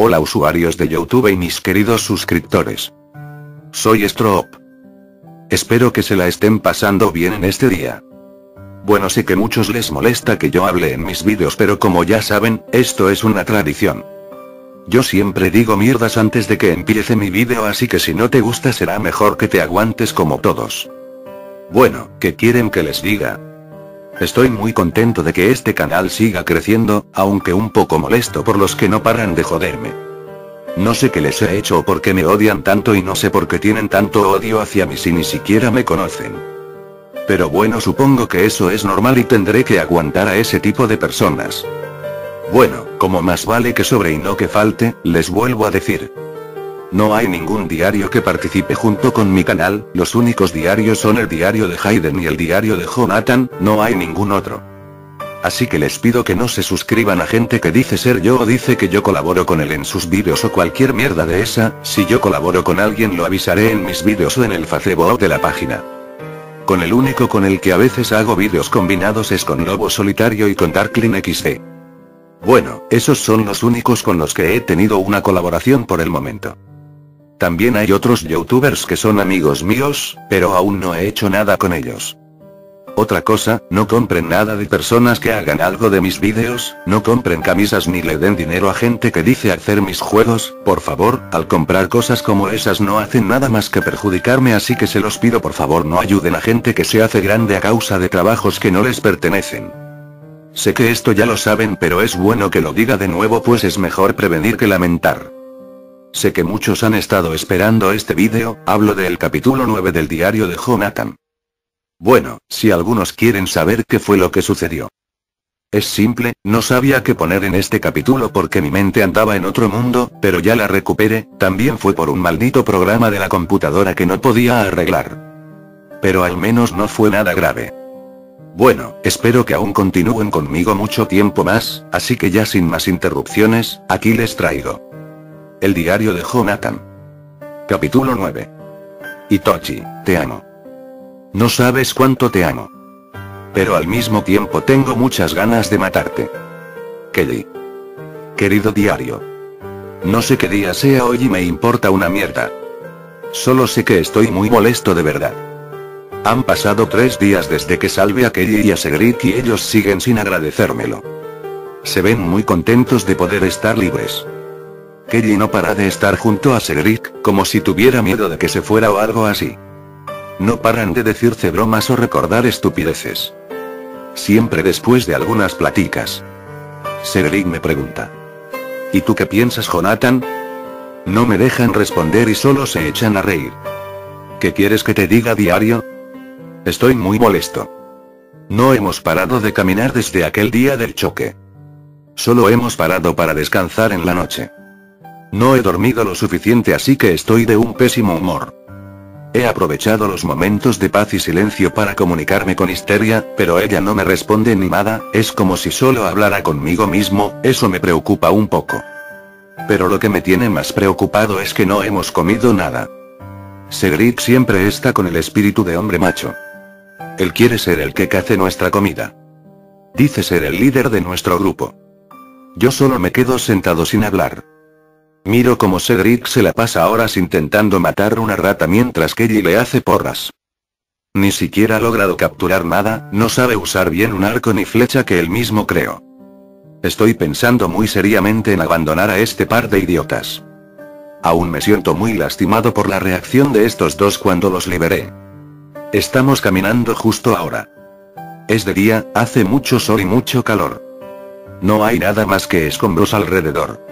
Hola usuarios de YouTube y mis queridos suscriptores. Soy Stroop. Espero que se la estén pasando bien en este día. Bueno, sé que muchos les molesta que yo hable en mis vídeos, pero como ya saben, esto es una tradición. Yo siempre digo mierdas antes de que empiece mi vídeo, así que si no te gusta será mejor que te aguantes como todos. Bueno, ¿qué quieren que les diga? Estoy muy contento de que este canal siga creciendo, aunque un poco molesto por los que no paran de joderme. No sé qué les he hecho o por qué me odian tanto, y no sé por qué tienen tanto odio hacia mí si ni siquiera me conocen. Pero bueno, supongo que eso es normal y tendré que aguantar a ese tipo de personas. Bueno, como más vale que sobre y no que falte, les vuelvo a decir. No hay ningún diario que participe junto con mi canal, los únicos diarios son el diario de Hayden y el diario de Jonathan, no hay ningún otro. Así que les pido que no se suscriban a gente que dice ser yo o dice que yo colaboro con él en sus vídeos o cualquier mierda de esa. Si yo colaboro con alguien lo avisaré en mis vídeos o en el Facebook de la página. Con el único con el que a veces hago vídeos combinados es con Lobo Solitario y con Darkling XE. Bueno, esos son los únicos con los que he tenido una colaboración por el momento. También hay otros youtubers que son amigos míos, pero aún no he hecho nada con ellos. Otra cosa, no compren nada de personas que hagan algo de mis vídeos, no compren camisas ni le den dinero a gente que dice hacer mis juegos, por favor, al comprar cosas como esas no hacen nada más que perjudicarme, así que se los pido por favor no ayuden a gente que se hace grande a causa de trabajos que no les pertenecen. Sé que esto ya lo saben, pero es bueno que lo diga de nuevo, pues es mejor prevenir que lamentar. Sé que muchos han estado esperando este vídeo, hablo del capítulo 9 del diario de Jonathan. Bueno, si algunos quieren saber qué fue lo que sucedió. Es simple, no sabía qué poner en este capítulo porque mi mente andaba en otro mundo, pero ya la recuperé, también fue por un maldito programa de la computadora que no podía arreglar. Pero al menos no fue nada grave. Bueno, espero que aún continúen conmigo mucho tiempo más, así que ya sin más interrupciones, aquí les traigo. El diario de Jonathan. Capítulo 9. Itochi, te amo. No sabes cuánto te amo. Pero al mismo tiempo tengo muchas ganas de matarte. Kelly. Querido diario. No sé qué día sea hoy y me importa una mierda. Solo sé que estoy muy molesto de verdad. Han pasado 3 días desde que salvé a Kelly y a Cedric y ellos siguen sin agradecérmelo. Se ven muy contentos de poder estar libres. Kelly no para de estar junto a Cedric, como si tuviera miedo de que se fuera o algo así. No paran de decirse bromas o recordar estupideces. Siempre después de algunas pláticas. Cedric me pregunta: ¿y tú qué piensas, Jonathan? No me dejan responder y solo se echan a reír. ¿Qué quieres que te diga, diario? Estoy muy molesto. No hemos parado de caminar desde aquel día del choque. Solo hemos parado para descansar en la noche. No he dormido lo suficiente, así que estoy de un pésimo humor. He aprovechado los momentos de paz y silencio para comunicarme con Histeria, pero ella no me responde ni nada, es como si solo hablara conmigo mismo, eso me preocupa un poco. Pero lo que me tiene más preocupado es que no hemos comido nada. Cedric siempre está con el espíritu de hombre macho. Él quiere ser el que cace nuestra comida. Dice ser el líder de nuestro grupo. Yo solo me quedo sentado sin hablar. Miro como Cedric se la pasa horas intentando matar una rata mientras Kelly le hace porras. Ni siquiera ha logrado capturar nada, no sabe usar bien un arco ni flecha que él mismo creó. Estoy pensando muy seriamente en abandonar a este par de idiotas. Aún me siento muy lastimado por la reacción de estos dos cuando los liberé. Estamos caminando justo ahora. Es de día, hace mucho sol y mucho calor. No hay nada más que escombros alrededor.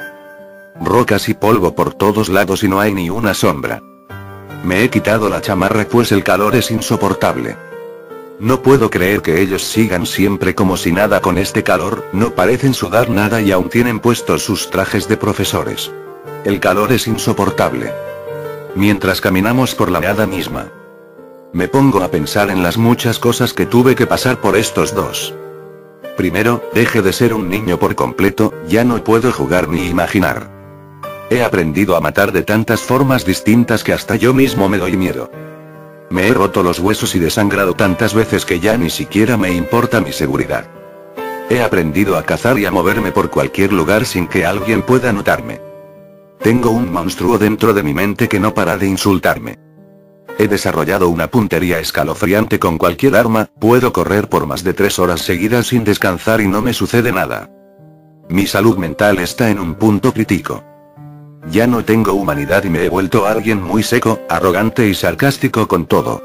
Rocas y polvo por todos lados y no hay ni una sombra. Me he quitado la chamarra pues el calor es insoportable. No puedo creer que ellos sigan siempre como si nada con este calor, no parecen sudar nada y aún tienen puestos sus trajes de profesores. El calor es insoportable. Mientras caminamos por la nada misma, me pongo a pensar en las muchas cosas que tuve que pasar por estos dos. Primero, dejé de ser un niño por completo, ya no puedo jugar ni imaginar. He aprendido a matar de tantas formas distintas que hasta yo mismo me doy miedo. Me he roto los huesos y desangrado tantas veces que ya ni siquiera me importa mi seguridad. He aprendido a cazar y a moverme por cualquier lugar sin que alguien pueda notarme. Tengo un monstruo dentro de mi mente que no para de insultarme. He desarrollado una puntería escalofriante con cualquier arma, puedo correr por más de 3 horas seguidas sin descansar y no me sucede nada. Mi salud mental está en un punto crítico. Ya no tengo humanidad y me he vuelto alguien muy seco, arrogante y sarcástico con todo.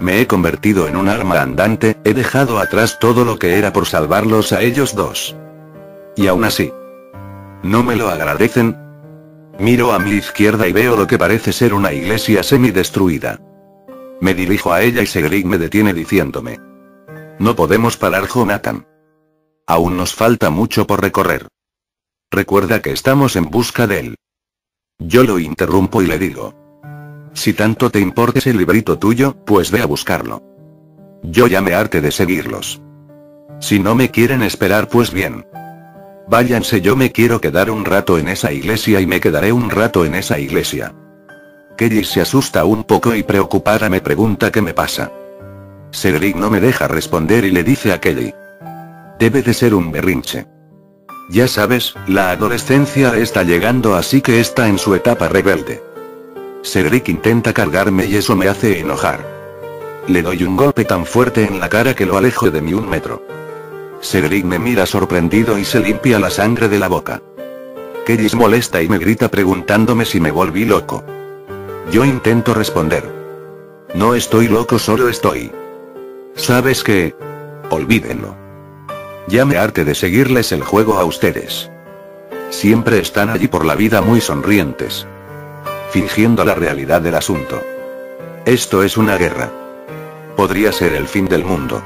Me he convertido en un arma andante, he dejado atrás todo lo que era por salvarlos a ellos dos. Y aún así, ¿no me lo agradecen? Miro a mi izquierda y veo lo que parece ser una iglesia semidestruida. Me dirijo a ella y Cedric me detiene diciéndome: no podemos parar, Jonathan. Aún nos falta mucho por recorrer. Recuerda que estamos en busca de él. Yo lo interrumpo y le digo: si tanto te importa ese librito tuyo, pues ve a buscarlo. Yo ya me harté de seguirlos. Si no me quieren esperar, pues bien. Váyanse, yo me quiero quedar un rato en esa iglesia y me quedaré un rato en esa iglesia. Kelly se asusta un poco y preocupada me pregunta qué me pasa. Cedric no me deja responder y le dice a Kelly: debe de ser un berrinche. Ya sabes, la adolescencia está llegando, así que está en su etapa rebelde. Cedric intenta cargarme y eso me hace enojar. Le doy un golpe tan fuerte en la cara que lo alejo de mí 1 metro. Cedric me mira sorprendido y se limpia la sangre de la boca. Kelly se molesta y me grita preguntándome si me volví loco. Yo intento responder: no estoy loco, solo estoy... ¿Sabes qué? Olvídenlo. Ya me harté de seguirles el juego a ustedes. Siempre están allí por la vida muy sonrientes, fingiendo la realidad del asunto. Esto es una guerra. Podría ser el fin del mundo.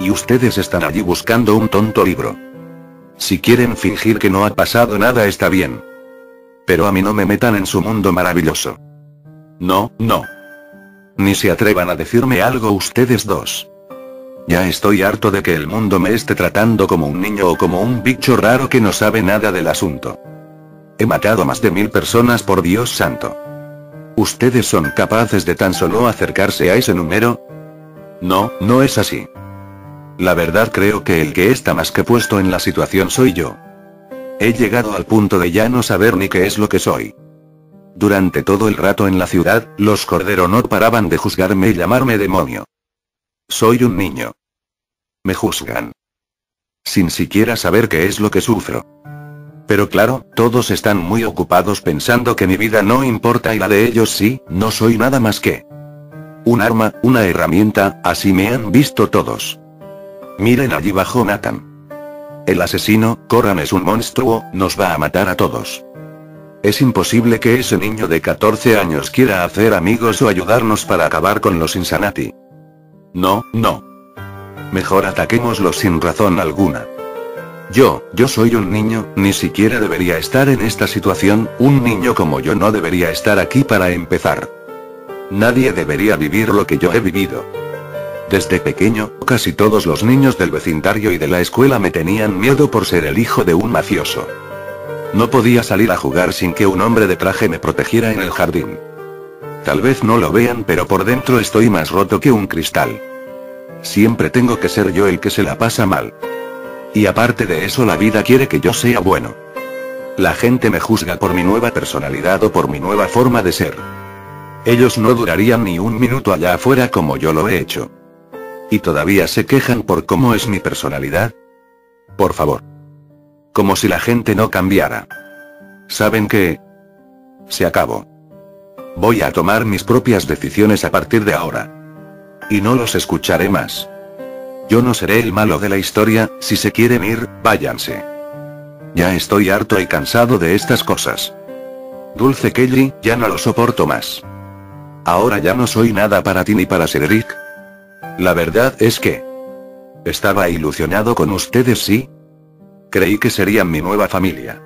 Y ustedes están allí buscando un tonto libro. Si quieren fingir que no ha pasado nada, está bien. Pero a mí no me metan en su mundo maravilloso. No, no. Ni se atrevan a decirme algo ustedes dos. Ya estoy harto de que el mundo me esté tratando como un niño o como un bicho raro que no sabe nada del asunto. He matado a más de 1000 personas, por Dios santo. ¿Ustedes son capaces de tan solo acercarse a ese número? No, no es así. La verdad, creo que el que está más que puesto en la situación soy yo. He llegado al punto de ya no saber ni qué es lo que soy. Durante todo el rato en la ciudad, los Cordero no paraban de juzgarme y llamarme demonio. Soy un niño. Me juzgan sin siquiera saber qué es lo que sufro. Pero claro, todos están muy ocupados pensando que mi vida no importa y la de ellos sí. No soy nada más que un arma, una herramienta, así me han visto todos. Miren allí bajo, Nathan. El asesino, Coran, es un monstruo, nos va a matar a todos. Es imposible que ese niño de 14 años quiera hacer amigos o ayudarnos para acabar con los Insanati. No, no. Mejor ataquémoslos sin razón alguna. Yo soy un niño, ni siquiera debería estar en esta situación, un niño como yo no debería estar aquí para empezar. Nadie debería vivir lo que yo he vivido. Desde pequeño, casi todos los niños del vecindario y de la escuela me tenían miedo por ser el hijo de un mafioso. No podía salir a jugar sin que un hombre de traje me protegiera en el jardín. Tal vez no lo vean, pero por dentro estoy más roto que un cristal. Siempre tengo que ser yo el que se la pasa mal. Y aparte de eso, la vida quiere que yo sea bueno. La gente me juzga por mi nueva personalidad o por mi nueva forma de ser. Ellos no durarían ni 1 minuto allá afuera como yo lo he hecho. ¿Y todavía se quejan por cómo es mi personalidad? Por favor. Como si la gente no cambiara. ¿Saben qué? Se acabó. Voy a tomar mis propias decisiones a partir de ahora. Y no los escucharé más. Yo no seré el malo de la historia, si se quieren ir, váyanse. Ya estoy harto y cansado de estas cosas. Dulce Kelly, ya no lo soporto más. Ahora ya no soy nada para ti ni para Cedric. La verdad es que estaba ilusionado con ustedes, sí. Creí que serían mi nueva familia.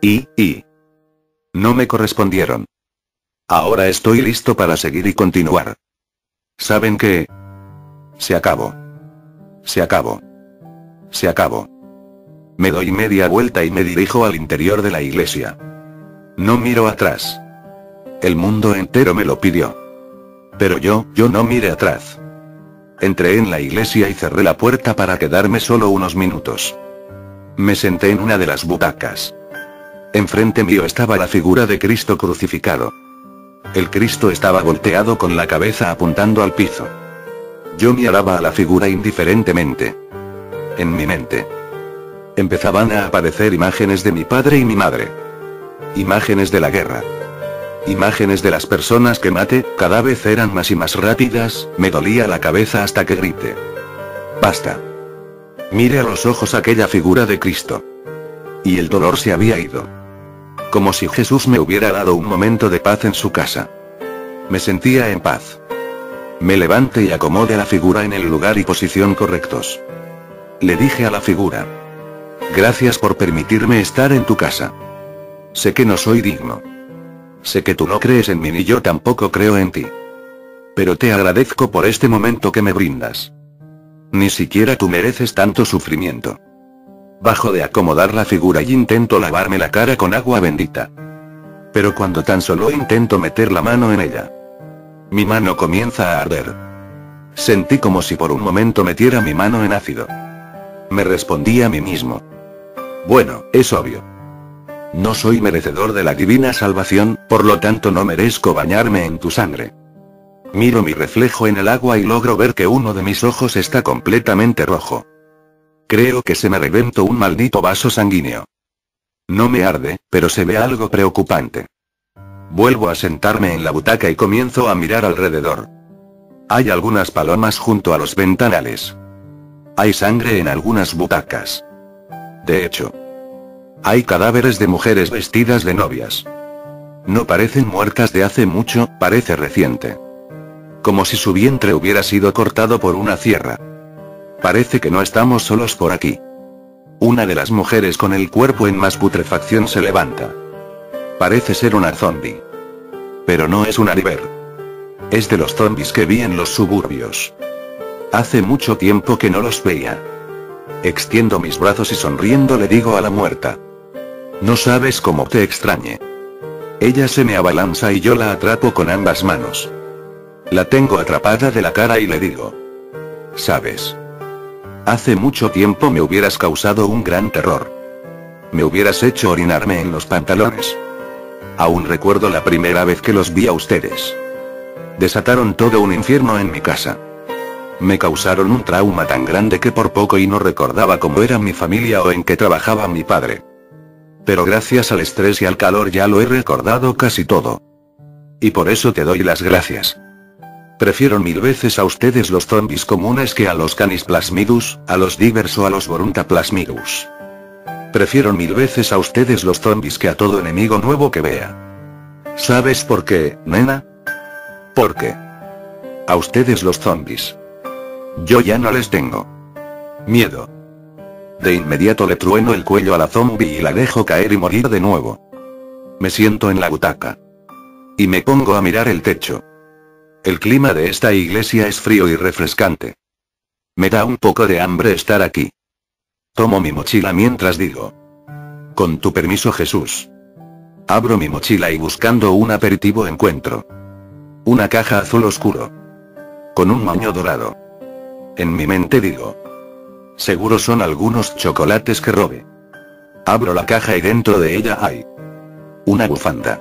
Y no me correspondieron. Ahora estoy listo para seguir y continuar. ¿Saben qué? Se acabó. Se acabó. Se acabó. Me doy media vuelta y me dirijo al interior de la iglesia. No miro atrás. El mundo entero me lo pidió. Pero yo no miré atrás. Entré en la iglesia y cerré la puerta para quedarme solo unos minutos. Me senté en una de las butacas. Enfrente mío estaba la figura de Cristo crucificado. El Cristo estaba volteado con la cabeza apuntando al piso. Yo miraba a la figura indiferentemente. En mi mente empezaban a aparecer imágenes de mi padre y mi madre. Imágenes de la guerra. Imágenes de las personas que maté, cada vez eran más y más rápidas, me dolía la cabeza hasta que grité. Basta. Mire a los ojos aquella figura de Cristo. Y el dolor se había ido. Como si Jesús me hubiera dado un momento de paz en su casa. Me sentía en paz. Me levanté y acomodé la figura en el lugar y posición correctos. Le dije a la figura: gracias por permitirme estar en tu casa. Sé que no soy digno. Sé que tú no crees en mí ni yo tampoco creo en ti. Pero te agradezco por este momento que me brindas. Ni siquiera tú mereces tanto sufrimiento. Bajo de acomodar la figura y intento lavarme la cara con agua bendita. Pero cuando tan solo intento meter la mano en ella, mi mano comienza a arder. Sentí como si por un momento metiera mi mano en ácido. Me respondí a mí mismo: bueno, es obvio. No soy merecedor de la divina salvación, por lo tanto no merezco bañarme en tu sangre. Miro mi reflejo en el agua y logro ver que uno de mis ojos está completamente rojo. Creo que se me reventó un maldito vaso sanguíneo. No me arde, pero se ve algo preocupante. Vuelvo a sentarme en la butaca y comienzo a mirar alrededor. Hay algunas palomas junto a los ventanales. Hay sangre en algunas butacas. De hecho, hay cadáveres de mujeres vestidas de novias. No parecen muertas de hace mucho, parece reciente. Como si su vientre hubiera sido cortado por una sierra. Parece que no estamos solos por aquí. Una de las mujeres con el cuerpo en más putrefacción se levanta. Parece ser una zombie. Pero no es una diver. Es de los zombies que vi en los suburbios. Hace mucho tiempo que no los veía. Extiendo mis brazos y sonriendo le digo a la muerta: no sabes cómo te extrañé. Ella se me abalanza y yo la atrapo con ambas manos. La tengo atrapada de la cara y le digo: sabes, hace mucho tiempo me hubieras causado un gran terror. Me hubieras hecho orinarme en los pantalones. Aún recuerdo la primera vez que los vi a ustedes. Desataron todo un infierno en mi casa. Me causaron un trauma tan grande que por poco y no recordaba cómo era mi familia o en qué trabajaba mi padre. Pero gracias al estrés y al calor ya lo he recordado casi todo. Y por eso te doy las gracias. Prefiero mil veces a ustedes los zombies comunes que a los canis plasmidus, a los divers o a los Vorunta plasmidus. Prefiero mil veces a ustedes los zombies que a todo enemigo nuevo que vea. ¿Sabes por qué, nena? ¿Por qué? A ustedes los zombies yo ya no les tengo miedo. De inmediato le trueno el cuello a la zombie y la dejo caer y morir de nuevo. Me siento en la butaca. Y me pongo a mirar el techo. El clima de esta iglesia es frío y refrescante. Me da un poco de hambre estar aquí. Tomo mi mochila mientras digo: con tu permiso, Jesús. Abro mi mochila y buscando un aperitivo encuentro una caja azul oscuro con un moño dorado. En mi mente digo: seguro son algunos chocolates que robé. Abro la caja y dentro de ella hay una bufanda.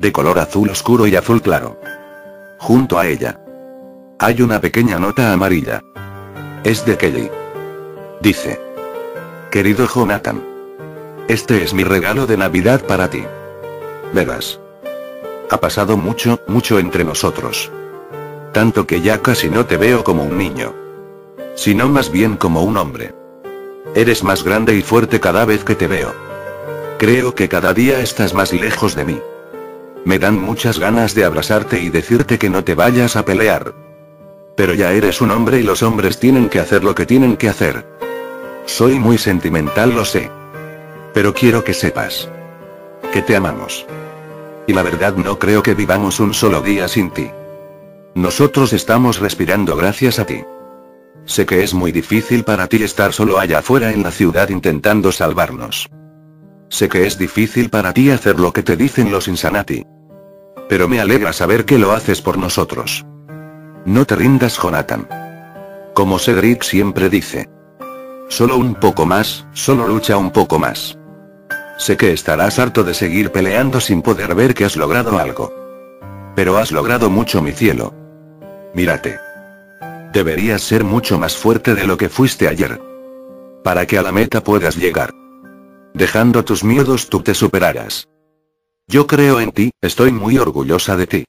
De color azul oscuro y azul claro. Junto a ella hay una pequeña nota amarilla. Es de Kelly. Dice: querido Jonathan, este es mi regalo de Navidad para ti. Verás, ha pasado mucho, mucho entre nosotros. Tanto que ya casi no te veo como un niño, sino más bien como un hombre. Eres más grande y fuerte cada vez que te veo. Creo que cada día estás más lejos de mí. Me dan muchas ganas de abrazarte y decirte que no te vayas a pelear. Pero ya eres un hombre y los hombres tienen que hacer lo que tienen que hacer. Soy muy sentimental, lo sé. Pero quiero que sepas que te amamos. Y la verdad no creo que vivamos un solo día sin ti. Nosotros estamos respirando gracias a ti. Sé que es muy difícil para ti estar solo allá afuera en la ciudad intentando salvarnos. Sé que es difícil para ti hacer lo que te dicen los Insanati. Pero me alegra saber que lo haces por nosotros. No te rindas, Jonathan. Como Cedric siempre dice: solo un poco más, solo lucha un poco más. Sé que estarás harto de seguir peleando sin poder ver que has logrado algo. Pero has logrado mucho, mi cielo. Mírate. Deberías ser mucho más fuerte de lo que fuiste ayer. Para que a la meta puedas llegar. Dejando tus miedos tú te superarás. Yo creo en ti, estoy muy orgullosa de ti.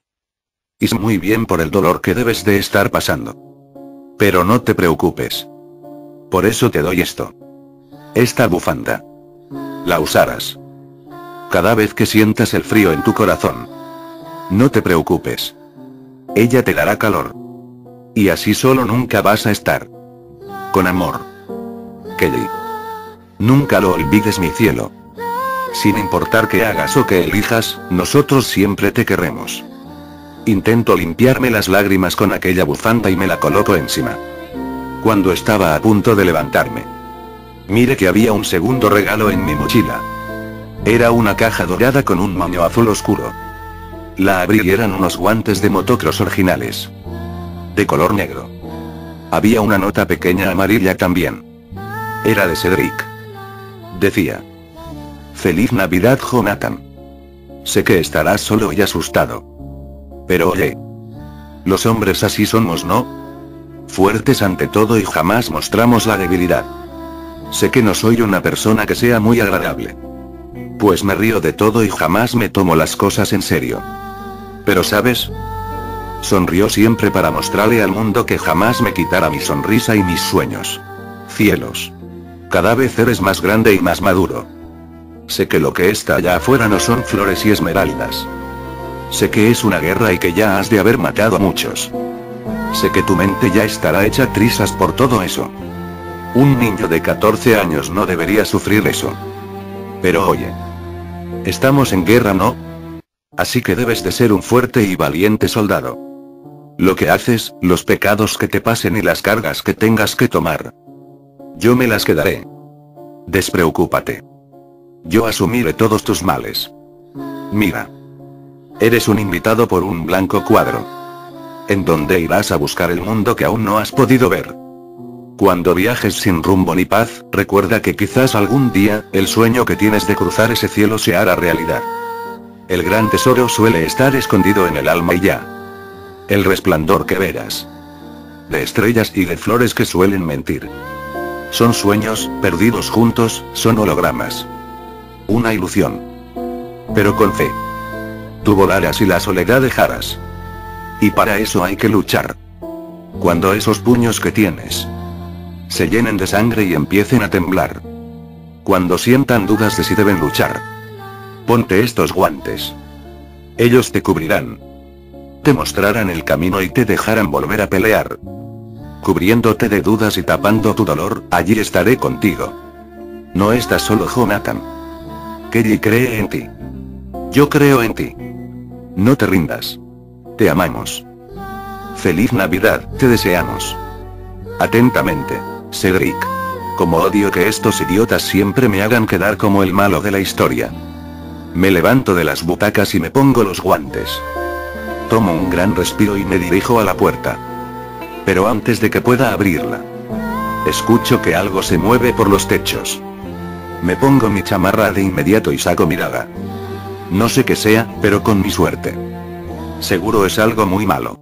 Y sé muy bien por el dolor que debes de estar pasando. Pero no te preocupes. Por eso te doy esto. Esta bufanda. La usarás cada vez que sientas el frío en tu corazón. No te preocupes. Ella te dará calor. Y así solo nunca vas a estar. Con amor. Kelly. Nunca lo olvides, mi cielo. Sin importar qué hagas o qué elijas, nosotros siempre te querremos. Intento limpiarme las lágrimas con aquella bufanda y me la coloco encima. Cuando estaba a punto de levantarme, mire que había un segundo regalo en mi mochila. Era una caja dorada con un moño azul oscuro. La abrí y eran unos guantes de motocross originales. De color negro. Había una nota pequeña amarilla también. Era de Cedric. Decía: Feliz Navidad, Jonathan. Sé que estarás solo y asustado. Pero oye. Los hombres así somos, ¿no? Fuertes ante todo y jamás mostramos la debilidad. Sé que no soy una persona que sea muy agradable. Pues me río de todo y jamás me tomo las cosas en serio. Pero ¿sabes? Sonrió siempre para mostrarle al mundo que jamás me quitara mi sonrisa y mis sueños. Cielos. Cada vez eres más grande y más maduro. Sé que lo que está allá afuera no son flores y esmeraldas. Sé que es una guerra y que ya has de haber matado a muchos. Sé que tu mente ya estará hecha trizas por todo eso. Un niño de 14 años no debería sufrir eso. Pero oye. Estamos en guerra, ¿no? Así que debes de ser un fuerte y valiente soldado. Lo que haces, los pecados que te pasen y las cargas que tengas que tomar, yo me las quedaré. Despreocúpate. Yo asumiré todos tus males. Mira. Eres un invitado por un blanco cuadro. En donde irás a buscar el mundo que aún no has podido ver. Cuando viajes sin rumbo ni paz, recuerda que quizás algún día, el sueño que tienes de cruzar ese cielo se hará realidad. El gran tesoro suele estar escondido en el alma y ya. El resplandor que verás. De estrellas y de flores que suelen mentir. Son sueños, perdidos juntos, son hologramas. Una ilusión. Pero con fe. Tú volarás y la soledad dejarás. Y para eso hay que luchar. Cuando esos puños que tienes se llenen de sangre y empiecen a temblar. Cuando sientan dudas de si deben luchar. Ponte estos guantes. Ellos te cubrirán. Te mostrarán el camino y te dejarán volver a pelear. Cubriéndote de dudas y tapando tu dolor, allí estaré contigo. No estás solo, Jonathan. Kelly cree en ti. Yo creo en ti. No te rindas. Te amamos. Feliz Navidad, te deseamos. Atentamente, Cedric. Como odio que estos idiotas siempre me hagan quedar como el malo de la historia. Me levanto de las butacas y me pongo los guantes. Tomo un gran respiro y me dirijo a la puerta. Pero antes de que pueda abrirla, escucho que algo se mueve por los techos. Me pongo mi chamarra de inmediato y saco mi daga. No sé qué sea, pero con mi suerte. Seguro es algo muy malo.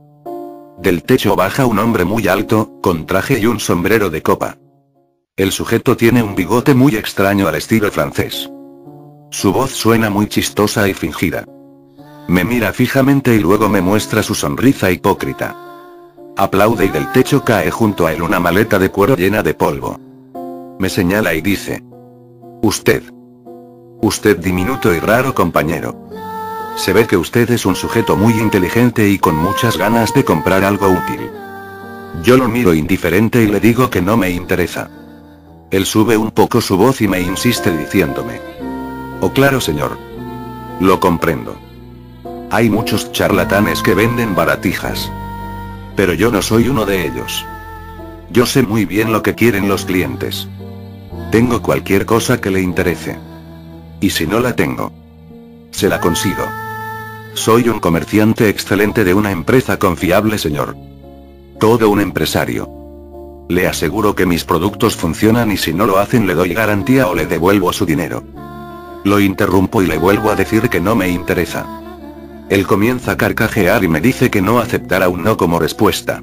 Del techo baja un hombre muy alto, con traje y un sombrero de copa. El sujeto tiene un bigote muy extraño al estilo francés. Su voz suena muy chistosa y fingida. Me mira fijamente y luego me muestra su sonrisa hipócrita. Aplaude y del techo cae junto a él una maleta de cuero llena de polvo. Me señala y dice: Usted. Usted, diminuto y raro compañero. Se ve que usted es un sujeto muy inteligente y con muchas ganas de comprar algo útil. Yo lo miro indiferente y le digo que no me interesa. Él sube un poco su voz y me insiste diciéndome: Oh, claro, señor. Lo comprendo. Hay muchos charlatanes que venden baratijas. Pero yo no soy uno de ellos. Yo sé muy bien lo que quieren los clientes. Tengo cualquier cosa que le interese. Y si no la tengo, se la consigo. Soy un comerciante excelente de una empresa confiable, señor. Todo un empresario. Le aseguro que mis productos funcionan y si no lo hacen le doy garantía o le devuelvo su dinero. Lo interrumpo y le vuelvo a decir que no me interesa. Él comienza a carcajear y me dice que no aceptará un no como respuesta.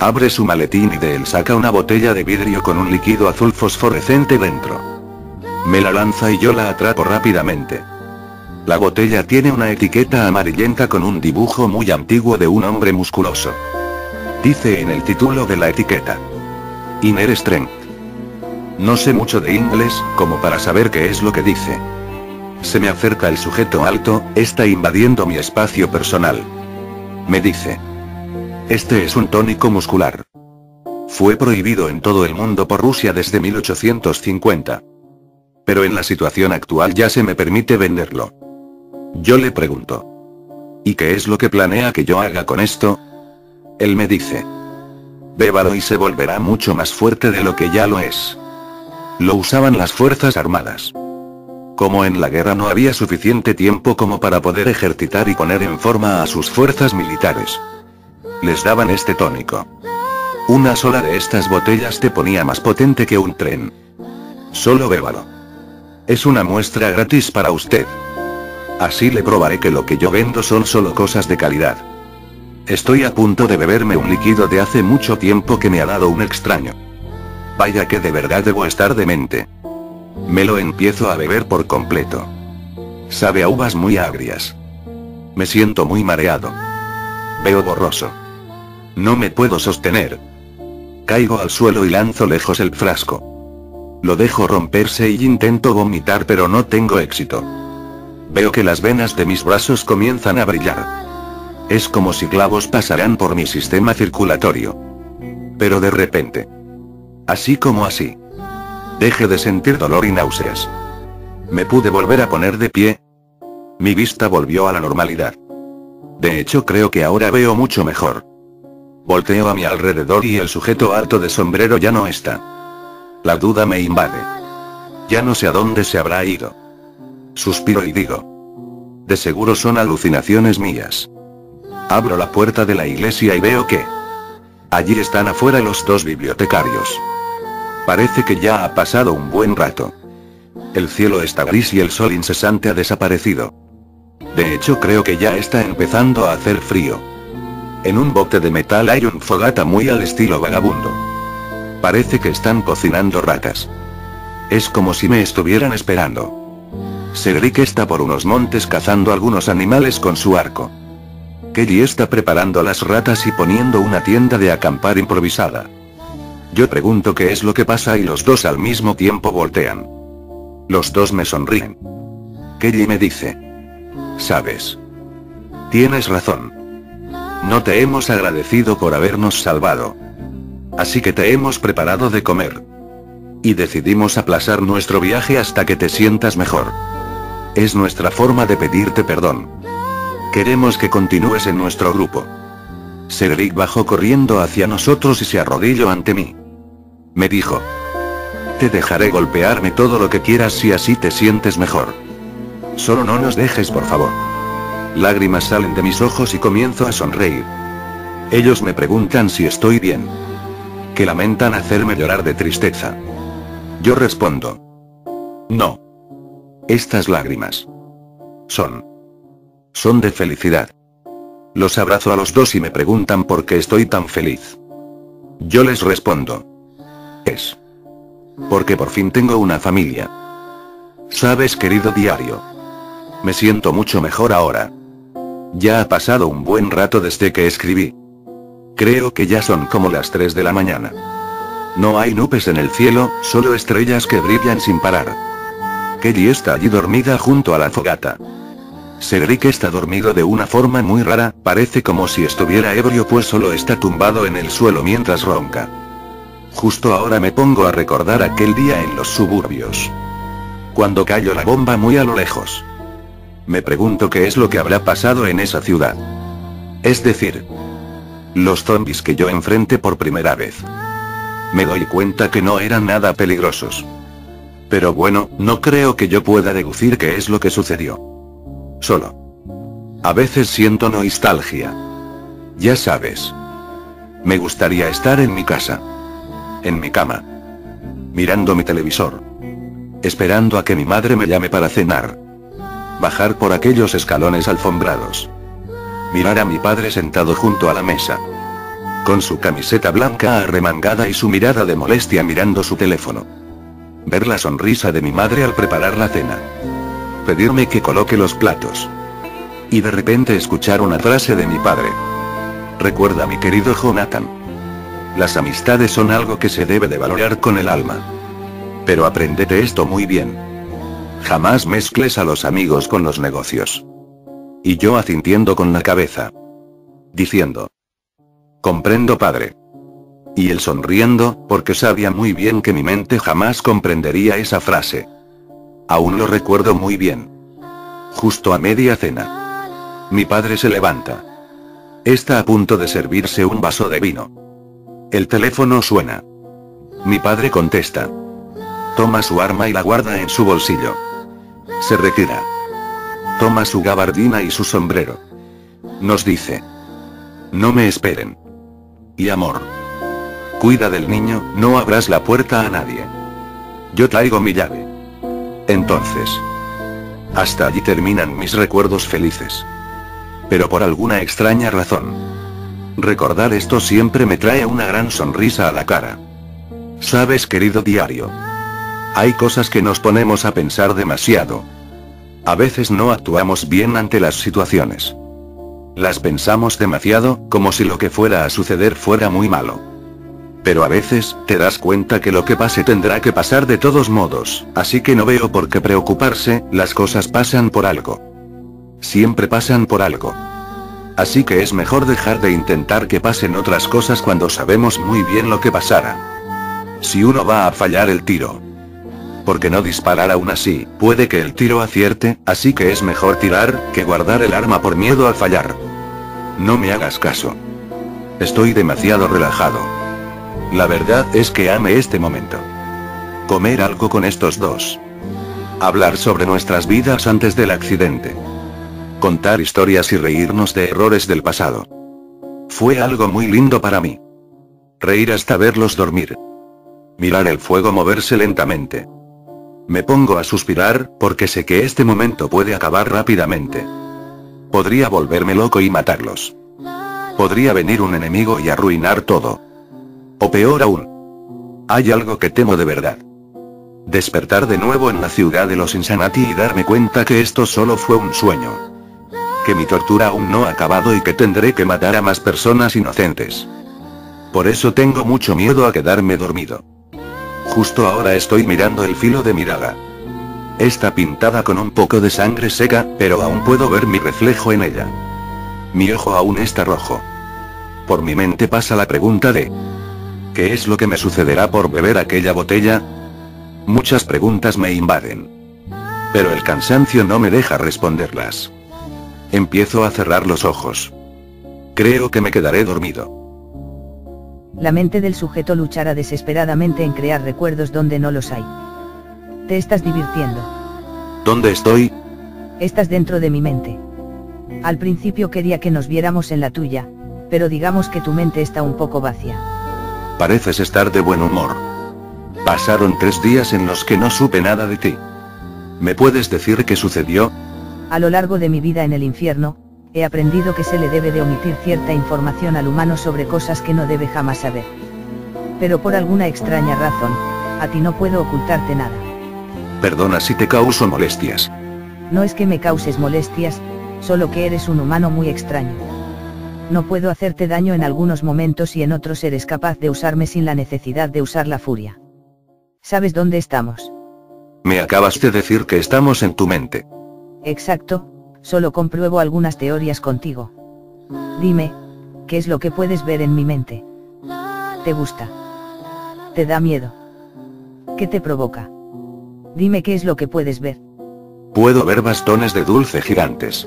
Abre su maletín y de él saca una botella de vidrio con un líquido azul fosforescente dentro. Me la lanza y yo la atrapo rápidamente. La botella tiene una etiqueta amarillenta con un dibujo muy antiguo de un hombre musculoso. Dice en el título de la etiqueta: Inner Strength. No sé mucho de inglés, como para saber qué es lo que dice. Se me acerca el sujeto alto, está invadiendo mi espacio personal. Me dice: este es un tónico muscular. Fue prohibido en todo el mundo por Rusia desde 1850. Pero en la situación actual ya se me permite venderlo. Yo le pregunto: ¿y qué es lo que planea que yo haga con esto? Él me dice: bébalo y se volverá mucho más fuerte de lo que ya lo es. Lo usaban las fuerzas armadas. Como en la guerra no había suficiente tiempo como para poder ejercitar y poner en forma a sus fuerzas militares, les daban este tónico. Una sola de estas botellas te ponía más potente que un tren. Solo bébalo. Es una muestra gratis para usted. Así le probaré que lo que yo vendo son solo cosas de calidad. Estoy a punto de beberme un líquido de hace mucho tiempo que me ha dado un extraño. Vaya que de verdad debo estar demente. Me lo empiezo a beber por completo. Sabe a uvas muy agrias. Me siento muy mareado. Veo borroso. No me puedo sostener. Caigo al suelo y lanzo lejos el frasco. Lo dejo romperse y intento vomitar, pero no tengo éxito. Veo que las venas de mis brazos comienzan a brillar. Es como si clavos pasaran por mi sistema circulatorio. Pero de repente, así como así, dejé de sentir dolor y náuseas. Me pude volver a poner de pie. Mi vista volvió a la normalidad. De hecho, creo que ahora veo mucho mejor. Volteo a mi alrededor y el sujeto alto de sombrero ya no está. La duda me invade. Ya no sé a dónde se habrá ido. Suspiro y digo: de seguro son alucinaciones mías. Abro la puerta de la iglesia y veo que allí están afuera los dos bibliotecarios. Parece que ya ha pasado un buen rato. El cielo está gris y el sol incesante ha desaparecido. De hecho, creo que ya está empezando a hacer frío. En un bote de metal hay un fogata muy al estilo vagabundo. Parece que están cocinando ratas. Es como si me estuvieran esperando. Cedric está por unos montes cazando algunos animales con su arco. Kelly está preparando las ratas y poniendo una tienda de acampar improvisada. Yo pregunto qué es lo que pasa y los dos al mismo tiempo voltean. Los dos me sonríen. Kelly me dice: ¿sabes? Tienes razón. No te hemos agradecido por habernos salvado. Así que te hemos preparado de comer. Y decidimos aplazar nuestro viaje hasta que te sientas mejor. Es nuestra forma de pedirte perdón. Queremos que continúes en nuestro grupo. Cedric bajó corriendo hacia nosotros y se arrodilló ante mí. Me dijo: te dejaré golpearme todo lo que quieras si así te sientes mejor. Solo no nos dejes, por favor. Lágrimas salen de mis ojos y comienzo a sonreír. Ellos me preguntan si estoy bien. Que lamentan hacerme llorar de tristeza. Yo respondo: no. Estas lágrimas son de felicidad. Los abrazo a los dos y me preguntan por qué estoy tan feliz. Yo les respondo: es porque por fin tengo una familia. Sabes, querido diario, me siento mucho mejor ahora. Ya ha pasado un buen rato desde que escribí. Creo que ya son como las 3 de la mañana. No hay nubes en el cielo, solo estrellas que brillan sin parar. Kelly está allí dormida junto a la fogata. Cedric está dormido de una forma muy rara, parece como si estuviera ebrio, pues solo está tumbado en el suelo mientras ronca. Justo ahora me pongo a recordar aquel día en los suburbios, cuando cayó la bomba muy a lo lejos. Me pregunto qué es lo que habrá pasado en esa ciudad. Es decir, los zombies que yo enfrenté por primera vez. Me doy cuenta que no eran nada peligrosos. Pero bueno, no creo que yo pueda deducir qué es lo que sucedió. Solo a veces siento nostalgia. Ya sabes. Me gustaría estar en mi casa. En mi cama. Mirando mi televisor. esperando a que mi madre me llame para cenar. Bajar por aquellos escalones alfombrados. Mirar a mi padre sentado junto a la mesa. Con su camiseta blanca arremangada y su mirada de molestia mirando su teléfono. Ver la sonrisa de mi madre al preparar la cena. Pedirme que coloque los platos. Y de repente escuchar una frase de mi padre. Recuerda, mi querido Jonathan. Las amistades son algo que se debe de valorar con el alma. Pero apréndete esto muy bien. Jamás mezcles a los amigos con los negocios. Y yo asintiendo con la cabeza. Diciendo. Comprendo, padre. Y él sonriendo, porque sabía muy bien que mi mente jamás comprendería esa frase. Aún lo recuerdo muy bien. Justo a media cena. Mi padre se levanta. Está a punto de servirse un vaso de vino. El teléfono suena. Mi padre contesta. Toma su arma y la guarda en su bolsillo. Se retira. Toma su gabardina y su sombrero. Nos dice. No me esperen. Y amor. Cuida del niño, no abras la puerta a nadie. Yo traigo mi llave. Entonces. Hasta allí terminan mis recuerdos felices. Pero por alguna extraña razón. Recordar esto siempre me trae una gran sonrisa a la cara. Sabes, querido diario. Hay cosas que nos ponemos a pensar demasiado. A veces no actuamos bien ante las situaciones. Las pensamos demasiado, como si lo que fuera a suceder fuera muy malo. Pero a veces, te das cuenta que lo que pase tendrá que pasar de todos modos, así que no veo por qué preocuparse, las cosas pasan por algo. Siempre pasan por algo. Así que es mejor dejar de intentar que pasen otras cosas cuando sabemos muy bien lo que pasará. Si uno va a fallar el tiro. Porque no disparar aún así, puede que el tiro acierte, así que es mejor tirar, que guardar el arma por miedo a fallar. No me hagas caso. Estoy demasiado relajado. La verdad es que amé este momento. Comer algo con estos dos. Hablar sobre nuestras vidas antes del accidente. Contar historias y reírnos de errores del pasado. Fue algo muy lindo para mí. Reír hasta verlos dormir. Mirar el fuego moverse lentamente. Me pongo a suspirar, porque sé que este momento puede acabar rápidamente. Podría volverme loco y matarlos. Podría venir un enemigo y arruinar todo. O peor aún. Hay algo que temo de verdad. Despertar de nuevo en la ciudad de los Insanati y darme cuenta que esto solo fue un sueño. Que mi tortura aún no ha acabado y que tendré que matar a más personas inocentes. Por eso tengo mucho miedo a quedarme dormido. Justo ahora estoy mirando el filo de mi daga. Está pintada con un poco de sangre seca, pero aún puedo ver mi reflejo en ella. Mi ojo aún está rojo. Por mi mente pasa la pregunta de... ¿qué es lo que me sucederá por beber aquella botella? Muchas preguntas me invaden. Pero el cansancio no me deja responderlas. Empiezo a cerrar los ojos. Creo que me quedaré dormido. La mente del sujeto luchará desesperadamente en crear recuerdos donde no los hay. Te estás divirtiendo. ¿Dónde estoy? Estás dentro de mi mente. Al principio quería que nos viéramos en la tuya, pero digamos que tu mente está un poco vacía. Pareces estar de buen humor. Pasaron 3 días en los que no supe nada de ti. ¿Me puedes decir qué sucedió? A lo largo de mi vida en el infierno, he aprendido que se le debe de omitir cierta información al humano sobre cosas que no debe jamás saber. Pero por alguna extraña razón, a ti no puedo ocultarte nada. Perdona si te causo molestias. No es que me causes molestias, solo que eres un humano muy extraño. No puedo hacerte daño en algunos momentos y en otros eres capaz de usarme sin la necesidad de usar la furia. ¿Sabes dónde estamos? Me acabas de decir que estamos en tu mente. Exacto. Solo compruebo algunas teorías contigo. Dime, ¿qué es lo que puedes ver en mi mente? ¿Te gusta? ¿Te da miedo? ¿Qué te provoca? Dime qué es lo que puedes ver. Puedo ver bastones de dulce gigantes.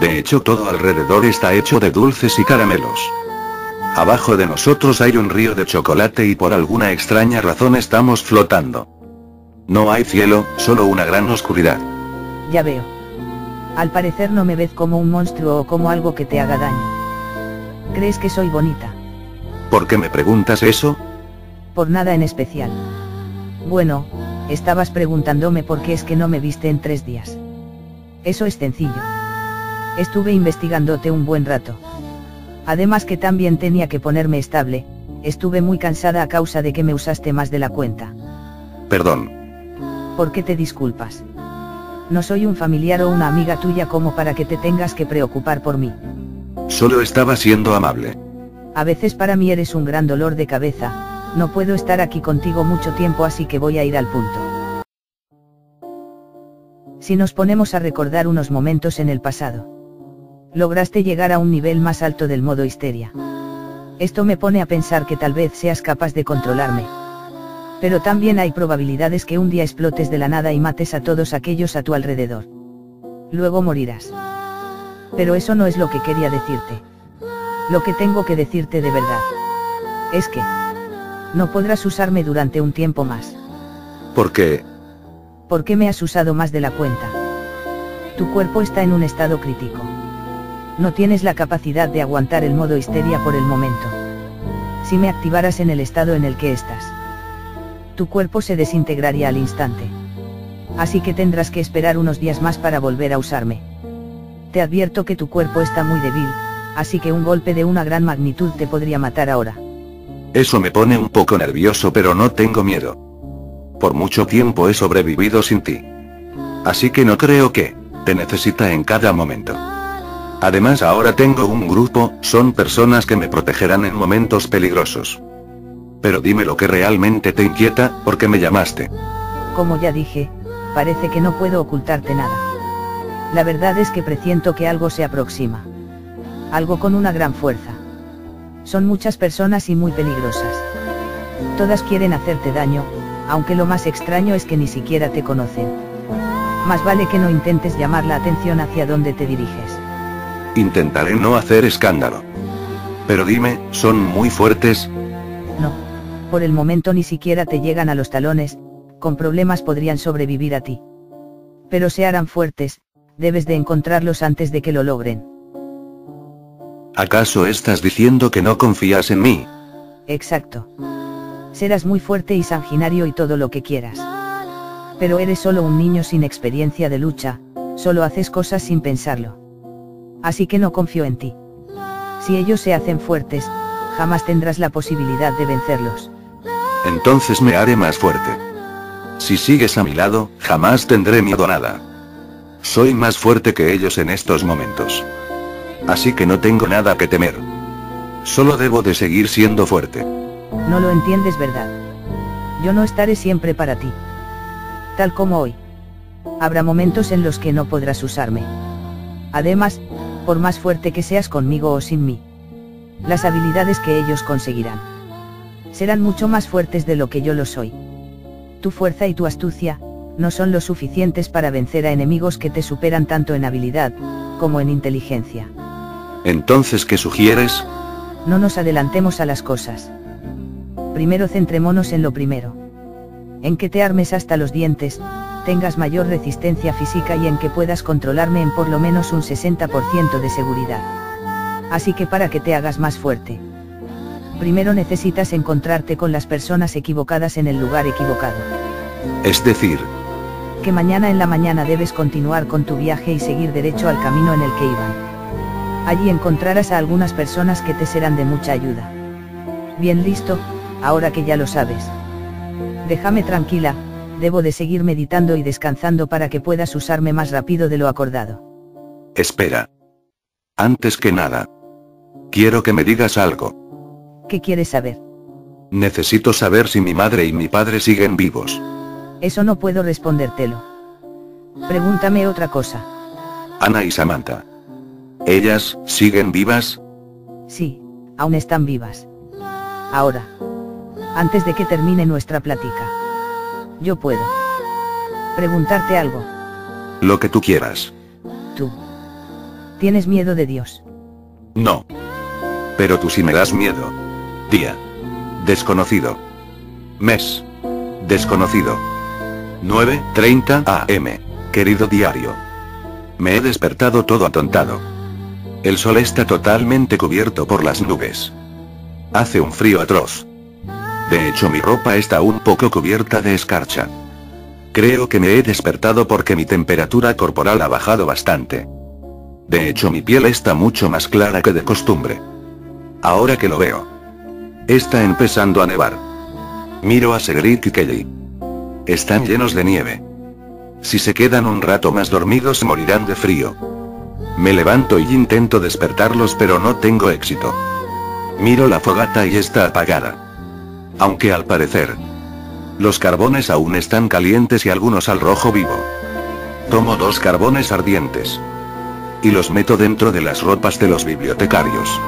De hecho, todo alrededor está hecho de dulces y caramelos. Abajo de nosotros hay un río de chocolate y por alguna extraña razón estamos flotando. No hay cielo, solo una gran oscuridad. Ya veo. Al parecer no me ves como un monstruo o como algo que te haga daño. ¿Crees que soy bonita? ¿Por qué me preguntas eso? Por nada en especial. Bueno, Estabas preguntándome por qué es que no me viste en 3 días. Eso es sencillo. Estuve investigándote un buen rato. Además que también tenía que ponerme estable, estuve muy cansada a causa de que me usaste más de la cuenta. Perdón. ¿Por qué te disculpas? No soy un familiar o una amiga tuya como para que te tengas que preocupar por mí. Solo estaba siendo amable. A veces para mí eres un gran dolor de cabeza, no puedo estar aquí contigo mucho tiempo, así que voy a ir al punto. Si nos ponemos a recordar unos momentos en el pasado. Lograste llegar a un nivel más alto del modo histeria. Esto me pone a pensar que tal vez seas capaz de controlarme. Pero también hay probabilidades que un día explotes de la nada y mates a todos aquellos a tu alrededor. Luego morirás. Pero eso no es lo que quería decirte. Lo que tengo que decirte de verdad es que no podrás usarme durante un tiempo más. ¿Por qué? Porque me has usado más de la cuenta. Tu cuerpo está en un estado crítico. No tienes la capacidad de aguantar el modo histeria por el momento. Si me activaras en el estado en el que estás, tu cuerpo se desintegraría al instante. Así que tendrás que esperar unos días más para volver a usarme. Te advierto que tu cuerpo está muy débil, así que un golpe de una gran magnitud te podría matar ahora. Eso me pone un poco nervioso, pero no tengo miedo. Por mucho tiempo he sobrevivido sin ti. Así que no creo que te necesite en cada momento. Además ahora tengo un grupo, son personas que me protegerán en momentos peligrosos. Pero dime lo que realmente te inquieta, ¿por qué me llamaste? Como ya dije, parece que no puedo ocultarte nada. La verdad es que presiento que algo se aproxima. Algo con una gran fuerza. Son muchas personas y muy peligrosas. Todas quieren hacerte daño, aunque lo más extraño es que ni siquiera te conocen. Más vale que no intentes llamar la atención hacia dónde te diriges. Intentaré no hacer escándalo. Pero dime, ¿son muy fuertes? No. Por el momento ni siquiera te llegan a los talones, con problemas podrían sobrevivir a ti. Pero se harán fuertes, debes de encontrarlos antes de que lo logren. ¿Acaso estás diciendo que no confías en mí? Exacto. Serás muy fuerte y sanguinario y todo lo que quieras. Pero eres solo un niño sin experiencia de lucha, solo haces cosas sin pensarlo. Así que no confío en ti. Si ellos se hacen fuertes, jamás tendrás la posibilidad de vencerlos. Entonces me haré más fuerte. Si sigues a mi lado, jamás tendré miedo a nada. Soy más fuerte que ellos en estos momentos. Así que no tengo nada que temer. Solo debo de seguir siendo fuerte. No lo entiendes, ¿verdad? Yo no estaré siempre para ti. Tal como hoy. Habrá momentos en los que no podrás usarme. Además, por más fuerte que seas conmigo o sin mí, las habilidades que ellos conseguirán serán mucho más fuertes de lo que yo lo soy. Tu fuerza y tu astucia no son lo suficientes para vencer a enemigos que te superan tanto en habilidad como en inteligencia. Entonces, ¿qué sugieres? No nos adelantemos a las cosas. Primero centrémonos en lo primero. En que te armes hasta los dientes, tengas mayor resistencia física y en que puedas controlarme en por lo menos un 60% de seguridad. Así que para que te hagas más fuerte, primero necesitas encontrarte con las personas equivocadas en el lugar equivocado. Es decir, que mañana en la mañana debes continuar con tu viaje y seguir derecho al camino en el que iban. Allí encontrarás a algunas personas que te serán de mucha ayuda. Bien, listo, ahora que ya lo sabes. Déjame tranquila, debo de seguir meditando y descansando para que puedas usarme más rápido de lo acordado. Espera. Antes que nada, quiero que me digas algo. ¿Qué quieres saber? Necesito saber si mi madre y mi padre siguen vivos. Eso no puedo respondértelo. Pregúntame otra cosa. Ana y Samantha. ¿Ellas siguen vivas? Sí, aún están vivas. Ahora, antes de que termine nuestra plática, yo puedo preguntarte algo. Lo que tú quieras. Tú. ¿Tienes miedo de Dios? No. Pero tú sí me das miedo. Día. Desconocido. Mes. Desconocido. 9:30 AM. Querido diario. Me he despertado todo atontado. El sol está totalmente cubierto por las nubes. Hace un frío atroz. De hecho, mi ropa está un poco cubierta de escarcha. Creo que me he despertado porque mi temperatura corporal ha bajado bastante. De hecho, mi piel está mucho más clara que de costumbre. Ahora que lo veo. Está empezando a nevar. Miro a Cedric y Kelly. Están llenos de nieve. Si se quedan un rato más dormidos morirán de frío. Me levanto y intento despertarlos pero no tengo éxito. Miro la fogata y está apagada. Aunque al parecer, los carbones aún están calientes y algunos al rojo vivo. Tomo 2 carbones ardientes. Y los meto dentro de las ropas de los bibliotecarios.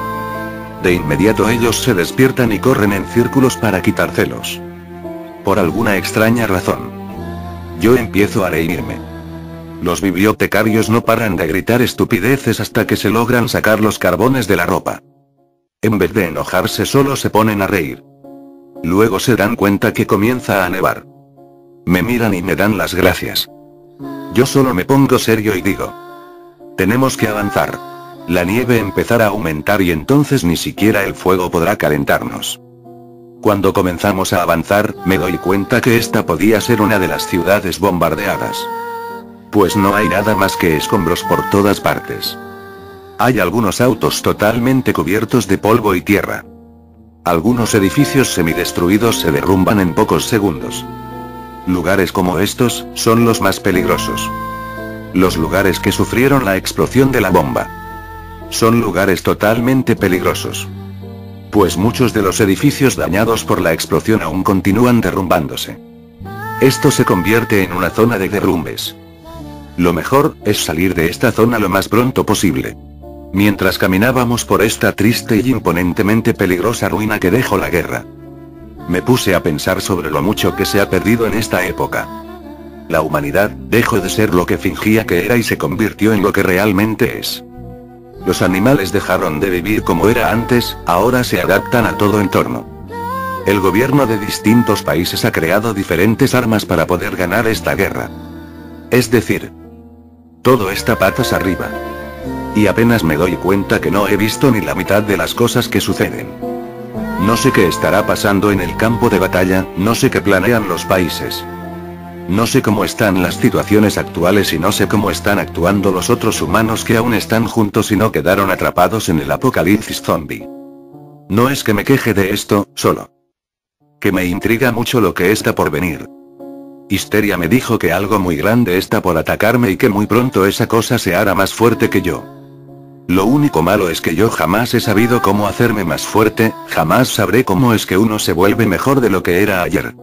De inmediato ellos se despiertan y corren en círculos para quitárselos. Por alguna extraña razón. Yo empiezo a reírme. Los bibliotecarios no paran de gritar estupideces hasta que se logran sacar los carbones de la ropa. En vez de enojarse solo se ponen a reír. Luego se dan cuenta que comienza a nevar. Me miran y me dan las gracias. Yo solo me pongo serio y digo: tenemos que avanzar. La nieve empezará a aumentar y entonces ni siquiera el fuego podrá calentarnos. Cuando comenzamos a avanzar, me doy cuenta que esta podía ser una de las ciudades bombardeadas. Pues no hay nada más que escombros por todas partes. Hay algunos autos totalmente cubiertos de polvo y tierra. Algunos edificios semidestruidos se derrumban en pocos segundos. Lugares como estos son los más peligrosos. Los lugares que sufrieron la explosión de la bomba. Son lugares totalmente peligrosos. Pues muchos de los edificios dañados por la explosión aún continúan derrumbándose. Esto se convierte en una zona de derrumbes. Lo mejor es salir de esta zona lo más pronto posible. Mientras caminábamos por esta triste y imponentemente peligrosa ruina que dejó la guerra, me puse a pensar sobre lo mucho que se ha perdido en esta época. La humanidad dejó de ser lo que fingía que era y se convirtió en lo que realmente es. Los animales dejaron de vivir como era antes, ahora se adaptan a todo entorno. El gobierno de distintos países ha creado diferentes armas para poder ganar esta guerra. Es decir, todo está patas arriba. Y apenas me doy cuenta que no he visto ni la mitad de las cosas que suceden. No sé qué estará pasando en el campo de batalla, no sé qué planean los países. No sé cómo están las situaciones actuales y no sé cómo están actuando los otros humanos que aún están juntos y no quedaron atrapados en el apocalipsis zombie. No es que me queje de esto, solo que me intriga mucho lo que está por venir. Histeria me dijo que algo muy grande está por atacarme y que muy pronto esa cosa se hará más fuerte que yo. Lo único malo es que yo jamás he sabido cómo hacerme más fuerte, jamás sabré cómo es que uno se vuelve mejor de lo que era ayer.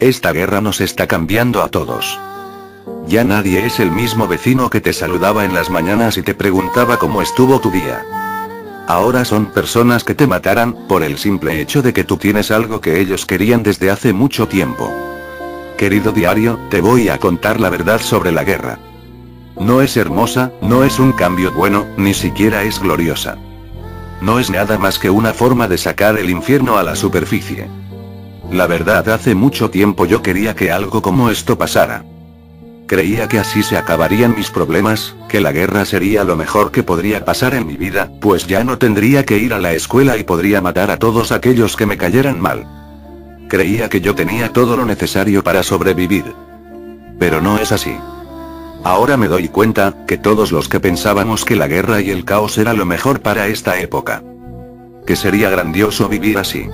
Esta guerra nos está cambiando a todos. Ya nadie es el mismo vecino que te saludaba en las mañanas y te preguntaba cómo estuvo tu día. Ahora son personas que te matarán, por el simple hecho de que tú tienes algo que ellos querían desde hace mucho tiempo. Querido diario, te voy a contar la verdad sobre la guerra. No es hermosa, no es un cambio bueno, ni siquiera es gloriosa. No es nada más que una forma de sacar el infierno a la superficie. La verdad, hace mucho tiempo yo quería que algo como esto pasara. Creía que así se acabarían mis problemas, que la guerra sería lo mejor que podría pasar en mi vida, pues ya no tendría que ir a la escuela y podría matar a todos aquellos que me cayeran mal. Creía que yo tenía todo lo necesario para sobrevivir. Pero no es así. Ahora me doy cuenta que todos los que pensábamos que la guerra y el caos era lo mejor para esta época, que sería grandioso vivir así.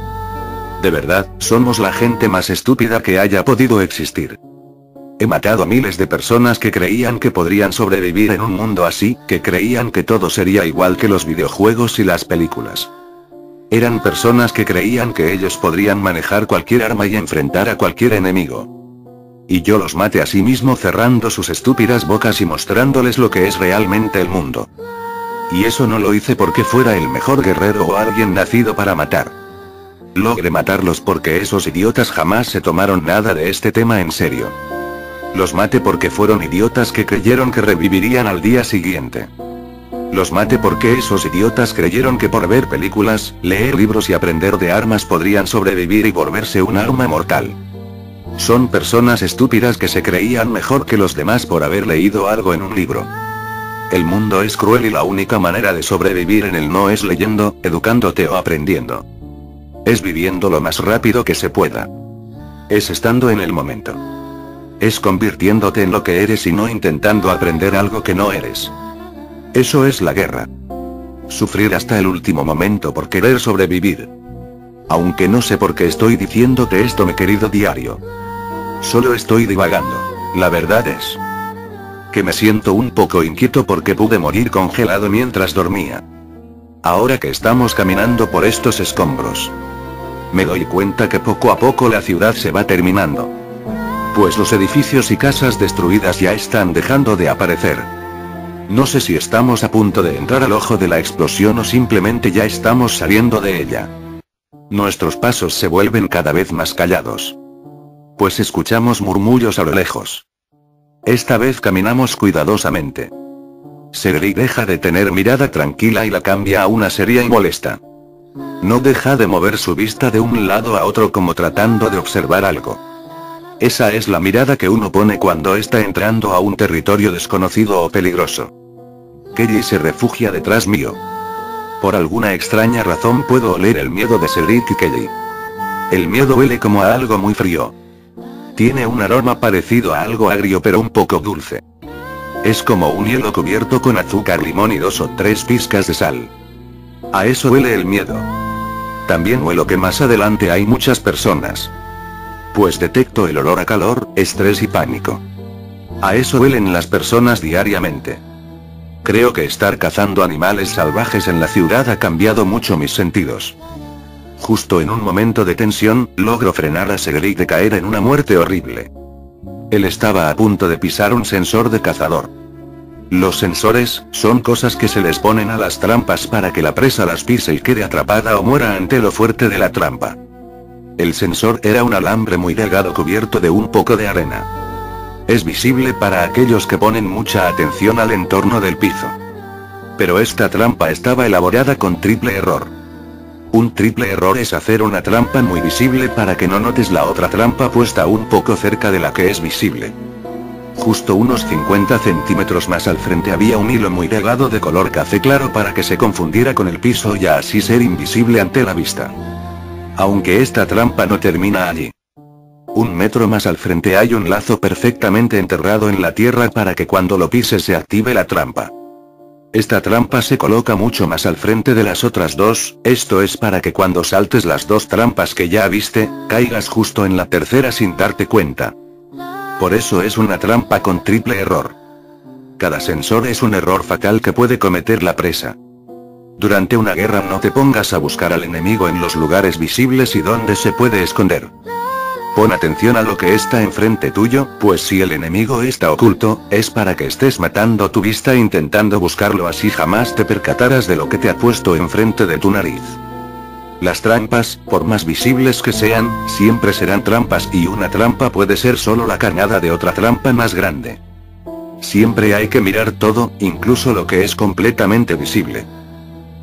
De verdad, somos la gente más estúpida que haya podido existir. He matado a miles de personas que creían que podrían sobrevivir en un mundo así, que creían que todo sería igual que los videojuegos y las películas. Eran personas que creían que ellos podrían manejar cualquier arma y enfrentar a cualquier enemigo. Y yo los maté a sí mismo cerrando sus estúpidas bocas y mostrándoles lo que es realmente el mundo. Y eso no lo hice porque fuera el mejor guerrero o alguien nacido para matar. Logré matarlos porque esos idiotas jamás se tomaron nada de este tema en serio. Los maté porque fueron idiotas que creyeron que revivirían al día siguiente. Los maté porque esos idiotas creyeron que por ver películas, leer libros y aprender de armas podrían sobrevivir y volverse un arma mortal. Son personas estúpidas que se creían mejor que los demás por haber leído algo en un libro. El mundo es cruel y la única manera de sobrevivir en él no es leyendo, educándote o aprendiendo. Es viviendo lo más rápido que se pueda. Es estando en el momento. es convirtiéndote en lo que eres y no intentando aprender algo que no eres. Eso es la guerra. Sufrir hasta el último momento por querer sobrevivir. Aunque no sé por qué estoy diciéndote esto, mi querido diario. Solo estoy divagando. La verdad es que me siento un poco inquieto porque pude morir congelado mientras dormía. Ahora que estamos caminando por estos escombros, me doy cuenta que poco a poco la ciudad se va terminando. Pues los edificios y casas destruidas ya están dejando de aparecer. No sé si estamos a punto de entrar al ojo de la explosión o simplemente ya estamos saliendo de ella. Nuestros pasos se vuelven cada vez más callados, pues escuchamos murmullos a lo lejos. Esta vez caminamos cuidadosamente. Cedric deja de tener mirada tranquila y la cambia a una seria y molesta. No deja de mover su vista de un lado a otro como tratando de observar algo. Esa es la mirada que uno pone cuando está entrando a un territorio desconocido o peligroso. Kelly se refugia detrás mío. Por alguna extraña razón puedo oler el miedo de Cedric y Kelly. El miedo huele como a algo muy frío. Tiene un aroma parecido a algo agrio pero un poco dulce. Es como un hielo cubierto con azúcar, limón y 2 o 3 pizcas de sal. A eso huele el miedo. También huelo que más adelante hay muchas personas, pues detecto el olor a calor, estrés y pánico. A eso huelen las personas diariamente. Creo que estar cazando animales salvajes en la ciudad ha cambiado mucho mis sentidos. Justo en un momento de tensión, logro frenar a Cedric de caer en una muerte horrible. Él estaba a punto de pisar un sensor de cazador. Los sensores son cosas que se les ponen a las trampas para que la presa las pise y quede atrapada o muera ante lo fuerte de la trampa. El sensor era un alambre muy delgado cubierto de un poco de arena. Es visible para aquellos que ponen mucha atención al entorno del piso. Pero esta trampa estaba elaborada con triple error. Un triple error es hacer una trampa muy visible para que no notes la otra trampa puesta un poco cerca de la que es visible. Justo unos 50 centímetros más al frente había un hilo muy delgado de color café claro para que se confundiera con el piso y así ser invisible ante la vista. Aunque esta trampa no termina allí. 1 metro más al frente hay un lazo perfectamente enterrado en la tierra para que cuando lo pises se active la trampa. Esta trampa se coloca mucho más al frente de las otras dos, esto es para que cuando saltes las 2 trampas que ya viste, caigas justo en la tercera sin darte cuenta. Por eso es una trampa con triple error. Cada sensor es un error fatal que puede cometer la presa. Durante una guerra no te pongas a buscar al enemigo en los lugares visibles y donde se puede esconder. Pon atención a lo que está enfrente tuyo, pues si el enemigo está oculto, es para que estés matando tu vista intentando buscarlo, así jamás te percatarás de lo que te ha puesto enfrente de tu nariz. Las trampas, por más visibles que sean, siempre serán trampas y una trampa puede ser solo la carnada de otra trampa más grande. Siempre hay que mirar todo, incluso lo que es completamente visible.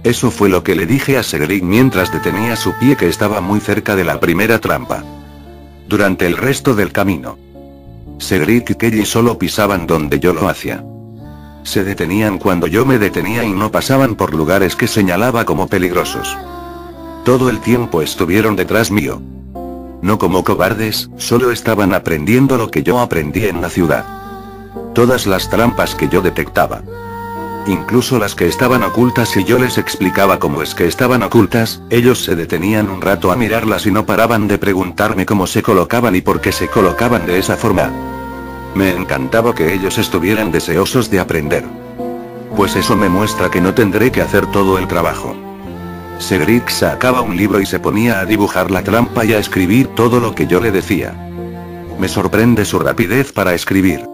Eso fue lo que le dije a Cedric mientras detenía su pie que estaba muy cerca de la primera trampa. Durante el resto del camino, Cedric y Kelly solo pisaban donde yo lo hacía. Se detenían cuando yo me detenía y no pasaban por lugares que señalaba como peligrosos. Todo el tiempo estuvieron detrás mío. No como cobardes, solo estaban aprendiendo lo que yo aprendí en la ciudad. Todas las trampas que yo detectaba, incluso las que estaban ocultas y yo les explicaba cómo es que estaban ocultas, ellos se detenían un rato a mirarlas y no paraban de preguntarme cómo se colocaban y por qué se colocaban de esa forma. Me encantaba que ellos estuvieran deseosos de aprender, pues eso me muestra que no tendré que hacer todo el trabajo. Cedric sacaba un libro y se ponía a dibujar la trampa y a escribir todo lo que yo le decía. Me sorprende su rapidez para escribir.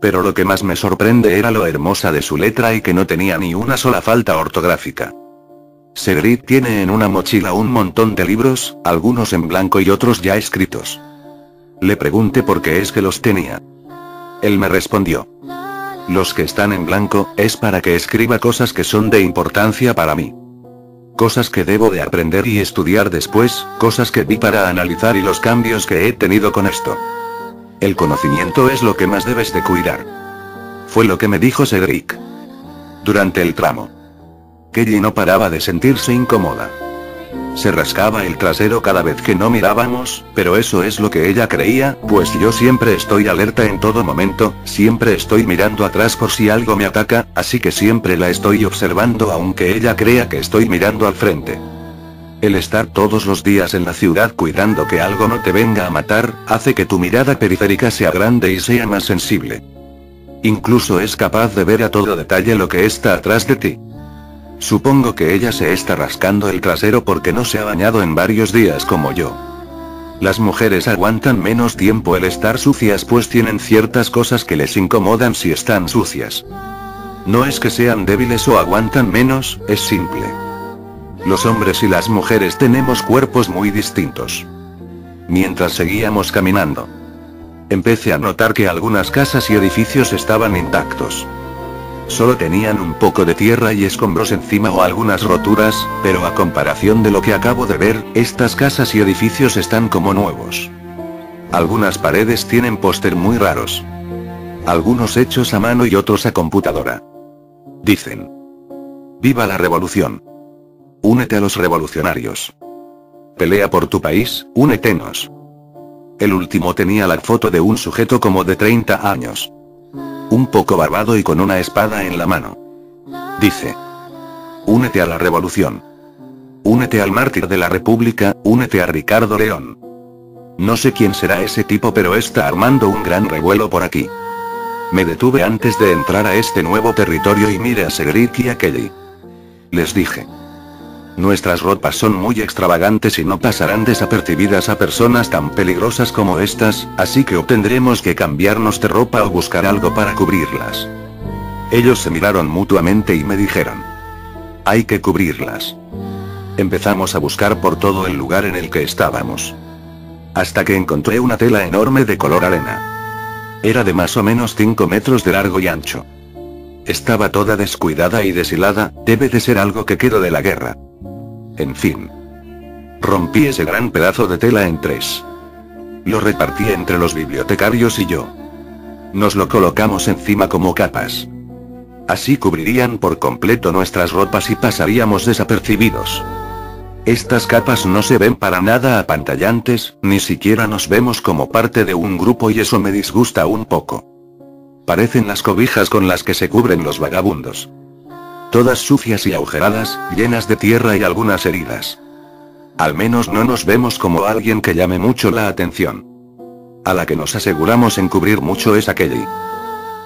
Pero lo que más me sorprende era lo hermosa de su letra y que no tenía ni una sola falta ortográfica. Cedric tiene en una mochila un montón de libros, algunos en blanco y otros ya escritos. Le pregunté por qué es que los tenía. Él me respondió: los que están en blanco, es para que escriba cosas que son de importancia para mí. Cosas que debo de aprender y estudiar después, cosas que vi para analizar y los cambios que he tenido con esto. El conocimiento es lo que más debes de cuidar. Fue lo que me dijo Cedric. Durante el tramo, Kelly no paraba de sentirse incómoda. Se rascaba el trasero cada vez que no mirábamos, pero eso es lo que ella creía, pues yo siempre estoy alerta en todo momento, siempre estoy mirando atrás por si algo me ataca, así que siempre la estoy observando aunque ella crea que estoy mirando al frente. El estar todos los días en la ciudad cuidando que algo no te venga a matar, hace que tu mirada periférica sea grande y sea más sensible. Incluso es capaz de ver a todo detalle lo que está atrás de ti. Supongo que ella se está rascando el trasero porque no se ha bañado en varios días como yo. Las mujeres aguantan menos tiempo el estar sucias pues tienen ciertas cosas que les incomodan si están sucias. No es que sean débiles o aguantan menos, es simple. Los hombres y las mujeres tenemos cuerpos muy distintos. Mientras seguíamos caminando, empecé a notar que algunas casas y edificios estaban intactos. Solo tenían un poco de tierra y escombros encima o algunas roturas, pero a comparación de lo que acabo de ver, estas casas y edificios están como nuevos. Algunas paredes tienen póster muy raros. Algunos hechos a mano y otros a computadora. Dicen: ¡Viva la revolución! Únete a los revolucionarios. Pelea por tu país, únetenos. El último tenía la foto de un sujeto como de 30 años. Un poco barbado y con una espada en la mano. Dice: únete a la revolución. Únete al mártir de la República, únete a Ricardo León. No sé quién será ese tipo pero está armando un gran revuelo por aquí. Me detuve antes de entrar a este nuevo territorio y miré a Cedric y a Kelly. Les dije: nuestras ropas son muy extravagantes y no pasarán desapercibidas a personas tan peligrosas como estas, así que obtendremos que cambiarnos de ropa o buscar algo para cubrirlas. Ellos se miraron mutuamente y me dijeron: hay que cubrirlas. Empezamos a buscar por todo el lugar en el que estábamos, hasta que encontré una tela enorme de color arena. Era de más o menos 5 metros de largo y ancho. Estaba toda descuidada y deshilada, debe de ser algo que quedó de la guerra. En fin. Rompí ese gran pedazo de tela en 3. Lo repartí entre los bibliotecarios y yo. Nos lo colocamos encima como capas. Así cubrirían por completo nuestras ropas y pasaríamos desapercibidos. Estas capas no se ven para nada apantallantes, ni siquiera nos vemos como parte de un grupo y eso me disgusta un poco. Parecen las cobijas con las que se cubren los vagabundos. Todas sucias y agujeradas, llenas de tierra y algunas heridas. Al menos no nos vemos como alguien que llame mucho la atención. A la que nos aseguramos en cubrir mucho es a Kelly.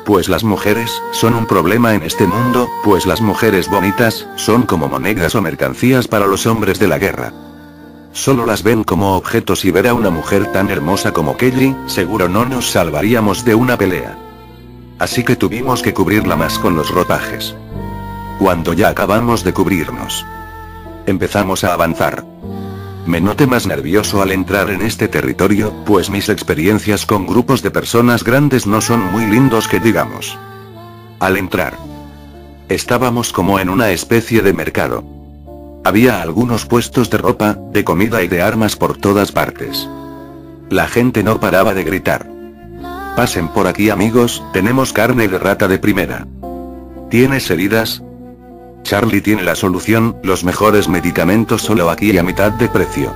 Pues las mujeres son un problema en este mundo, pues las mujeres bonitas son como monedas o mercancías para los hombres de la guerra. Solo las ven como objetos y ver a una mujer tan hermosa como Kelly, seguro no nos salvaríamos de una pelea. Así que tuvimos que cubrirla más con los ropajes. Cuando ya acabamos de cubrirnos, empezamos a avanzar. Me noté más nervioso al entrar en este territorio, pues mis experiencias con grupos de personas grandes no son muy lindos que digamos. Al entrar, estábamos como en una especie de mercado. Había algunos puestos de ropa, de comida y de armas por todas partes. La gente no paraba de gritar: pasen por aquí amigos, tenemos carne de rata de primera. ¿Tienes heridas? Charlie tiene la solución, los mejores medicamentos solo aquí y a mitad de precio.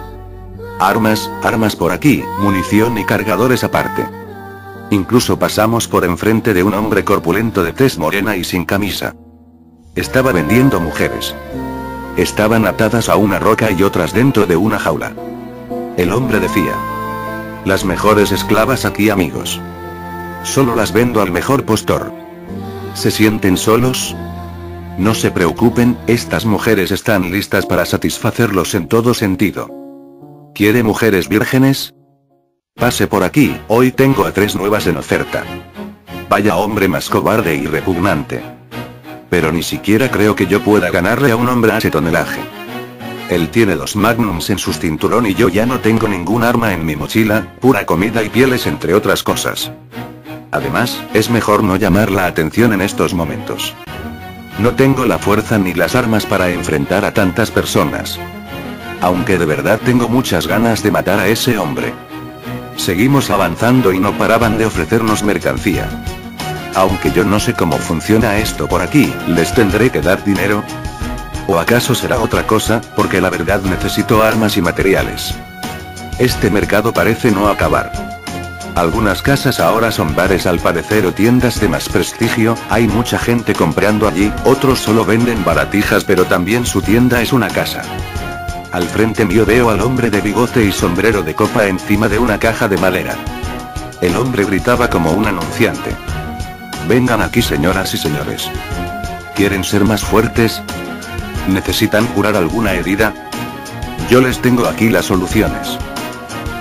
Armas por aquí, munición y cargadores aparte. Incluso pasamos por enfrente de un hombre corpulento de tez morena y sin camisa. Estaba vendiendo mujeres. Estaban atadas a una roca y otras dentro de una jaula. El hombre decía: las mejores esclavas aquí amigos. Solo las vendo al mejor postor. ¿Se sienten solos? No se preocupen, estas mujeres están listas para satisfacerlos en todo sentido. ¿Quiere mujeres vírgenes? Pase por aquí, hoy tengo a 3 nuevas en oferta. Vaya hombre más cobarde y repugnante. Pero ni siquiera creo que yo pueda ganarle a un hombre a ese tonelaje. Él tiene 2 magnums en su cinturón y yo ya no tengo ningún arma en mi mochila, pura comida y pieles entre otras cosas. Además, es mejor no llamar la atención en estos momentos. No tengo la fuerza ni las armas para enfrentar a tantas personas. Aunque de verdad tengo muchas ganas de matar a ese hombre. Seguimos avanzando y no paraban de ofrecernos mercancía. Aunque yo no sé cómo funciona esto por aquí, ¿les tendré que dar dinero? ¿O acaso será otra cosa, porque la verdad necesito armas y materiales? Este mercado parece no acabar. Algunas casas ahora son bares al parecer o tiendas de más prestigio, hay mucha gente comprando allí, otros solo venden baratijas pero también su tienda es una casa. Al frente mío veo al hombre de bigote y sombrero de copa encima de una caja de madera. El hombre gritaba como un anunciante. Vengan aquí señoras y señores. ¿Quieren ser más fuertes? ¿Necesitan curar alguna herida? Yo les tengo aquí las soluciones.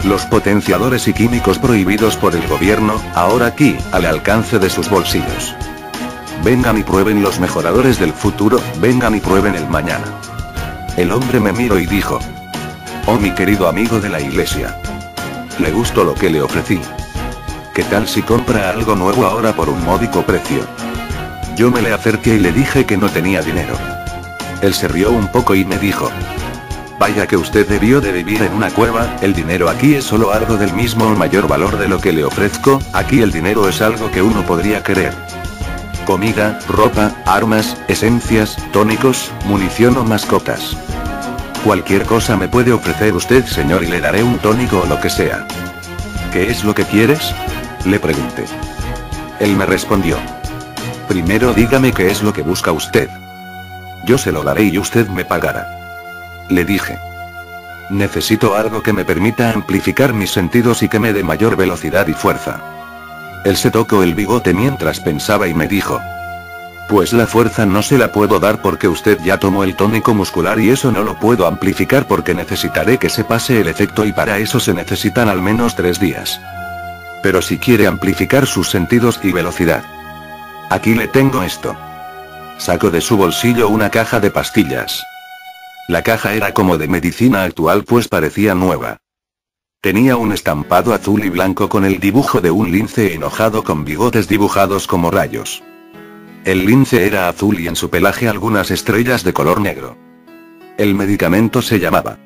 Los potenciadores y químicos prohibidos por el gobierno, ahora aquí, al alcance de sus bolsillos. Vengan y prueben los mejoradores del futuro, vengan y prueben el mañana. El hombre me miró y dijo: oh mi querido amigo de la iglesia. Le gustó lo que le ofrecí. ¿Qué tal si compra algo nuevo ahora por un módico precio? Yo me le acerqué y le dije que no tenía dinero. Él se rió un poco y me dijo: vaya que usted debió de vivir en una cueva, el dinero aquí es solo algo del mismo o mayor valor de lo que le ofrezco, aquí el dinero es algo que uno podría querer. Comida, ropa, armas, esencias, tónicos, munición o mascotas. Cualquier cosa me puede ofrecer usted señor y le daré un tónico o lo que sea. ¿Qué es lo que quieres? Le pregunté. Él me respondió: primero dígame qué es lo que busca usted. Yo se lo daré y usted me pagará. Le dije: necesito algo que me permita amplificar mis sentidos y que me dé mayor velocidad y fuerza. Él se tocó el bigote mientras pensaba y me dijo: pues la fuerza no se la puedo dar porque usted ya tomó el tónico muscular y eso no lo puedo amplificar porque necesitaré que se pase el efecto y para eso se necesitan al menos 3 días. Pero si quiere amplificar sus sentidos y velocidad, aquí le tengo esto. Sacó de su bolsillo una caja de pastillas. La caja era como de medicina actual pues parecía nueva. Tenía un estampado azul y blanco con el dibujo de un lince enojado con bigotes dibujados como rayos. El lince era azul y en su pelaje algunas estrellas de color negro. El medicamento se llamaba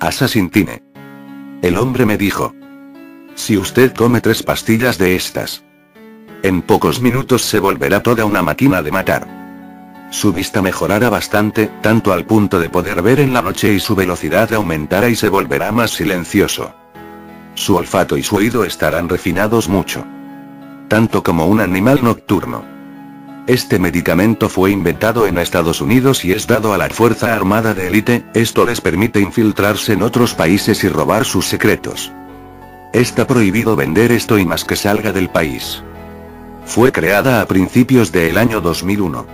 Asasintine. El hombre me dijo: si usted come 3 pastillas de estas, en pocos minutos se volverá toda una máquina de matar. Su vista mejorará bastante, tanto al punto de poder ver en la noche y su velocidad aumentará y se volverá más silencioso. Su olfato y su oído estarán refinados mucho. Tanto como un animal nocturno. Este medicamento fue inventado en Estados Unidos y es dado a la Fuerza Armada de Élite, esto les permite infiltrarse en otros países y robar sus secretos. Está prohibido vender esto y más que salga del país. Fue creada a principios del año 2001.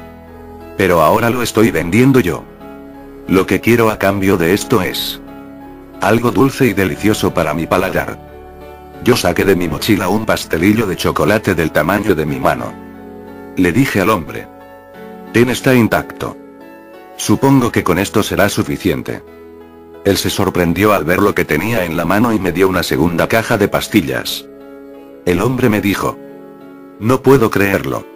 Pero ahora lo estoy vendiendo yo. Lo que quiero a cambio de esto es algo dulce y delicioso para mi paladar. Yo saqué de mi mochila un pastelillo de chocolate del tamaño de mi mano. Le dije al hombre: ten, está intacto. Supongo que con esto será suficiente. Él se sorprendió al ver lo que tenía en la mano y me dio una segunda caja de pastillas. El hombre me dijo: no puedo creerlo.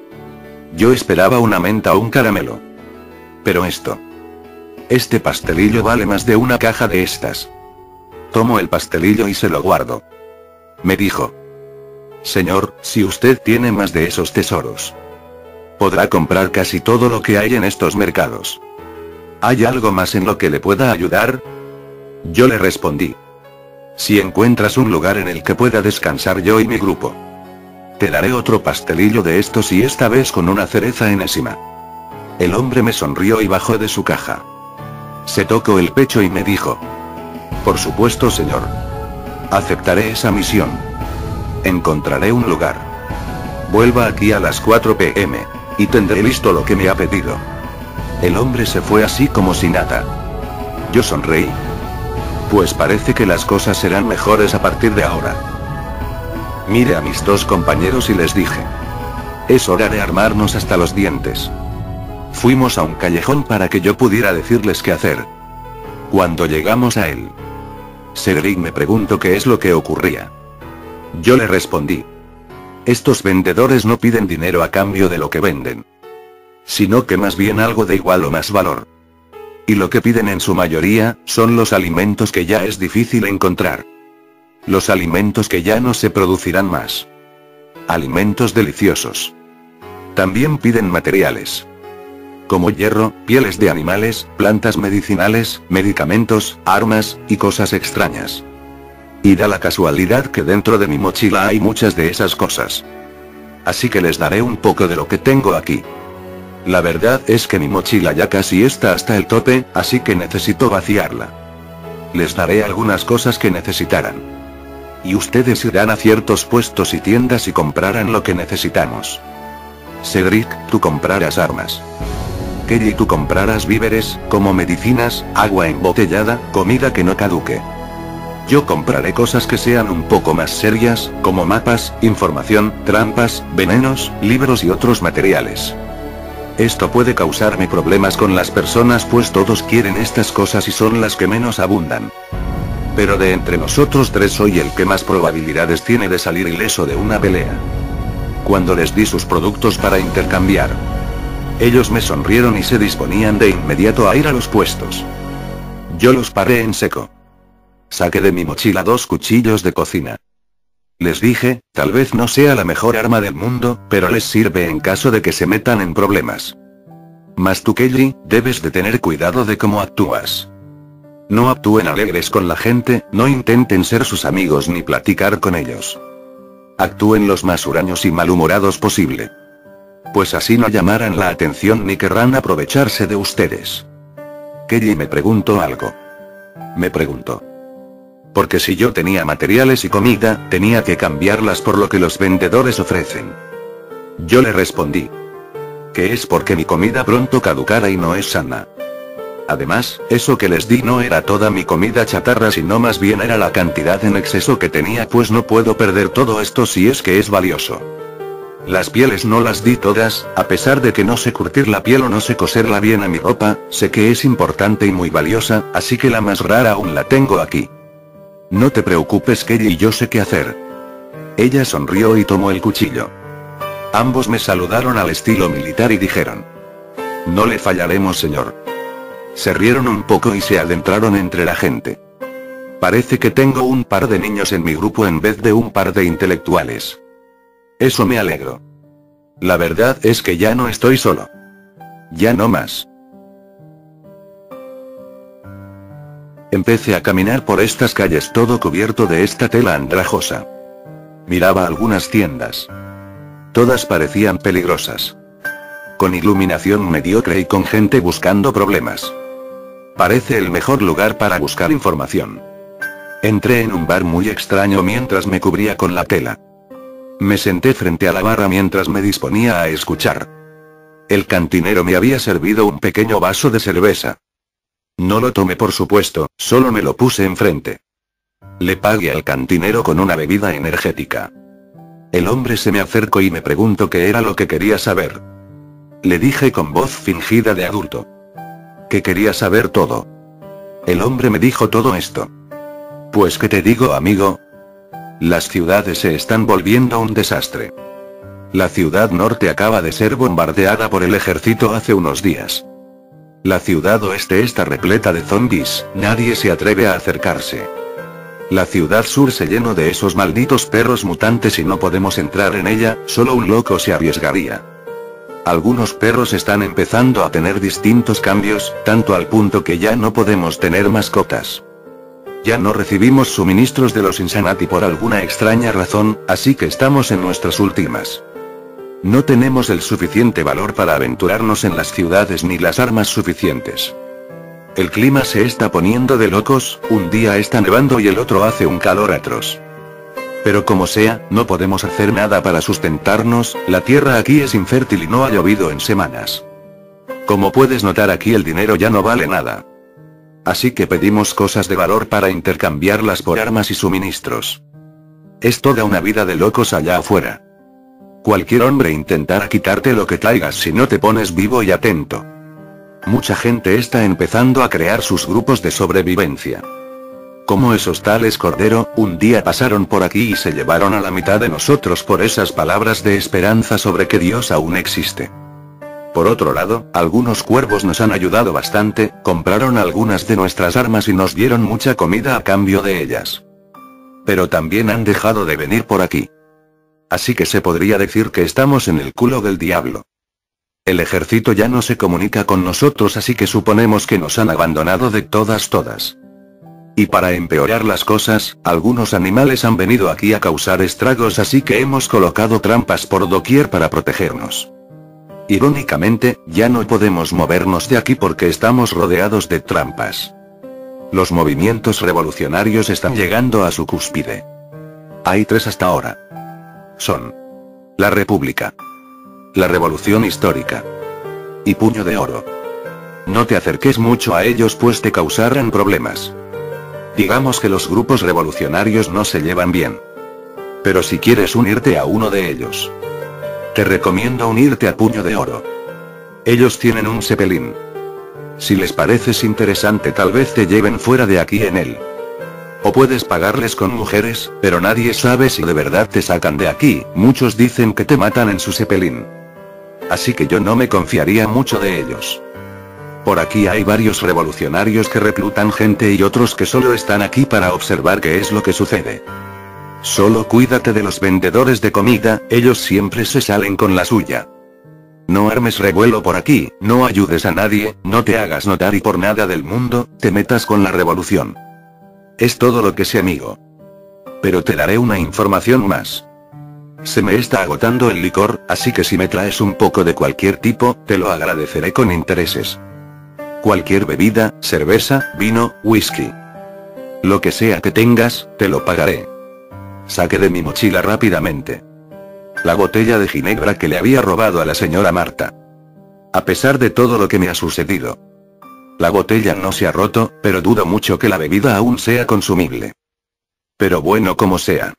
Yo esperaba una menta o un caramelo. Pero esto. Este pastelillo vale más de una caja de estas. Tomo el pastelillo y se lo guardo. Me dijo: señor, si usted tiene más de esos tesoros, podrá comprar casi todo lo que hay en estos mercados. ¿Hay algo más en lo que le pueda ayudar? Yo le respondí: si encuentras un lugar en el que pueda descansar yo y mi grupo, te daré otro pastelillo de estos y esta vez con una cereza enésima. El hombre me sonrió y bajó de su caja. Se tocó el pecho y me dijo: por supuesto señor. Aceptaré esa misión. Encontraré un lugar. Vuelva aquí a las 4 p.m. y tendré listo lo que me ha pedido. El hombre se fue así como si nada. Yo sonreí. Pues parece que las cosas serán mejores a partir de ahora. Miré a mis 2 compañeros y les dije: es hora de armarnos hasta los dientes. Fuimos a un callejón para que yo pudiera decirles qué hacer. Cuando llegamos a él, Cedric me preguntó qué es lo que ocurría. Yo le respondí: estos vendedores no piden dinero a cambio de lo que venden, sino que más bien algo de igual o más valor. Y lo que piden en su mayoría son los alimentos que ya es difícil encontrar. Los alimentos que ya no se producirán más. Alimentos deliciosos. También piden materiales. como hierro, pieles de animales, plantas medicinales, medicamentos, armas, y cosas extrañas. Y da la casualidad que dentro de mi mochila hay muchas de esas cosas. Así que les daré un poco de lo que tengo aquí. La verdad es que mi mochila ya casi está hasta el tope, así que necesito vaciarla. Les daré algunas cosas que necesitaran. Y ustedes irán a ciertos puestos y tiendas y comprarán lo que necesitamos. Cedric, tú comprarás armas. Kelly, tú comprarás víveres, como medicinas, agua embotellada, comida que no caduque. Yo compraré cosas que sean un poco más serias, como mapas, información, trampas, venenos, libros y otros materiales. Esto puede causarme problemas con las personas, pues todos quieren estas cosas y son las que menos abundan. Pero de entre nosotros tres soy el que más probabilidades tiene de salir ileso de una pelea. Cuando les di sus productos para intercambiar, ellos me sonrieron y se disponían de inmediato a ir a los puestos. Yo los paré en seco. Saqué de mi mochila dos cuchillos de cocina. Les dije, tal vez no sea la mejor arma del mundo, pero les sirve en caso de que se metan en problemas. Mas tú, Kelly, debes de tener cuidado de cómo actúas. No actúen alegres con la gente, no intenten ser sus amigos ni platicar con ellos. Actúen los más huraños y malhumorados posible. Pues así no llamarán la atención ni querrán aprovecharse de ustedes. Kelly me preguntó algo. Me preguntó. Porque si yo tenía materiales y comida, tenía que cambiarlas por lo que los vendedores ofrecen. Yo le respondí. Que es porque mi comida pronto caducará y no es sana. Además, eso que les di no era toda mi comida chatarra, sino más bien era la cantidad en exceso que tenía, pues no puedo perder todo esto si es que es valioso. Las pieles no las di todas, a pesar de que no sé curtir la piel o no sé coserla bien a mi ropa, sé que es importante y muy valiosa, así que la más rara aún la tengo aquí. No te preocupes, Kelly, y yo sé qué hacer. Ella sonrió y tomó el cuchillo. Ambos me saludaron al estilo militar y dijeron: No le fallaremos, señor. Se rieron un poco y se adentraron entre la gente. Parece que tengo un par de niños en mi grupo en vez de un par de intelectuales. Eso me alegro. La verdad es que ya no estoy solo. Ya no más. Empecé a caminar por estas calles todo cubierto de esta tela andrajosa. Miraba algunas tiendas. Todas parecían peligrosas. Con iluminación mediocre y con gente buscando problemas. Parece el mejor lugar para buscar información. Entré en un bar muy extraño mientras me cubría con la tela. Me senté frente a la barra mientras me disponía a escuchar. El cantinero me había servido un pequeño vaso de cerveza. No lo tomé, por supuesto, solo me lo puse enfrente. Le pagué al cantinero con una bebida energética. El hombre se me acercó y me preguntó qué era lo que quería saber. Le dije con voz fingida de adulto que quería saber todo. El hombre me dijo todo esto. Pues qué te digo, amigo. Las ciudades se están volviendo un desastre. La ciudad norte acaba de ser bombardeada por el ejército hace unos días. La ciudad oeste está repleta de zombies, nadie se atreve a acercarse. La ciudad sur se llenó de esos malditos perros mutantes y no podemos entrar en ella, solo un loco se arriesgaría. Algunos perros están empezando a tener distintos cambios, tanto al punto que ya no podemos tener mascotas. Ya no recibimos suministros de los Insanati por alguna extraña razón, así que estamos en nuestras últimas. No tenemos el suficiente valor para aventurarnos en las ciudades ni las armas suficientes. El clima se está poniendo de locos, un día está nevando y el otro hace un calor atroz. Pero como sea, no podemos hacer nada para sustentarnos, la tierra aquí es infértil y no ha llovido en semanas. Como puedes notar, aquí el dinero ya no vale nada. Así que pedimos cosas de valor para intercambiarlas por armas y suministros. Es toda una vida de locos allá afuera. Cualquier hombre intentará quitarte lo que traigas si no te pones vivo y atento. Mucha gente está empezando a crear sus grupos de sobrevivencia. Como esos tales Cordero, un día pasaron por aquí y se llevaron a la mitad de nosotros por esas palabras de esperanza sobre que Dios aún existe. Por otro lado, algunos cuervos nos han ayudado bastante, compraron algunas de nuestras armas y nos dieron mucha comida a cambio de ellas. Pero también han dejado de venir por aquí. Así que se podría decir que estamos en el culo del diablo. El ejército ya no se comunica con nosotros, así que suponemos que nos han abandonado de todas. Y para empeorar las cosas, algunos animales han venido aquí a causar estragos, así que hemos colocado trampas por doquier para protegernos. Irónicamente, ya no podemos movernos de aquí porque estamos rodeados de trampas. Los movimientos revolucionarios están llegando a su cúspide. Hay tres hasta ahora. Son La República, La Revolución Histórica y Puño de Oro. No te acerques mucho a ellos, pues te causarán problemas. Digamos que los grupos revolucionarios no se llevan bien. Pero si quieres unirte a uno de ellos, te recomiendo unirte a Puño de Oro. Ellos tienen un Zeppelin. Si les pareces interesante, tal vez te lleven fuera de aquí en él. O puedes pagarles con mujeres, pero nadie sabe si de verdad te sacan de aquí. Muchos dicen que te matan en su Zeppelin. Así que yo no me confiaría mucho de ellos. Por aquí hay varios revolucionarios que reclutan gente y otros que solo están aquí para observar qué es lo que sucede. Solo cuídate de los vendedores de comida, ellos siempre se salen con la suya. No armes revuelo por aquí, no ayudes a nadie, no te hagas notar y por nada del mundo te metas con la revolución. Es todo lo que sé, amigo. Pero te daré una información más. Se me está agotando el licor, así que si me traes un poco de cualquier tipo, te lo agradeceré con intereses. Cualquier bebida, cerveza, vino, whisky. Lo que sea que tengas, te lo pagaré. Saqué de mi mochila rápidamente la botella de ginebra que le había robado a la señora Marta. A pesar de todo lo que me ha sucedido, la botella no se ha roto, pero dudo mucho que la bebida aún sea consumible. Pero bueno, como sea.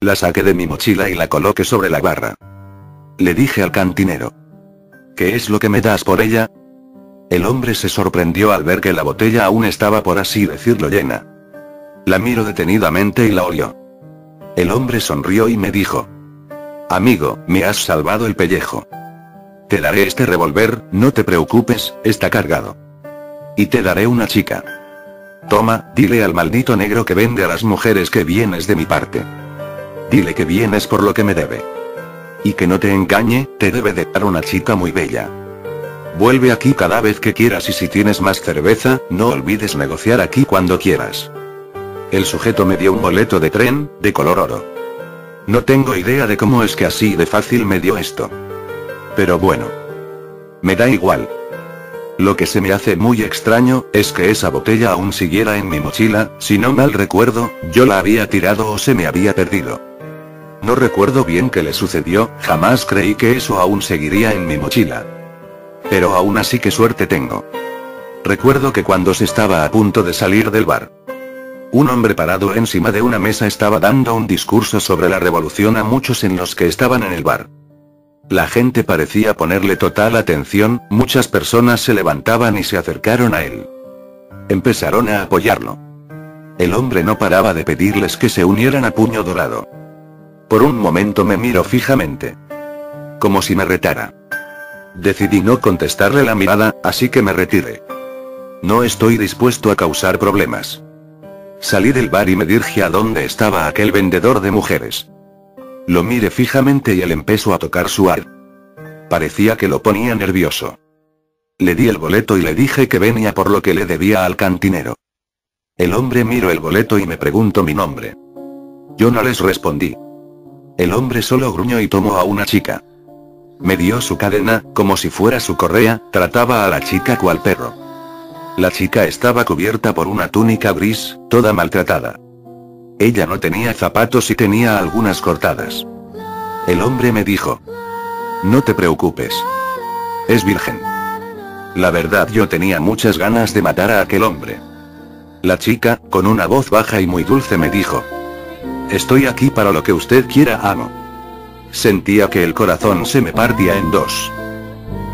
La saqué de mi mochila y la coloqué sobre la barra. Le dije al cantinero: ¿qué es lo que me das por ella? El hombre se sorprendió al ver que la botella aún estaba, por así decirlo, llena. La miró detenidamente y la olió. El hombre sonrió y me dijo: amigo, me has salvado el pellejo. Te daré este revólver, no te preocupes, está cargado. Y te daré una chica. Toma, dile al maldito negro que vende a las mujeres que vienes de mi parte. Dile que vienes por lo que me debe. Y que no te engañe, te debe de dar una chica muy bella. Vuelve aquí cada vez que quieras y si tienes más cerveza, no olvides negociar aquí cuando quieras. El sujeto me dio un boleto de tren, de color oro. No tengo idea de cómo es que así de fácil me dio esto. Pero bueno, me da igual. Lo que se me hace muy extraño es que esa botella aún siguiera en mi mochila. Si no mal recuerdo, yo la había tirado o se me había perdido. No recuerdo bien qué le sucedió, jamás creí que eso aún seguiría en mi mochila. Pero aún así, qué suerte tengo. Recuerdo que cuando se estaba a punto de salir del bar, un hombre parado encima de una mesa estaba dando un discurso sobre la revolución a muchos en los que estaban en el bar. La gente parecía ponerle total atención, muchas personas se levantaban y se acercaron a él. Empezaron a apoyarlo. El hombre no paraba de pedirles que se unieran a Puño Dorado. Por un momento me miró fijamente, como si me retara. Decidí no contestarle la mirada, así que me retiré. No estoy dispuesto a causar problemas. Salí del bar y me dirigí a donde estaba aquel vendedor de mujeres. Lo miré fijamente y él empezó a tocar su ar. Parecía que lo ponía nervioso. Le di el boleto y le dije que venía por lo que le debía al cantinero. El hombre miró el boleto y me preguntó mi nombre. Yo no les respondí. El hombre solo gruñó y tomó a una chica. Me dio su cadena, como si fuera su correa, trataba a la chica cual perro. La chica estaba cubierta por una túnica gris, toda maltratada. Ella no tenía zapatos y tenía algunas cortadas. El hombre me dijo: no te preocupes, es virgen. La verdad, yo tenía muchas ganas de matar a aquel hombre. La chica, con una voz baja y muy dulce, me dijo: estoy aquí para lo que usted quiera, amo. Sentía que el corazón se me partía en dos.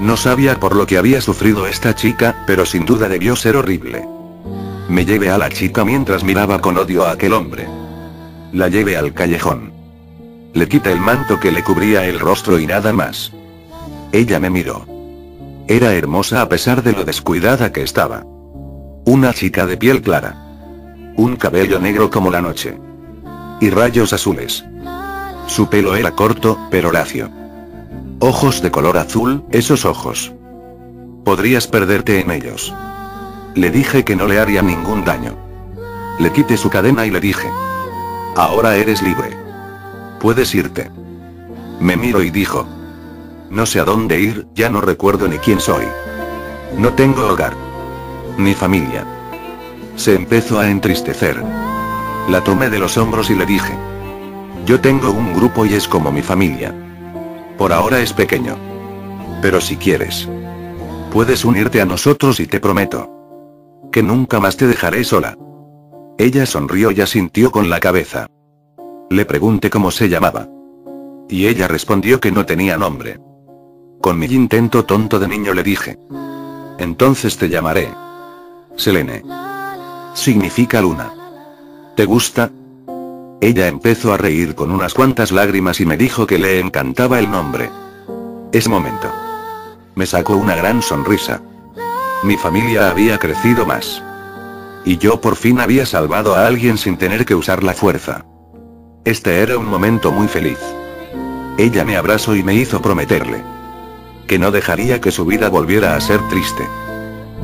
No sabía por lo que había sufrido esta chica, pero sin duda debió ser horrible. Me llevé a la chica mientras miraba con odio a aquel hombre. La llevé al callejón. Le quité el manto que le cubría el rostro y nada más. Ella me miró. Era hermosa a pesar de lo descuidada que estaba. Una chica de piel clara. Un cabello negro como la noche. Y rayos azules. Su pelo era corto, pero lacio. Ojos de color azul, esos ojos. Podrías perderte en ellos. Le dije que no le haría ningún daño. Le quité su cadena y le dije: ahora eres libre. Puedes irte. Me miró y dijo: no sé a dónde ir, ya no recuerdo ni quién soy. No tengo hogar. Ni familia. Se empezó a entristecer. La tomé de los hombros y le dije: yo tengo un grupo y es como mi familia. Por ahora es pequeño. Pero si quieres, puedes unirte a nosotros y te prometo que nunca más te dejaré sola. Ella sonrió y asintió con la cabeza. Le pregunté cómo se llamaba. Y ella respondió que no tenía nombre. Con mi intento tonto de niño le dije: entonces te llamaré Selene. Significa luna. ¿Te gusta? Ella empezó a reír con unas cuantas lágrimas y me dijo que le encantaba el nombre. Ese momento me sacó una gran sonrisa. Mi familia había crecido más. Y yo por fin había salvado a alguien sin tener que usar la fuerza. Este era un momento muy feliz. Ella me abrazó y me hizo prometerle que no dejaría que su vida volviera a ser triste.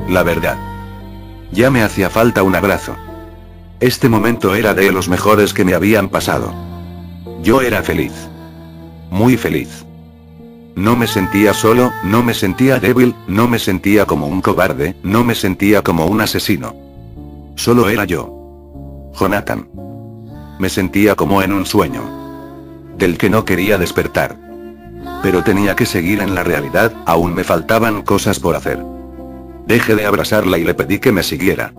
La verdad, ya me hacía falta un abrazo. Este momento era de los mejores que me habían pasado. Yo era feliz. Muy feliz. No me sentía solo, no me sentía débil, no me sentía como un cobarde, no me sentía como un asesino. Solo era yo. Jonathan. Me sentía como en un sueño del que no quería despertar. Pero tenía que seguir en la realidad, aún me faltaban cosas por hacer. Dejé de abrazarla y le pedí que me siguiera.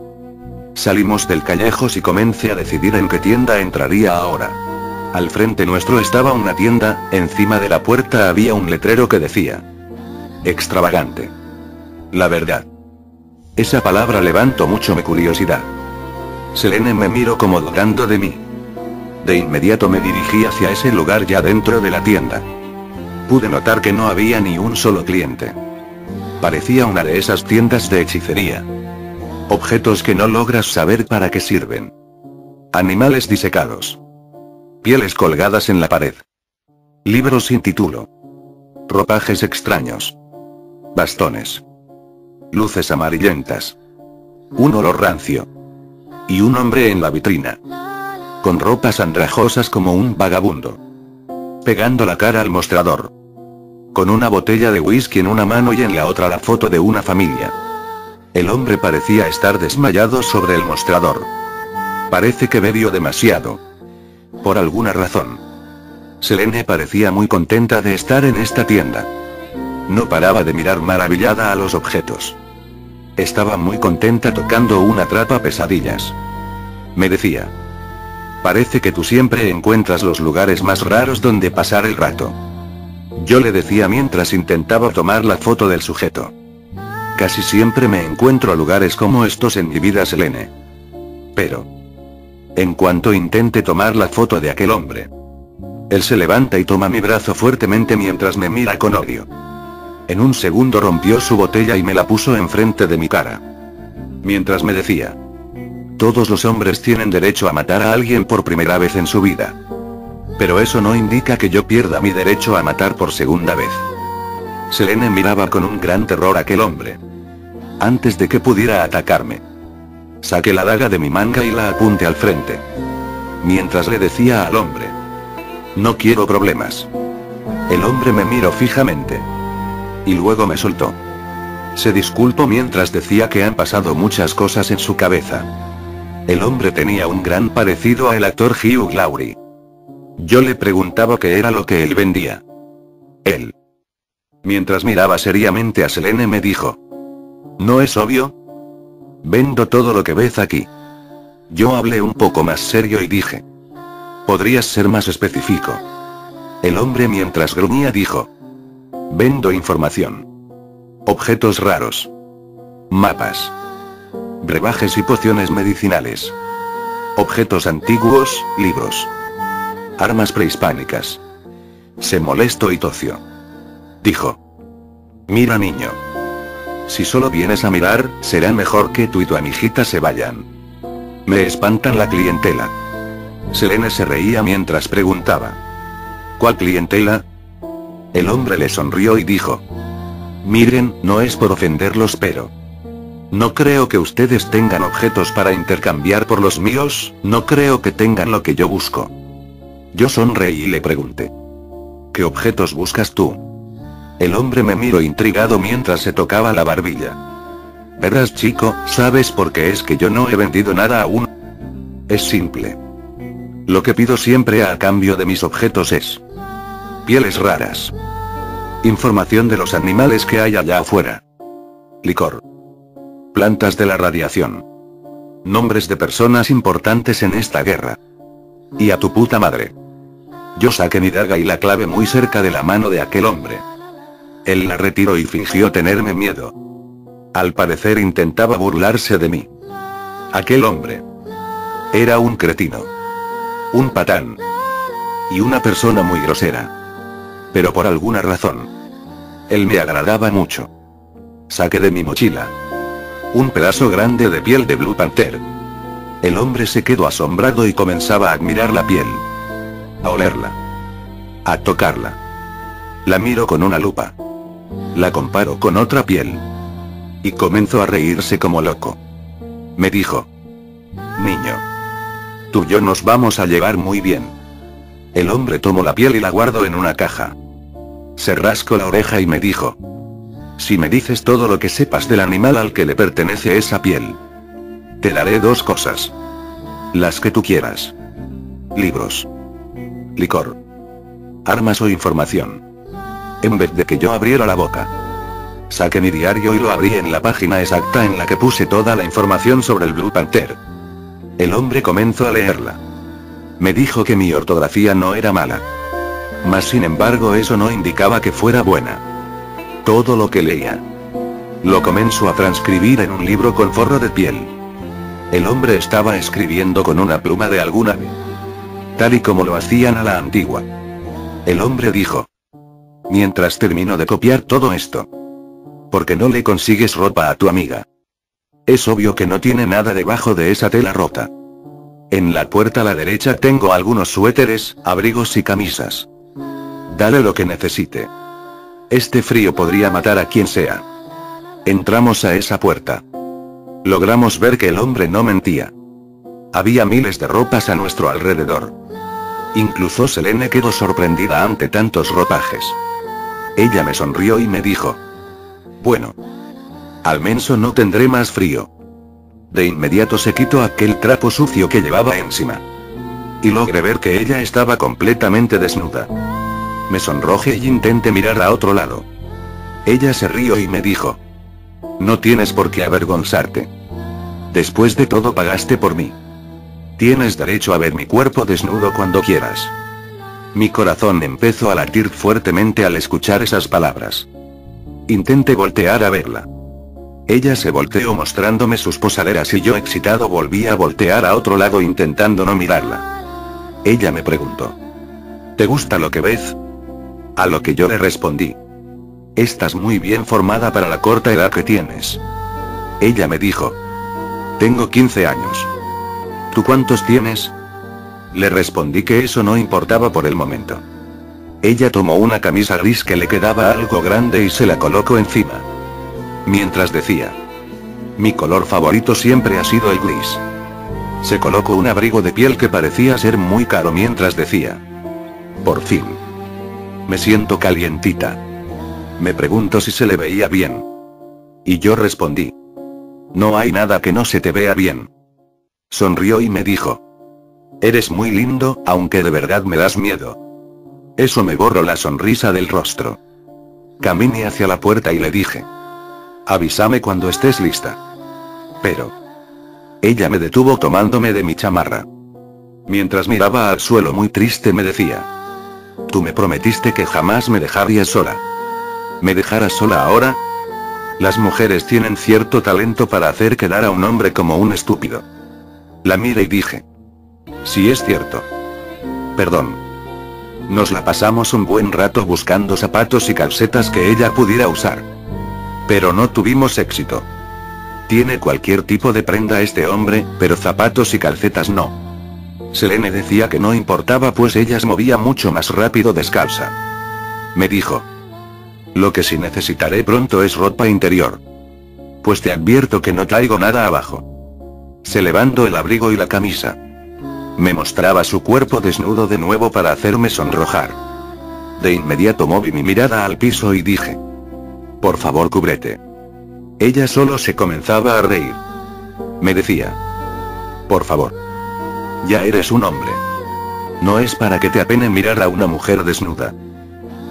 Salimos del callejo y comencé a decidir en qué tienda entraría ahora. Al frente nuestro estaba una tienda, encima de la puerta había un letrero que decía: extravagante. La verdad, esa palabra levantó mucho mi curiosidad. Selene me miró como dudando de mí. De inmediato me dirigí hacia ese lugar ya dentro de la tienda. Pude notar que no había ni un solo cliente. Parecía una de esas tiendas de hechicería. Objetos que no logras saber para qué sirven. Animales disecados. Pieles colgadas en la pared. Libros sin título. Ropajes extraños. Bastones. Luces amarillentas. Un olor rancio. Y un hombre en la vitrina, con ropas andrajosas como un vagabundo, pegando la cara al mostrador, con una botella de whisky en una mano y en la otra la foto de una familia. El hombre parecía estar desmayado sobre el mostrador. Parece que bebió demasiado. Por alguna razón, Selene parecía muy contenta de estar en esta tienda. No paraba de mirar maravillada a los objetos. Estaba muy contenta tocando una trapa pesadillas. Me decía: parece que tú siempre encuentras los lugares más raros donde pasar el rato. Yo le decía mientras intentaba tomar la foto del sujeto: casi siempre me encuentro lugares como estos en mi vida, Selene. Pero en cuanto intente tomar la foto de aquel hombre, él se levanta y toma mi brazo fuertemente mientras me mira con odio. En un segundo rompió su botella y me la puso enfrente de mi cara. Mientras me decía: todos los hombres tienen derecho a matar a alguien por primera vez en su vida. Pero eso no indica que yo pierda mi derecho a matar por segunda vez. Selene miraba con un gran terror a aquel hombre. Antes de que pudiera atacarme, saqué la daga de mi manga y la apunté al frente. Mientras le decía al hombre: no quiero problemas. El hombre me miró fijamente. Y luego me soltó. Se disculpó mientras decía que han pasado muchas cosas en su cabeza. El hombre tenía un gran parecido al actor Hugh Laurie. Yo le preguntaba qué era lo que él vendía. Él, mientras miraba seriamente a Selene, me dijo: ¿no es obvio? Vendo todo lo que ves aquí. Yo hablé un poco más serio y dije: ¿podrías ser más específico? El hombre, mientras gruñía, dijo: vendo información. Objetos raros. Mapas. Brebajes y pociones medicinales. Objetos antiguos, libros. Armas prehispánicas. Se molestó y tosió. Dijo: mira, niño. Si solo vienes a mirar, será mejor que tú y tu amiguita se vayan. Me espantan la clientela. Selene se reía mientras preguntaba: ¿cuál clientela? El hombre le sonrió y dijo: miren, no es por ofenderlos pero... no creo que ustedes tengan objetos para intercambiar por los míos, no creo que tengan lo que yo busco. Yo sonreí y le pregunté: ¿qué objetos buscas tú? El hombre me miró intrigado mientras se tocaba la barbilla. Verás chico, ¿sabes por qué es que yo no he vendido nada aún? Es simple. Lo que pido siempre a cambio de mis objetos es... pieles raras. Información de los animales que hay allá afuera. Licor. Plantas de la radiación. Nombres de personas importantes en esta guerra. Y a tu puta madre. Yo saqué mi daga y la clavé muy cerca de la mano de aquel hombre. Él la retiró y fingió tenerme miedo. Al parecer intentaba burlarse de mí. Aquel hombre era un cretino. Un patán. Y una persona muy grosera. Pero por alguna razón, él me agradaba mucho. Saqué de mi mochila un pedazo grande de piel de Blue Panther. El hombre se quedó asombrado y comenzaba a admirar la piel. A olerla. A tocarla. La miro con una lupa. La comparo con otra piel. Y comenzó a reírse como loco. Me dijo: niño, tú y yo nos vamos a llevar muy bien. El hombre tomó la piel y la guardó en una caja. Se rascó la oreja y me dijo: si me dices todo lo que sepas del animal al que le pertenece esa piel, te daré dos cosas. Las que tú quieras. Libros. Licor. Armas o información. En vez de que yo abriera la boca, saqué mi diario y lo abrí en la página exacta en la que puse toda la información sobre el Blue Panther. El hombre comenzó a leerla. Me dijo que mi ortografía no era mala. Mas sin embargo eso no indicaba que fuera buena. Todo lo que leía lo comenzó a transcribir en un libro con forro de piel. El hombre estaba escribiendo con una pluma de alguna ave, tal y como lo hacían a la antigua. El hombre dijo: mientras termino de copiar todo esto, ¿por qué no le consigues ropa a tu amiga? Es obvio que no tiene nada debajo de esa tela rota. En la puerta a la derecha tengo algunos suéteres, abrigos y camisas. Dale lo que necesite. Este frío podría matar a quien sea. Entramos a esa puerta. Logramos ver que el hombre no mentía. Había miles de ropas a nuestro alrededor. Incluso Selene quedó sorprendida ante tantos ropajes. Ella me sonrió y me dijo: bueno, al menos no tendré más frío. De inmediato se quitó aquel trapo sucio que llevaba encima. Y logré ver que ella estaba completamente desnuda. Me sonrojé y intenté mirar a otro lado. Ella se rió y me dijo: no tienes por qué avergonzarte. Después de todo pagaste por mí. Tienes derecho a ver mi cuerpo desnudo cuando quieras. Mi corazón empezó a latir fuertemente al escuchar esas palabras. Intenté voltear a verla. Ella se volteó mostrándome sus posaderas y yo excitado volví a voltear a otro lado intentando no mirarla. Ella me preguntó: ¿te gusta lo que ves? A lo que yo le respondí: estás muy bien formada para la corta edad que tienes. Ella me dijo: tengo 15 años. ¿Tú cuántos tienes? Le respondí que eso no importaba por el momento. Ella tomó una camisa gris que le quedaba algo grande y se la colocó encima. Mientras decía: mi color favorito siempre ha sido el gris. Se colocó un abrigo de piel que parecía ser muy caro mientras decía: por fin. Me siento calientita. Me preguntó si se le veía bien. Y yo respondí: no hay nada que no se te vea bien. Sonrió y me dijo: eres muy lindo, aunque de verdad me das miedo. Eso me borró la sonrisa del rostro. Caminé hacia la puerta y le dije: avísame cuando estés lista. Pero ella me detuvo tomándome de mi chamarra. Mientras miraba al suelo muy triste me decía: tú me prometiste que jamás me dejarías sola. ¿Me dejarás sola ahora? Las mujeres tienen cierto talento para hacer quedar a un hombre como un estúpido. La miré y dije: sí, es cierto. Perdón. Nos la pasamos un buen rato buscando zapatos y calcetas que ella pudiera usar. Pero no tuvimos éxito. Tiene cualquier tipo de prenda este hombre, pero zapatos y calcetas no. Selene decía que no importaba pues ellas movía mucho más rápido descalza. me dijo. Lo que sí necesitaré pronto es ropa interior. Pues te advierto que no traigo nada abajo. Se levantó el abrigo y la camisa. Me mostraba su cuerpo desnudo de nuevo para hacerme sonrojar. De inmediato moví mi mirada al piso y dije: por favor, cúbrete. Ella solo se comenzaba a reír. Me decía: por favor. Ya eres un hombre. No es para que te apene mirar a una mujer desnuda.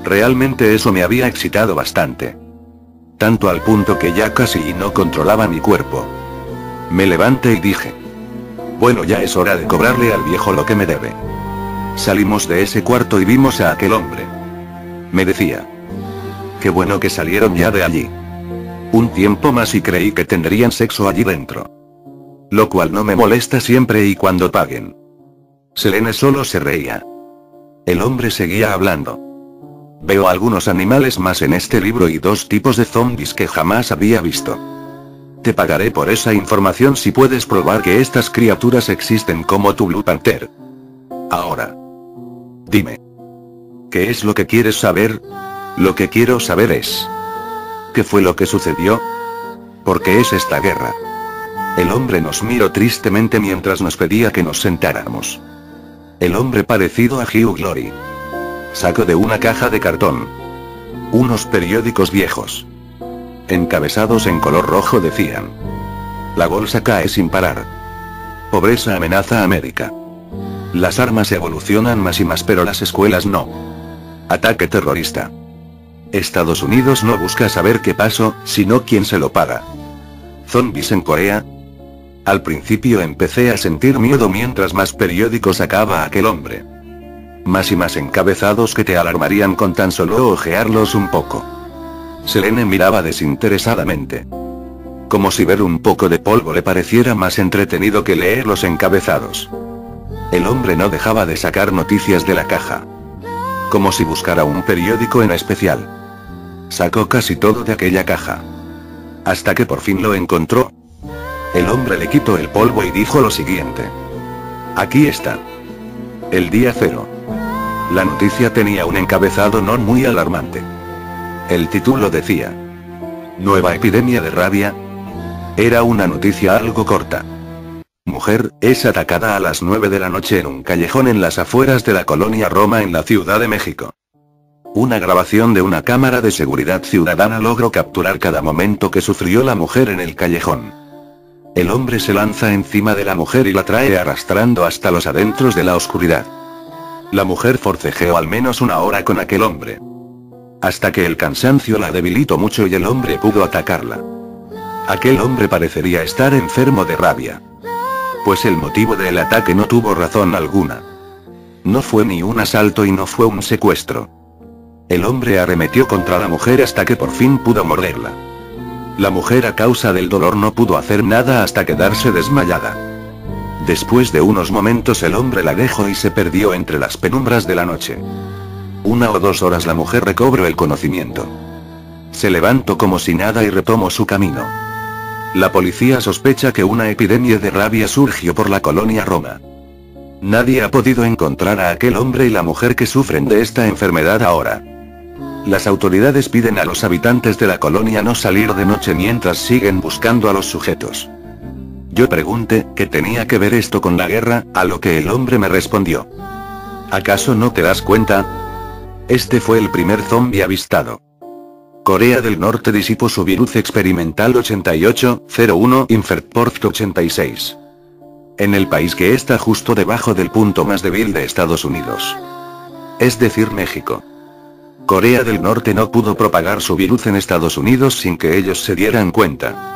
Realmente eso me había excitado bastante. Tanto al punto que ya casi no controlaba mi cuerpo. Me levanté y dije: bueno, ya es hora de cobrarle al viejo lo que me debe. Salimos de ese cuarto y vimos a aquel hombre. Me decía: qué bueno que salieron ya de allí. Un tiempo más y creí que tendrían sexo allí dentro. Lo cual no me molesta siempre y cuando paguen. Selene solo se reía. El hombre seguía hablando. Veo algunos animales más en este libro y dos tipos de zombies que jamás había visto. Te pagaré por esa información si puedes probar que estas criaturas existen como tu Blue Panther. Ahora, dime, ¿qué es lo que quieres saber? Lo que quiero saber es, ¿qué fue lo que sucedió? ¿Por qué es esta guerra? El hombre nos miró tristemente mientras nos pedía que nos sentáramos. El hombre, parecido a Hugh Laurie, sacó de una caja de cartón unos periódicos viejos. Encabezados en color rojo decían: la bolsa cae sin parar. Pobreza amenaza a América. Las armas evolucionan más y más, pero las escuelas no. Ataque terrorista. Estados Unidos no busca saber qué pasó, sino quién se lo paga. Zombies en Corea. Al principio empecé a sentir miedo mientras más periódicos sacaba aquel hombre. Más y más encabezados que te alarmarían con tan solo ojearlos un poco. Selene miraba desinteresadamente. Como si ver un poco de polvo le pareciera más entretenido que leer los encabezados. El hombre no dejaba de sacar noticias de la caja. Como si buscara un periódico en especial. Sacó casi todo de aquella caja. Hasta que por fin lo encontró. El hombre le quitó el polvo y dijo lo siguiente: aquí está. El día cero. La noticia tenía un encabezado no muy alarmante. El título decía: nueva epidemia de rabia. Era una noticia algo corta. Mujer es atacada a las 9 de la noche en un callejón en las afueras de la colonia Roma en la Ciudad de México. Una grabación de una cámara de seguridad ciudadana logró capturar cada momento que sufrió la mujer en el callejón. El hombre se lanza encima de la mujer y la trae arrastrando hasta los adentros de la oscuridad. La mujer forcejeó al menos una hora con aquel hombre. Hasta que el cansancio la debilitó mucho y el hombre pudo atacarla. Aquel hombre parecería estar enfermo de rabia. Pues el motivo del ataque no tuvo razón alguna. No fue ni un asalto y no fue un secuestro. El hombre arremetió contra la mujer hasta que por fin pudo morderla. La mujer, a causa del dolor, no pudo hacer nada hasta quedarse desmayada. Después de unos momentos el hombre la dejó y se perdió entre las penumbras de la noche. 1 o 2 horas la mujer recobró el conocimiento. Se levantó como si nada y retomó su camino. La policía sospecha que una epidemia de rabia surgió por la colonia Roma. Nadie ha podido encontrar a aquel hombre y la mujer que sufren de esta enfermedad ahora. Las autoridades piden a los habitantes de la colonia no salir de noche mientras siguen buscando a los sujetos. Yo pregunté: ¿qué tenía que ver esto con la guerra? A lo que el hombre me respondió: ¿acaso no te das cuenta? Este fue el primer zombie avistado. Corea del Norte disipó su virus experimental 88.01 Infertport 86. En el país que está justo debajo del punto más débil de Estados Unidos. Es decir, México. Corea del Norte no pudo propagar su virus en Estados Unidos sin que ellos se dieran cuenta.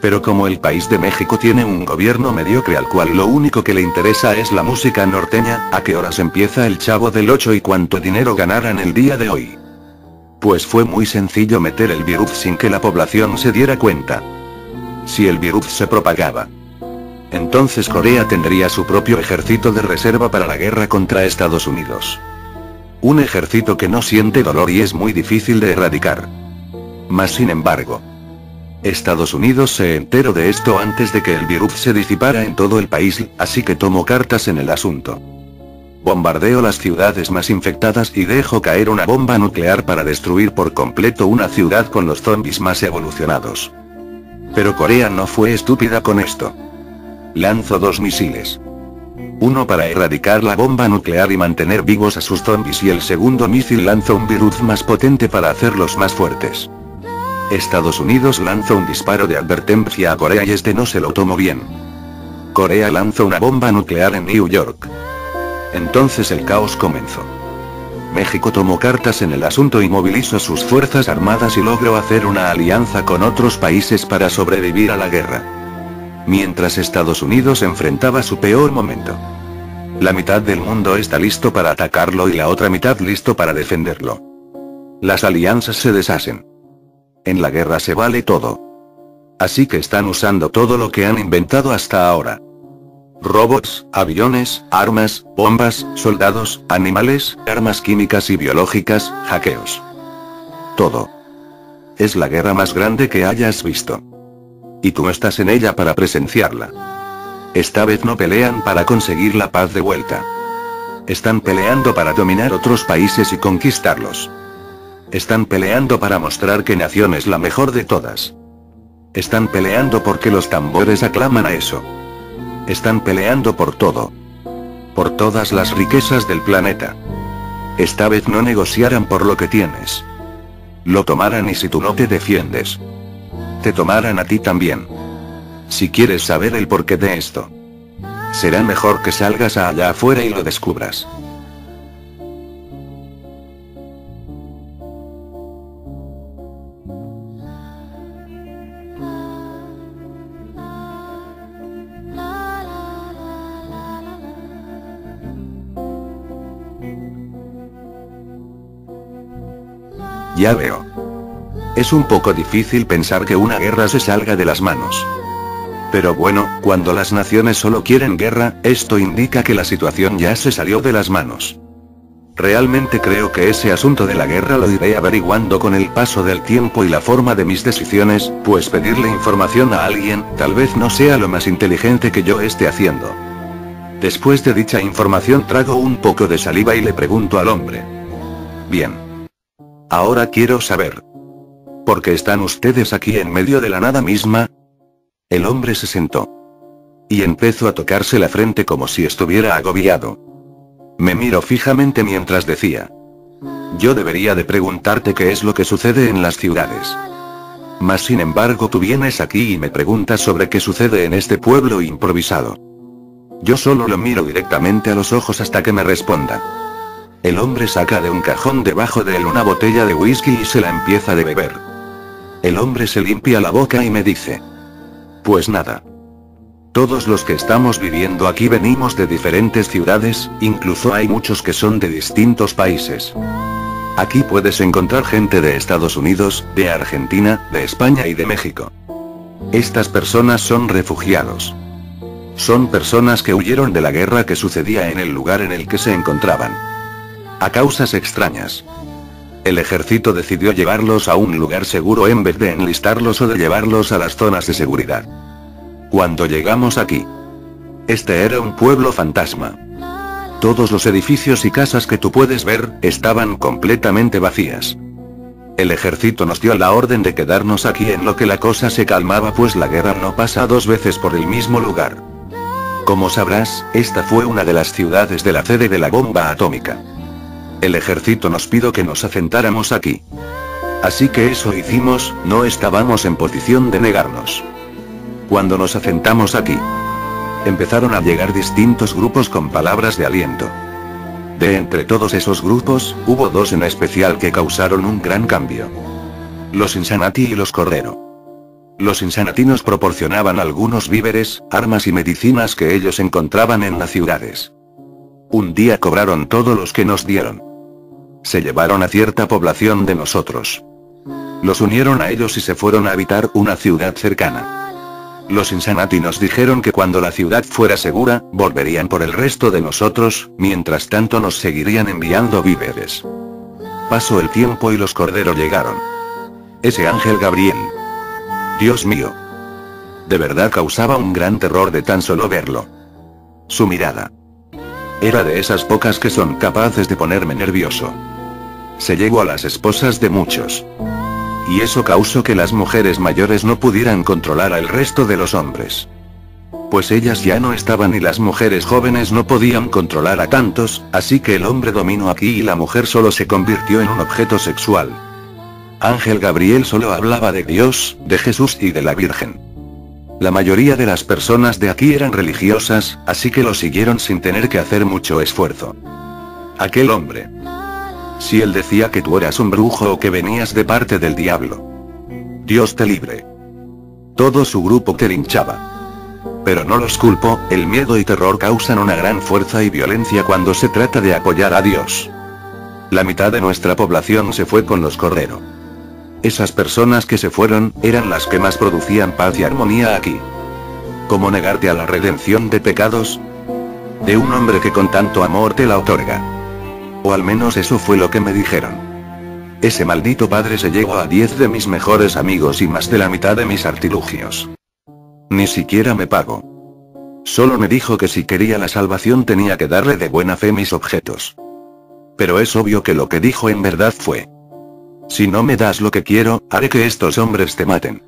Pero como el país de México tiene un gobierno mediocre al cual lo único que le interesa es la música norteña, ¿a qué horas empieza el Chavo del 8 y cuánto dinero ganarán el día de hoy? Pues fue muy sencillo meter el virus sin que la población se diera cuenta. Si el virus se propagaba, entonces Corea tendría su propio ejército de reserva para la guerra contra Estados Unidos. Un ejército que no siente dolor y es muy difícil de erradicar. Mas sin embargo, Estados Unidos se enteró de esto antes de que el virus se disipara en todo el país, así que tomó cartas en el asunto. Bombardeo las ciudades más infectadas y dejo caer una bomba nuclear para destruir por completo una ciudad con los zombies más evolucionados. Pero Corea no fue estúpida con esto. Lanzo dos misiles. Uno para erradicar la bomba nuclear y mantener vivos a sus zombies, y el segundo misil lanzó un virus más potente para hacerlos más fuertes. Estados Unidos lanzó un disparo de advertencia a Corea y este no se lo tomó bien. Corea lanzó una bomba nuclear en New York. Entonces el caos comenzó. México tomó cartas en el asunto y movilizó sus fuerzas armadas y logró hacer una alianza con otros países para sobrevivir a la guerra. Mientras Estados Unidos enfrentaba su peor momento. La mitad del mundo está listo para atacarlo y la otra mitad listo para defenderlo. Las alianzas se deshacen. En la guerra se vale todo. Así que están usando todo lo que han inventado hasta ahora. Robots, aviones, armas, bombas, soldados, animales, armas químicas y biológicas, hackeos. Todo. Es la guerra más grande que hayas visto. Y tú estás en ella para presenciarla. Esta vez no pelean para conseguir la paz de vuelta. Están peleando para dominar otros países y conquistarlos. Están peleando para mostrar que nación es la mejor de todas. Están peleando porque los tambores aclaman a eso. Están peleando por todo. Por todas las riquezas del planeta. Esta vez no negociarán por lo que tienes. Lo tomarán y si tú no te defiendes, te tomarán a ti también. Si quieres saber el porqué de esto, será mejor que salgas allá afuera y lo descubras. Ya veo. Es un poco difícil pensar que una guerra se salga de las manos. Pero bueno, cuando las naciones solo quieren guerra, esto indica que la situación ya se salió de las manos. Realmente creo que ese asunto de la guerra lo iré averiguando con el paso del tiempo y la forma de mis decisiones, pues pedirle información a alguien, tal vez no sea lo más inteligente que yo esté haciendo. Después de dicha información trago un poco de saliva y le pregunto al hombre. Bien. Ahora quiero saber, ¿por qué están ustedes aquí en medio de la nada misma? El hombre se sentó. Y empezó a tocarse la frente como si estuviera agobiado. Me miró fijamente mientras decía. Yo debería de preguntarte qué es lo que sucede en las ciudades. Mas sin embargo tú vienes aquí y me preguntas sobre qué sucede en este pueblo improvisado. Yo solo lo miro directamente a los ojos hasta que me responda. El hombre saca de un cajón debajo de él una botella de whisky y se la empieza a beber. El hombre se limpia la boca y me dice. Pues nada. Todos los que estamos viviendo aquí venimos de diferentes ciudades, incluso hay muchos que son de distintos países. Aquí puedes encontrar gente de Estados Unidos, de Argentina, de España y de México. Estas personas son refugiados. Son personas que huyeron de la guerra que sucedía en el lugar en el que se encontraban. A causas extrañas. El ejército decidió llevarlos a un lugar seguro en vez de enlistarlos o de llevarlos a las zonas de seguridad. Cuando llegamos aquí, este era un pueblo fantasma. Todos los edificios y casas que tú puedes ver, estaban completamente vacías. El ejército nos dio la orden de quedarnos aquí en lo que la cosa se calmaba, pues la guerra no pasa dos veces por el mismo lugar. Como sabrás, esta fue una de las ciudades de la sede de la bomba atómica. El ejército nos pidió que nos asentáramos aquí. Así que eso hicimos, no estábamos en posición de negarnos. Cuando nos asentamos aquí, empezaron a llegar distintos grupos con palabras de aliento. De entre todos esos grupos, hubo dos en especial que causaron un gran cambio. Los Insanati y los Cordero. Los Insanati nos proporcionaban algunos víveres, armas y medicinas que ellos encontraban en las ciudades. Un día cobraron todos los que nos dieron. Se llevaron a cierta población de nosotros. Los unieron a ellos y se fueron a habitar una ciudad cercana. Los Insanati nos dijeron que cuando la ciudad fuera segura, volverían por el resto de nosotros, mientras tanto nos seguirían enviando víveres. Pasó el tiempo y los Cordero llegaron. Ese Ángel Gabriel. Dios mío. De verdad causaba un gran terror de tan solo verlo. Su mirada. Era de esas pocas que son capaces de ponerme nervioso. Se llevó a las esposas de muchos. Y eso causó que las mujeres mayores no pudieran controlar al resto de los hombres. Pues ellas ya no estaban y las mujeres jóvenes no podían controlar a tantos, así que el hombre dominó aquí y la mujer solo se convirtió en un objeto sexual. Ángel Gabriel solo hablaba de Dios, de Jesús y de la Virgen. La mayoría de las personas de aquí eran religiosas, así que lo siguieron sin tener que hacer mucho esfuerzo. Aquel hombre. Si él decía que tú eras un brujo o que venías de parte del diablo. Dios te libre. Todo su grupo te linchaba. Pero no los culpo, el miedo y terror causan una gran fuerza y violencia cuando se trata de apoyar a Dios. La mitad de nuestra población se fue con los Cordero. Esas personas que se fueron, eran las que más producían paz y armonía aquí. ¿Cómo negarte a la redención de pecados? De un hombre que con tanto amor te la otorga. O al menos eso fue lo que me dijeron. Ese maldito padre se llevó a 10 de mis mejores amigos y más de la mitad de mis artilugios. Ni siquiera me pagó. Solo me dijo que si quería la salvación tenía que darle de buena fe mis objetos. Pero es obvio que lo que dijo en verdad fue: si no me das lo que quiero, haré que estos hombres te maten.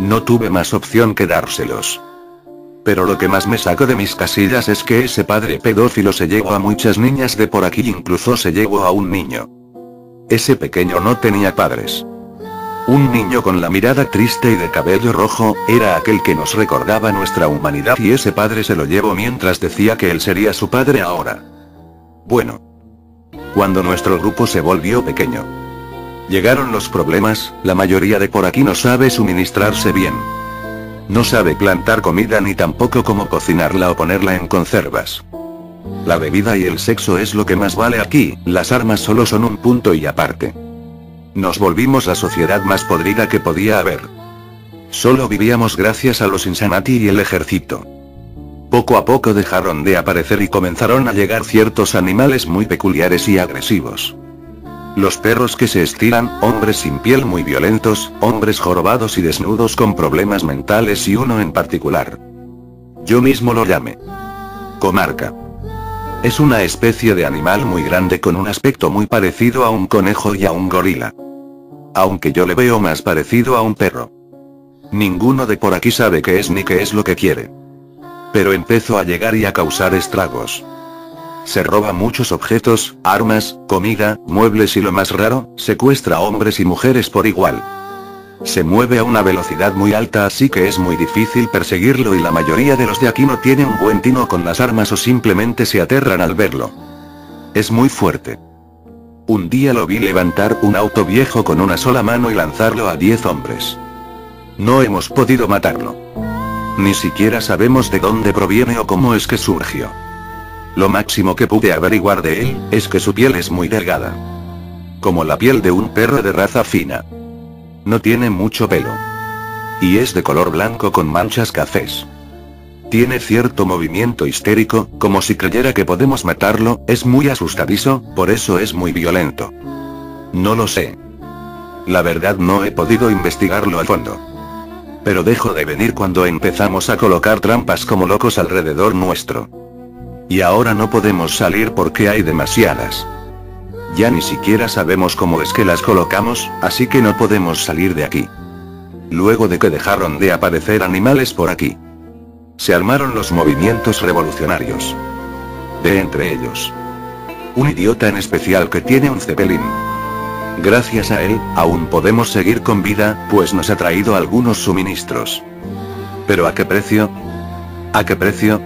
No tuve más opción que dárselos. Pero lo que más me sacó de mis casillas es que ese padre pedófilo se llevó a muchas niñas de por aquí, incluso se llevó a un niño. Ese pequeño no tenía padres. Un niño con la mirada triste y de cabello rojo, era aquel que nos recordaba nuestra humanidad y ese padre se lo llevó mientras decía que él sería su padre ahora. Bueno. Cuando nuestro grupo se volvió pequeño. Llegaron los problemas, la mayoría de por aquí no sabe suministrarse bien. No sabe plantar comida ni tampoco cómo cocinarla o ponerla en conservas. La bebida y el sexo es lo que más vale aquí, las armas solo son un punto y aparte. Nos volvimos la sociedad más podrida que podía haber. Solo vivíamos gracias a los Insanati y el ejército. Poco a poco dejaron de aparecer y comenzaron a llegar ciertos animales muy peculiares y agresivos. Los perros que se estiran, hombres sin piel muy violentos, hombres jorobados y desnudos con problemas mentales y uno en particular. Yo mismo lo llamé. Comarca. Es una especie de animal muy grande con un aspecto muy parecido a un conejo y a un gorila. Aunque yo le veo más parecido a un perro. Ninguno de por aquí sabe qué es ni qué es lo que quiere. Pero empezó a llegar y a causar estragos. Se roba muchos objetos, armas, comida, muebles y lo más raro, secuestra a hombres y mujeres por igual. Se mueve a una velocidad muy alta así que es muy difícil perseguirlo y la mayoría de los de aquí no tienen un buen tino con las armas o simplemente se aterran al verlo. Es muy fuerte. Un día lo vi levantar un auto viejo con una sola mano y lanzarlo a 10 hombres. No hemos podido matarlo. Ni siquiera sabemos de dónde proviene o cómo es que surgió. Lo máximo que pude averiguar de él, es que su piel es muy delgada. Como la piel de un perro de raza fina. No tiene mucho pelo. Y es de color blanco con manchas cafés. Tiene cierto movimiento histérico, como si creyera que podemos matarlo, es muy asustadizo, por eso es muy violento. No lo sé. La verdad no he podido investigarlo a fondo. Pero dejó de venir cuando empezamos a colocar trampas como locos alrededor nuestro. Y ahora no podemos salir porque hay demasiadas. Ya ni siquiera sabemos cómo es que las colocamos, así que no podemos salir de aquí. Luego de que dejaron de aparecer animales por aquí, se armaron los movimientos revolucionarios. De entre ellos, un idiota en especial que tiene un Zeppelin. Gracias a él, aún podemos seguir con vida, pues nos ha traído algunos suministros. ¿Pero a qué precio? ¿A qué precio?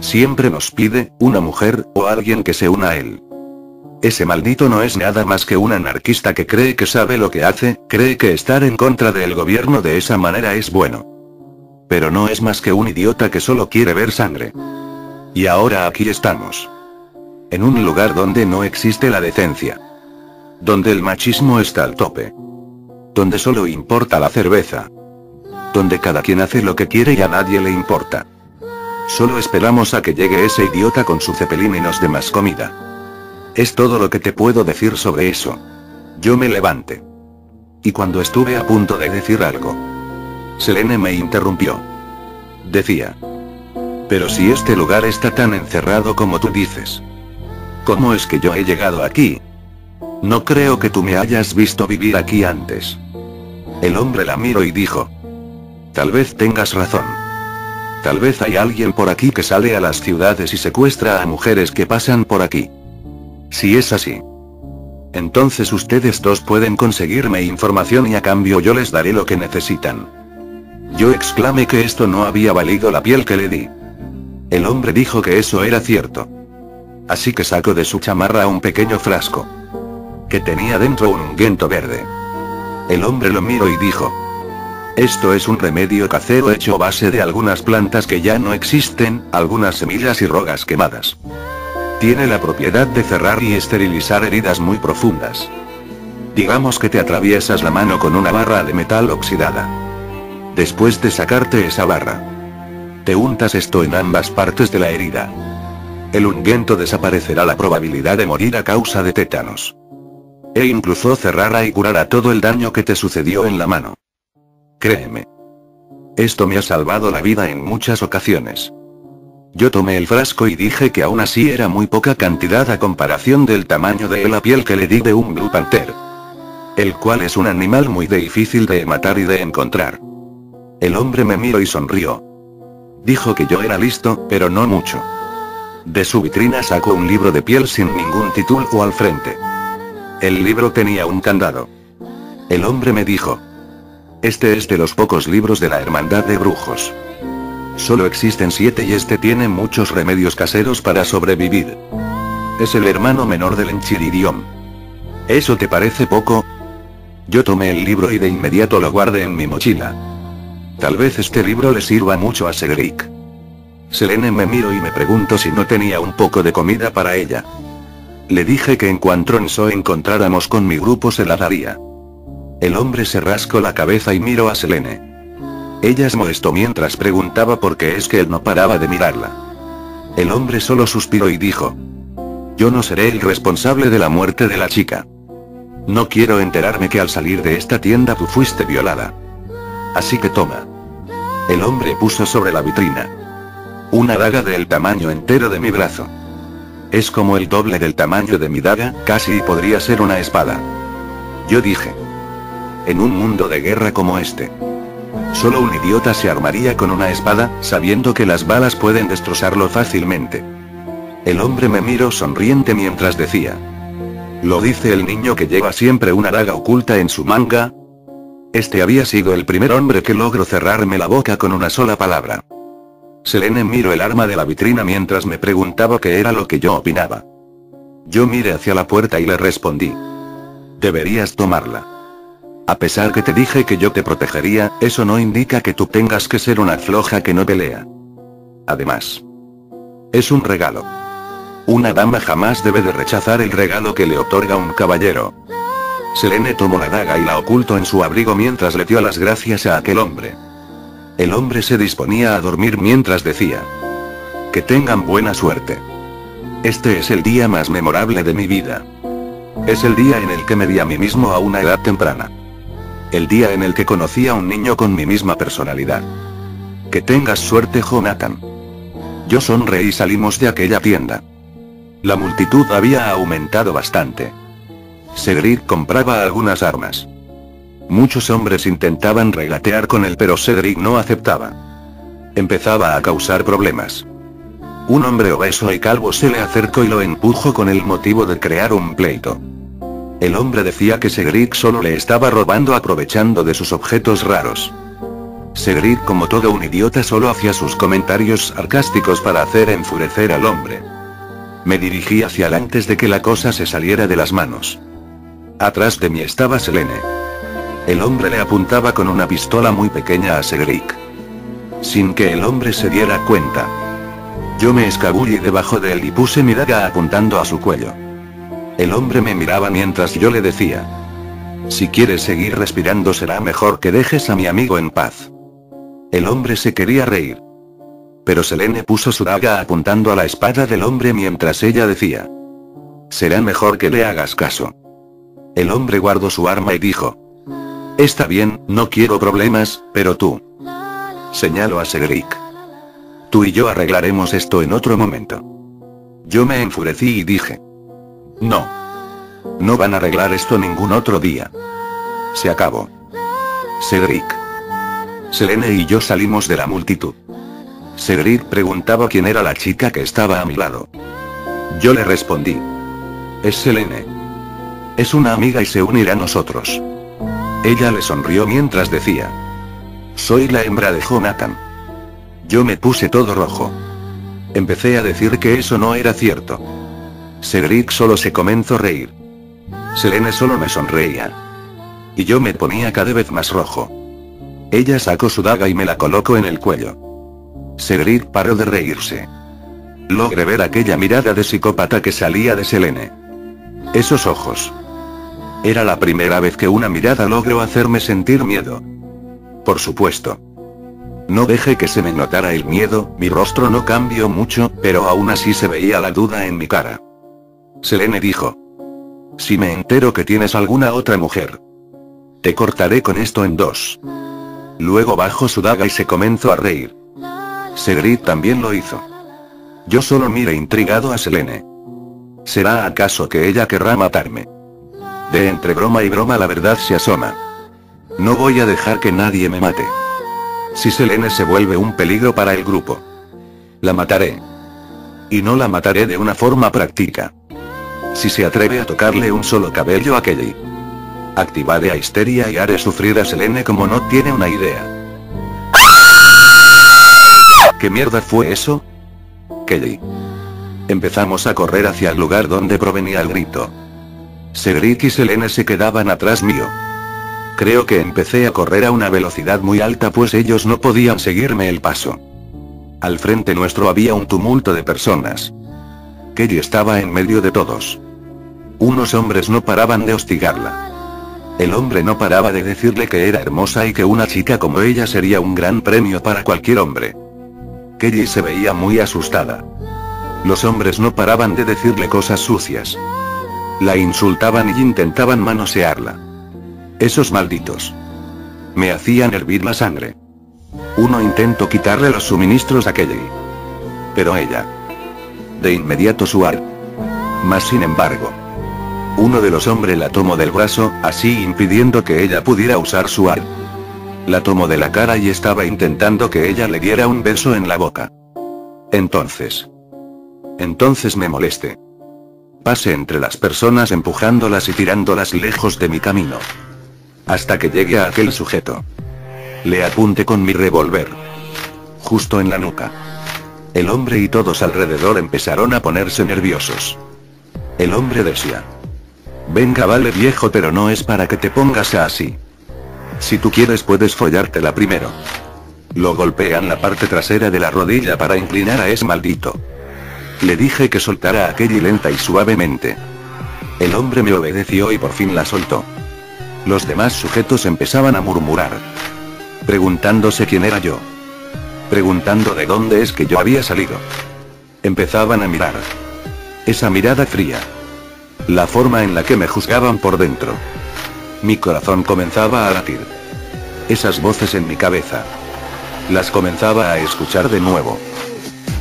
Siempre nos pide, una mujer, o alguien que se una a él. Ese maldito no es nada más que un anarquista que cree que sabe lo que hace, cree que estar en contra del gobierno de esa manera es bueno. Pero no es más que un idiota que solo quiere ver sangre. Y ahora aquí estamos. En un lugar donde no existe la decencia. Donde el machismo está al tope. Donde solo importa la cerveza. Donde cada quien hace lo que quiere y a nadie le importa. Solo esperamos a que llegue ese idiota con su Zeppelin y nos dé más comida. Es todo lo que te puedo decir sobre eso. Yo me levanté. Y cuando estuve a punto de decir algo, Selene me interrumpió. Decía: Pero si este lugar está tan encerrado como tú dices, ¿cómo es que yo he llegado aquí? No creo que tú me hayas visto vivir aquí antes. El hombre la miró y dijo: tal vez tengas razón. Tal vez hay alguien por aquí que sale a las ciudades y secuestra a mujeres que pasan por aquí. Si es así, entonces ustedes dos pueden conseguirme información y a cambio yo les daré lo que necesitan. Yo exclamé que esto no había valido la piel que le di. El hombre dijo que eso era cierto. Así que sacó de su chamarra un pequeño frasco que tenía dentro un ungüento verde. El hombre lo miró y dijo: esto es un remedio casero hecho a base de algunas plantas que ya no existen, algunas semillas y rogas quemadas. Tiene la propiedad de cerrar y esterilizar heridas muy profundas. Digamos que te atraviesas la mano con una barra de metal oxidada. Después de sacarte esa barra, te untas esto en ambas partes de la herida. El ungüento desaparecerá la probabilidad de morir a causa de tétanos. E incluso cerrará y curará todo el daño que te sucedió en la mano. Créeme. Esto me ha salvado la vida en muchas ocasiones. Yo tomé el frasco y dije que aún así era muy poca cantidad a comparación del tamaño de la piel que le di de un Blue Panther, el cual es un animal muy difícil de matar y de encontrar. El hombre me miró y sonrió. Dijo que yo era listo, pero no mucho. De su vitrina sacó un libro de piel sin ningún título al frente. El libro tenía un candado. El hombre me dijo: este es de los pocos libros de la Hermandad de Brujos. Solo existen 7 y este tiene muchos remedios caseros para sobrevivir. Es el hermano menor del Enchiridión. ¿Eso te parece poco? Yo tomé el libro y de inmediato lo guardé en mi mochila. Tal vez este libro le sirva mucho a Cedric. Selene me miró y me preguntó si no tenía un poco de comida para ella. Le dije que en cuanto nos encontráramos con mi grupo se la daría. El hombre se rascó la cabeza y miró a Selene. Ella se molestó mientras preguntaba por qué es que él no paraba de mirarla. El hombre solo suspiró y dijo: yo no seré el responsable de la muerte de la chica. No quiero enterarme que al salir de esta tienda tú fuiste violada. Así que toma. El hombre puso sobre la vitrina una daga del tamaño entero de mi brazo. Es como el doble del tamaño de mi daga, casi podría ser una espada. Yo dije: en un mundo de guerra como este, solo un idiota se armaría con una espada, sabiendo que las balas pueden destrozarlo fácilmente. El hombre me miró sonriente mientras decía: ¿lo dice el niño que lleva siempre una daga oculta en su manga? Este había sido el primer hombre que logró cerrarme la boca con una sola palabra. Selene miró el arma de la vitrina mientras me preguntaba qué era lo que yo opinaba. Yo miré hacia la puerta y le respondí: deberías tomarla. A pesar que te dije que yo te protegería, eso no indica que tú tengas que ser una floja que no pelea. Además, es un regalo. Una dama jamás debe de rechazar el regalo que le otorga un caballero. Selene tomó la daga y la ocultó en su abrigo mientras le dio las gracias a aquel hombre. El hombre se disponía a dormir mientras decía: que tengan buena suerte. Este es el día más memorable de mi vida. Es el día en el que me vi a mí mismo a una edad temprana. El día en el que conocí a un niño con mi misma personalidad. Que tengas suerte, Jonathan. Yo sonreí y salimos de aquella tienda. La multitud había aumentado bastante. Cedric compraba algunas armas. Muchos hombres intentaban regatear con él, pero Cedric no aceptaba. Empezaba a causar problemas. Un hombre obeso y calvo se le acercó y lo empujó con el motivo de crear un pleito. El hombre decía que Cedric solo le estaba robando, aprovechando de sus objetos raros. Cedric, como todo un idiota, solo hacía sus comentarios sarcásticos para hacer enfurecer al hombre. Me dirigí hacia él antes de que la cosa se saliera de las manos. Atrás de mí estaba Selene. El hombre le apuntaba con una pistola muy pequeña a Cedric. Sin que el hombre se diera cuenta, yo me escabullí debajo de él y puse mi daga apuntando a su cuello. El hombre me miraba mientras yo le decía: si quieres seguir respirando será mejor que dejes a mi amigo en paz. El hombre se quería reír. Pero Selene puso su daga apuntando a la espada del hombre mientras ella decía: será mejor que le hagas caso. El hombre guardó su arma y dijo: está bien, no quiero problemas, pero tú. Señaló a Cedric. Tú y yo arreglaremos esto en otro momento. Yo me enfurecí y dije: no. No van a arreglar esto ningún otro día. Se acabó. Cedric. Selene y yo salimos de la multitud. Cedric preguntaba quién era la chica que estaba a mi lado. Yo le respondí: es Selene. Es una amiga y se unirá a nosotros. Ella le sonrió mientras decía: soy la hembra de Jonathan. Yo me puse todo rojo. Empecé a decir que eso no era cierto. Cedric solo se comenzó a reír. Selene solo me sonreía. Y yo me ponía cada vez más rojo. Ella sacó su daga y me la colocó en el cuello. Cedric paró de reírse. Logré ver aquella mirada de psicópata que salía de Selene. Esos ojos. Era la primera vez que una mirada logró hacerme sentir miedo. Por supuesto. No dejé que se me notara el miedo, mi rostro no cambió mucho, pero aún así se veía la duda en mi cara. Selene dijo: si me entero que tienes alguna otra mujer, te cortaré con esto en dos. Luego bajó su daga y se comenzó a reír. Cedric también lo hizo. Yo solo miré intrigado a Selene. ¿Será acaso que ella querrá matarme? De entre broma y broma la verdad se asoma. No voy a dejar que nadie me mate. Si Selene se vuelve un peligro para el grupo, la mataré. Y no la mataré de una forma práctica. Si se atreve a tocarle un solo cabello a Kelly, activaré a Histeria y haré sufrir a Selene como no tiene una idea. ¿Qué mierda fue eso? Kelly. Empezamos a correr hacia el lugar donde provenía el grito. Cedric y Selene se quedaban atrás mío. Creo que empecé a correr a una velocidad muy alta pues ellos no podían seguirme el paso. Al frente nuestro había un tumulto de personas. Kelly estaba en medio de todos. Unos hombres no paraban de hostigarla. El hombre no paraba de decirle que era hermosa y que una chica como ella sería un gran premio para cualquier hombre. Kelly se veía muy asustada. Los hombres no paraban de decirle cosas sucias. La insultaban y intentaban manosearla. Esos malditos. Me hacían hervir la sangre. Uno intentó quitarle los suministros a Kelly. Pero ella. De inmediato su ar. Mas sin embargo. Uno de los hombres la tomó del brazo, así impidiendo que ella pudiera usar su ar. La tomó de la cara y estaba intentando que ella le diera un beso en la boca. Entonces me molesté. Pasé entre las personas empujándolas y tirándolas lejos de mi camino. Hasta que llegué a aquel sujeto. Le apunté con mi revólver. Justo en la nuca. El hombre y todos alrededor empezaron a ponerse nerviosos. El hombre decía: venga vale viejo, pero no es para que te pongas así. Si tú quieres puedes follártela primero. Lo golpean la parte trasera de la rodilla para inclinar a ese maldito. Le dije que soltara a Kelly lenta y suavemente. El hombre me obedeció y por fin la soltó. Los demás sujetos empezaban a murmurar, preguntándose quién era yo, preguntando de dónde es que yo había salido. Empezaban a mirar. Esa mirada fría. La forma en la que me juzgaban por dentro. Mi corazón comenzaba a latir. Esas voces en mi cabeza. Las comenzaba a escuchar de nuevo.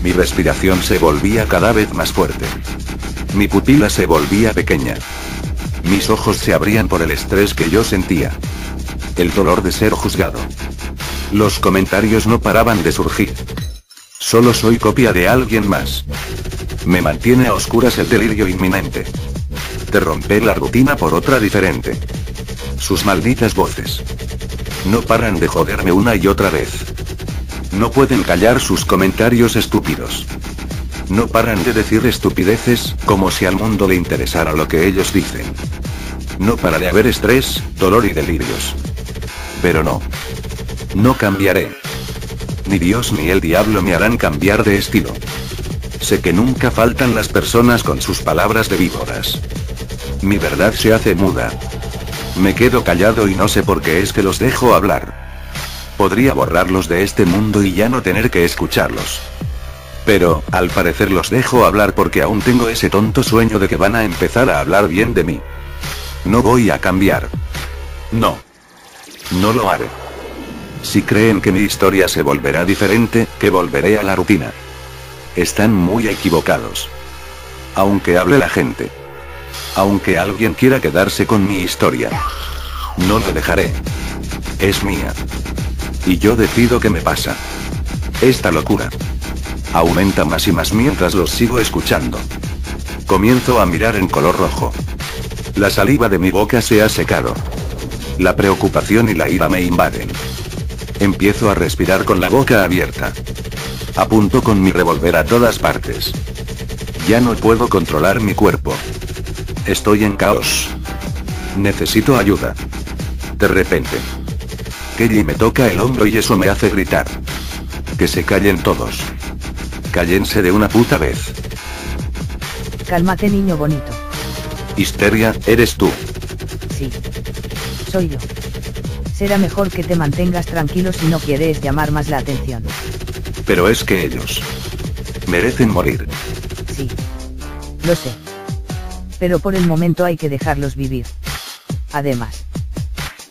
Mi respiración se volvía cada vez más fuerte. Mi pupila se volvía pequeña. Mis ojos se abrían por el estrés que yo sentía. El dolor de ser juzgado. Los comentarios no paraban de surgir. Solo soy copia de alguien más. Me mantiene a oscuras el delirio inminente. Te rompe la rutina por otra diferente. Sus malditas voces. No paran de joderme una y otra vez. No pueden callar sus comentarios estúpidos. No paran de decir estupideces, como si al mundo le interesara lo que ellos dicen. No para de haber estrés, dolor y delirios. Pero no. No cambiaré. Ni Dios ni el diablo me harán cambiar de estilo. Sé que nunca faltan las personas con sus palabras de víboras. Mi verdad se hace muda. Me quedo callado y no sé por qué es que los dejo hablar. Podría borrarlos de este mundo y ya no tener que escucharlos. Pero, al parecer los dejo hablar porque aún tengo ese tonto sueño de que van a empezar a hablar bien de mí. No voy a cambiar. No. No lo haré. Si creen que mi historia se volverá diferente, que volveré a la rutina. Están muy equivocados. Aunque hable la gente. Aunque alguien quiera quedarse con mi historia. No lo dejaré. Es mía. Y yo decido qué me pasa. Esta locura aumenta más y más mientras los sigo escuchando. Comienzo a mirar en color rojo. La saliva de mi boca se ha secado. La preocupación y la ira me invaden. Empiezo a respirar con la boca abierta. Apunto con mi revólver a todas partes. Ya no puedo controlar mi cuerpo. Estoy en caos. Necesito ayuda. De repente, Kelly me toca el hombro y eso me hace gritar. Que se callen todos. Cállense de una puta vez. Cálmate, niño bonito. Histeria, ¿eres tú? Sí. Soy yo. Será mejor que te mantengas tranquilo si no quieres llamar más la atención. Pero es que ellos merecen morir. Sí. Lo sé. Pero por el momento hay que dejarlos vivir. Además,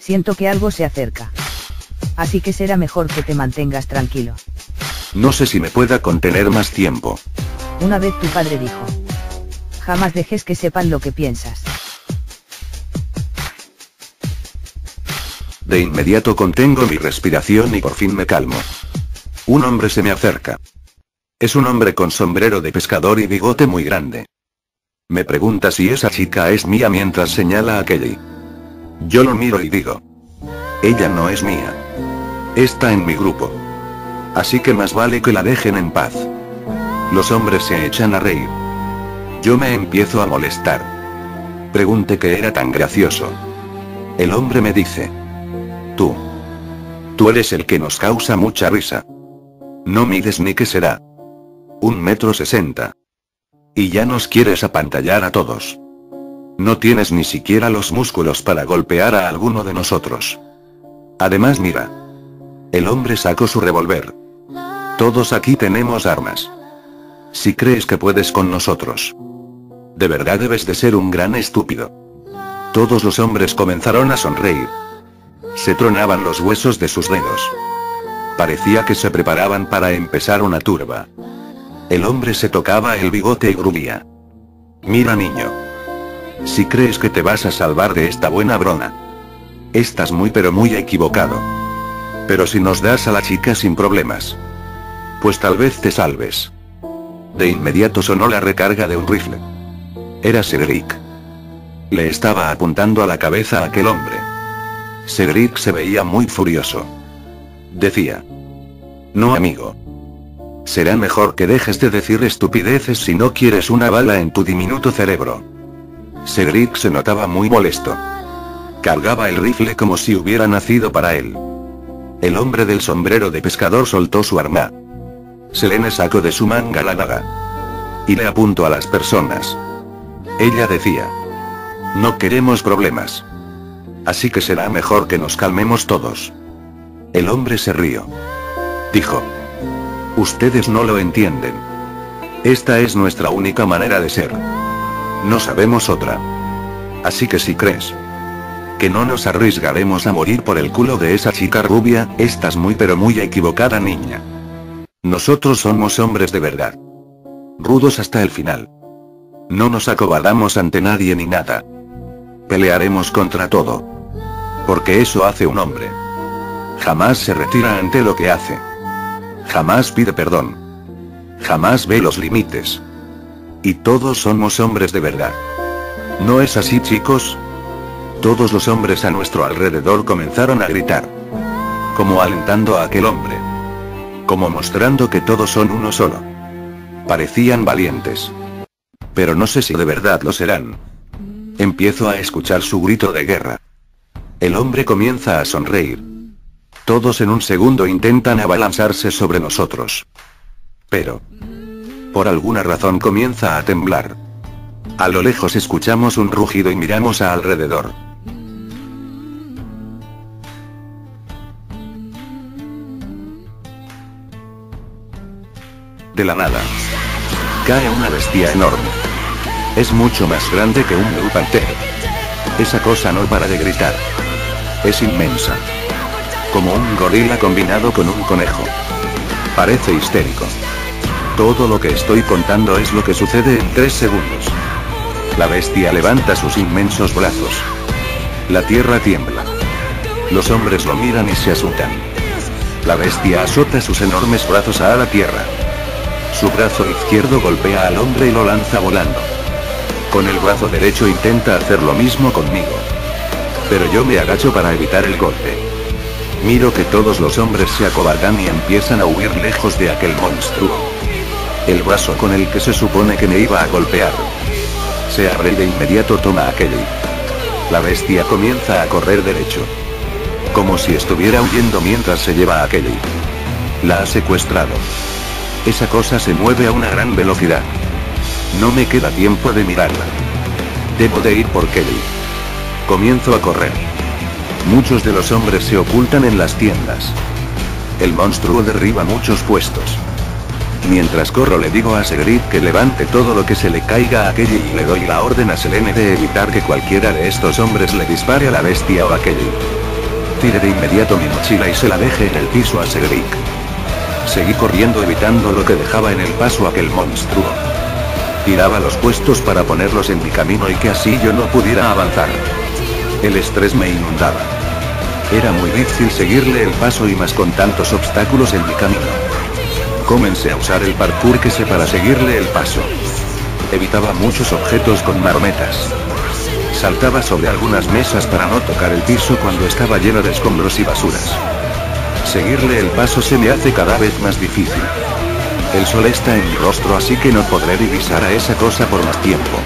siento que algo se acerca. Así que será mejor que te mantengas tranquilo. No sé si me pueda contener más tiempo. Una vez tu padre dijo: jamás dejes que sepan lo que piensas. De inmediato contengo mi respiración y por fin me calmo. Un hombre se me acerca. Es un hombre con sombrero de pescador y bigote muy grande. Me pregunta si esa chica es mía mientras señala a Kelly. Yo lo miro y digo: ella no es mía. Está en mi grupo. Así que más vale que la dejen en paz. Los hombres se echan a reír. Yo me empiezo a molestar. Pregunté qué era tan gracioso. El hombre me dice: Tú eres el que nos causa mucha risa. No mides ni qué será. 1,60 m. Y ya nos quieres apantallar a todos. No tienes ni siquiera los músculos para golpear a alguno de nosotros. Además, mira. El hombre sacó su revólver. Todos aquí tenemos armas. Si crees que puedes con nosotros, de verdad debes de ser un gran estúpido. Todos los hombres comenzaron a sonreír. Se tronaban los huesos de sus dedos. Parecía que se preparaban para empezar una turba. El hombre se tocaba el bigote y gruñía. Mira, niño. Si crees que te vas a salvar de esta buena broma, estás muy pero muy equivocado. Pero si nos das a la chica sin problemas, pues tal vez te salves. De inmediato sonó la recarga de un rifle. Era Cedric. Le estaba apuntando a la cabeza a aquel hombre. Cedric se veía muy furioso. Decía: no, amigo. Será mejor que dejes de decir estupideces si no quieres una bala en tu diminuto cerebro. Cedric se notaba muy molesto. Cargaba el rifle como si hubiera nacido para él. El hombre del sombrero de pescador soltó su arma. Selene sacó de su manga la daga y le apuntó a las personas. Ella decía: no queremos problemas. Así que será mejor que nos calmemos todos. El hombre se rió. Dijo: ustedes no lo entienden. Esta es nuestra única manera de ser. No sabemos otra. Así que si crees que no nos arriesgaremos a morir por el culo de esa chica rubia, estás muy pero muy equivocada, niña. Nosotros somos hombres de verdad. Rudos hasta el final. No nos acobardamos ante nadie ni nada. Pelearemos contra todo. Porque eso hace un hombre. Jamás se retira ante lo que hace. Jamás pide perdón. Jamás ve los límites. Y todos somos hombres de verdad. ¿No es así, chicos? Todos los hombres a nuestro alrededor comenzaron a gritar, como alentando a aquel hombre, como mostrando que todos son uno solo. Parecían valientes, pero no sé si de verdad lo serán. Empiezo a escuchar su grito de guerra. El hombre comienza a sonreír. Todos en un segundo intentan abalanzarse sobre nosotros. Pero, por alguna razón, comienza a temblar. A lo lejos escuchamos un rugido y miramos alrededor. De la nada, cae una bestia enorme. Es mucho más grande que un Blue Panther. Esa cosa no para de gritar. Es inmensa. como un gorila combinado con un conejo. Parece histérico. Todo lo que estoy contando es lo que sucede en 3 segundos. La bestia levanta sus inmensos brazos. La tierra tiembla. Los hombres lo miran y se asustan. La bestia azota sus enormes brazos a la tierra. Su brazo izquierdo golpea al hombre y lo lanza volando. Con el brazo derecho intenta hacer lo mismo conmigo. Pero yo me agacho para evitar el golpe. Miro que todos los hombres se acobardan y empiezan a huir lejos de aquel monstruo. El brazo con el que se supone que me iba a golpear se abre y de inmediato toma a Kelly. La bestia comienza a correr derecho, como si estuviera huyendo mientras se lleva a Kelly. La ha secuestrado. Esa cosa se mueve a una gran velocidad. No me queda tiempo de mirarla. Debo de ir por Kelly. Comienzo a correr. Muchos de los hombres se ocultan en las tiendas. El monstruo derriba muchos puestos. Mientras corro le digo a Cedric que levante todo lo que se le caiga a Kelly y le doy la orden a Selene de evitar que cualquiera de estos hombres le dispare a la bestia o a Kelly. Tiré de inmediato mi mochila y se la dejé en el piso a Cedric. Seguí corriendo evitando lo que dejaba en el paso aquel monstruo. Tiraba los puestos para ponerlos en mi camino y que así yo no pudiera avanzar. El estrés me inundaba. Era muy difícil seguirle el paso y más con tantos obstáculos en mi camino. Comencé a usar el parkour que sé para seguirle el paso. Evitaba muchos objetos con marometas. Saltaba sobre algunas mesas para no tocar el piso cuando estaba lleno de escombros y basuras. Seguirle el paso se me hace cada vez más difícil. El sol está en mi rostro así que no podré divisar a esa cosa por más tiempo.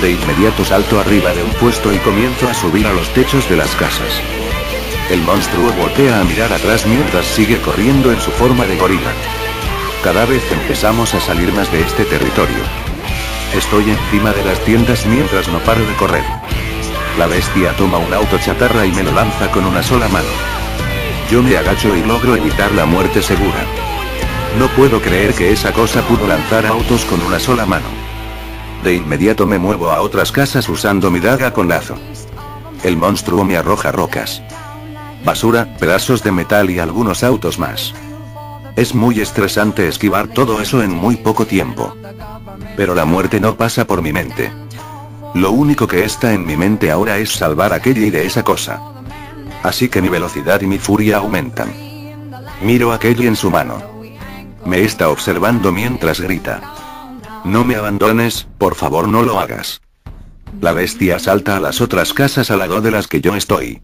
De inmediato salto arriba de un puesto y comienzo a subir a los techos de las casas. El monstruo voltea a mirar atrás mientras sigue corriendo en su forma de gorila. Cada vez empezamos a salir más de este territorio. Estoy encima de las tiendas mientras no paro de correr. La bestia toma un auto chatarra y me lo lanza con una sola mano. Yo me agacho y logro evitar la muerte segura. No puedo creer que esa cosa pudo lanzar autos con una sola mano. De inmediato me muevo a otras casas usando mi daga con lazo. El monstruo me arroja rocas, basura, pedazos de metal y algunos autos más. Es muy estresante esquivar todo eso en muy poco tiempo. Pero la muerte no pasa por mi mente. Lo único que está en mi mente ahora es salvar a Kelly de esa cosa. Así que mi velocidad y mi furia aumentan. Miro a Kelly en su mano. Me está observando mientras grita: "No me abandones, por favor no lo hagas". La bestia salta a las otras casas al lado de las que yo estoy.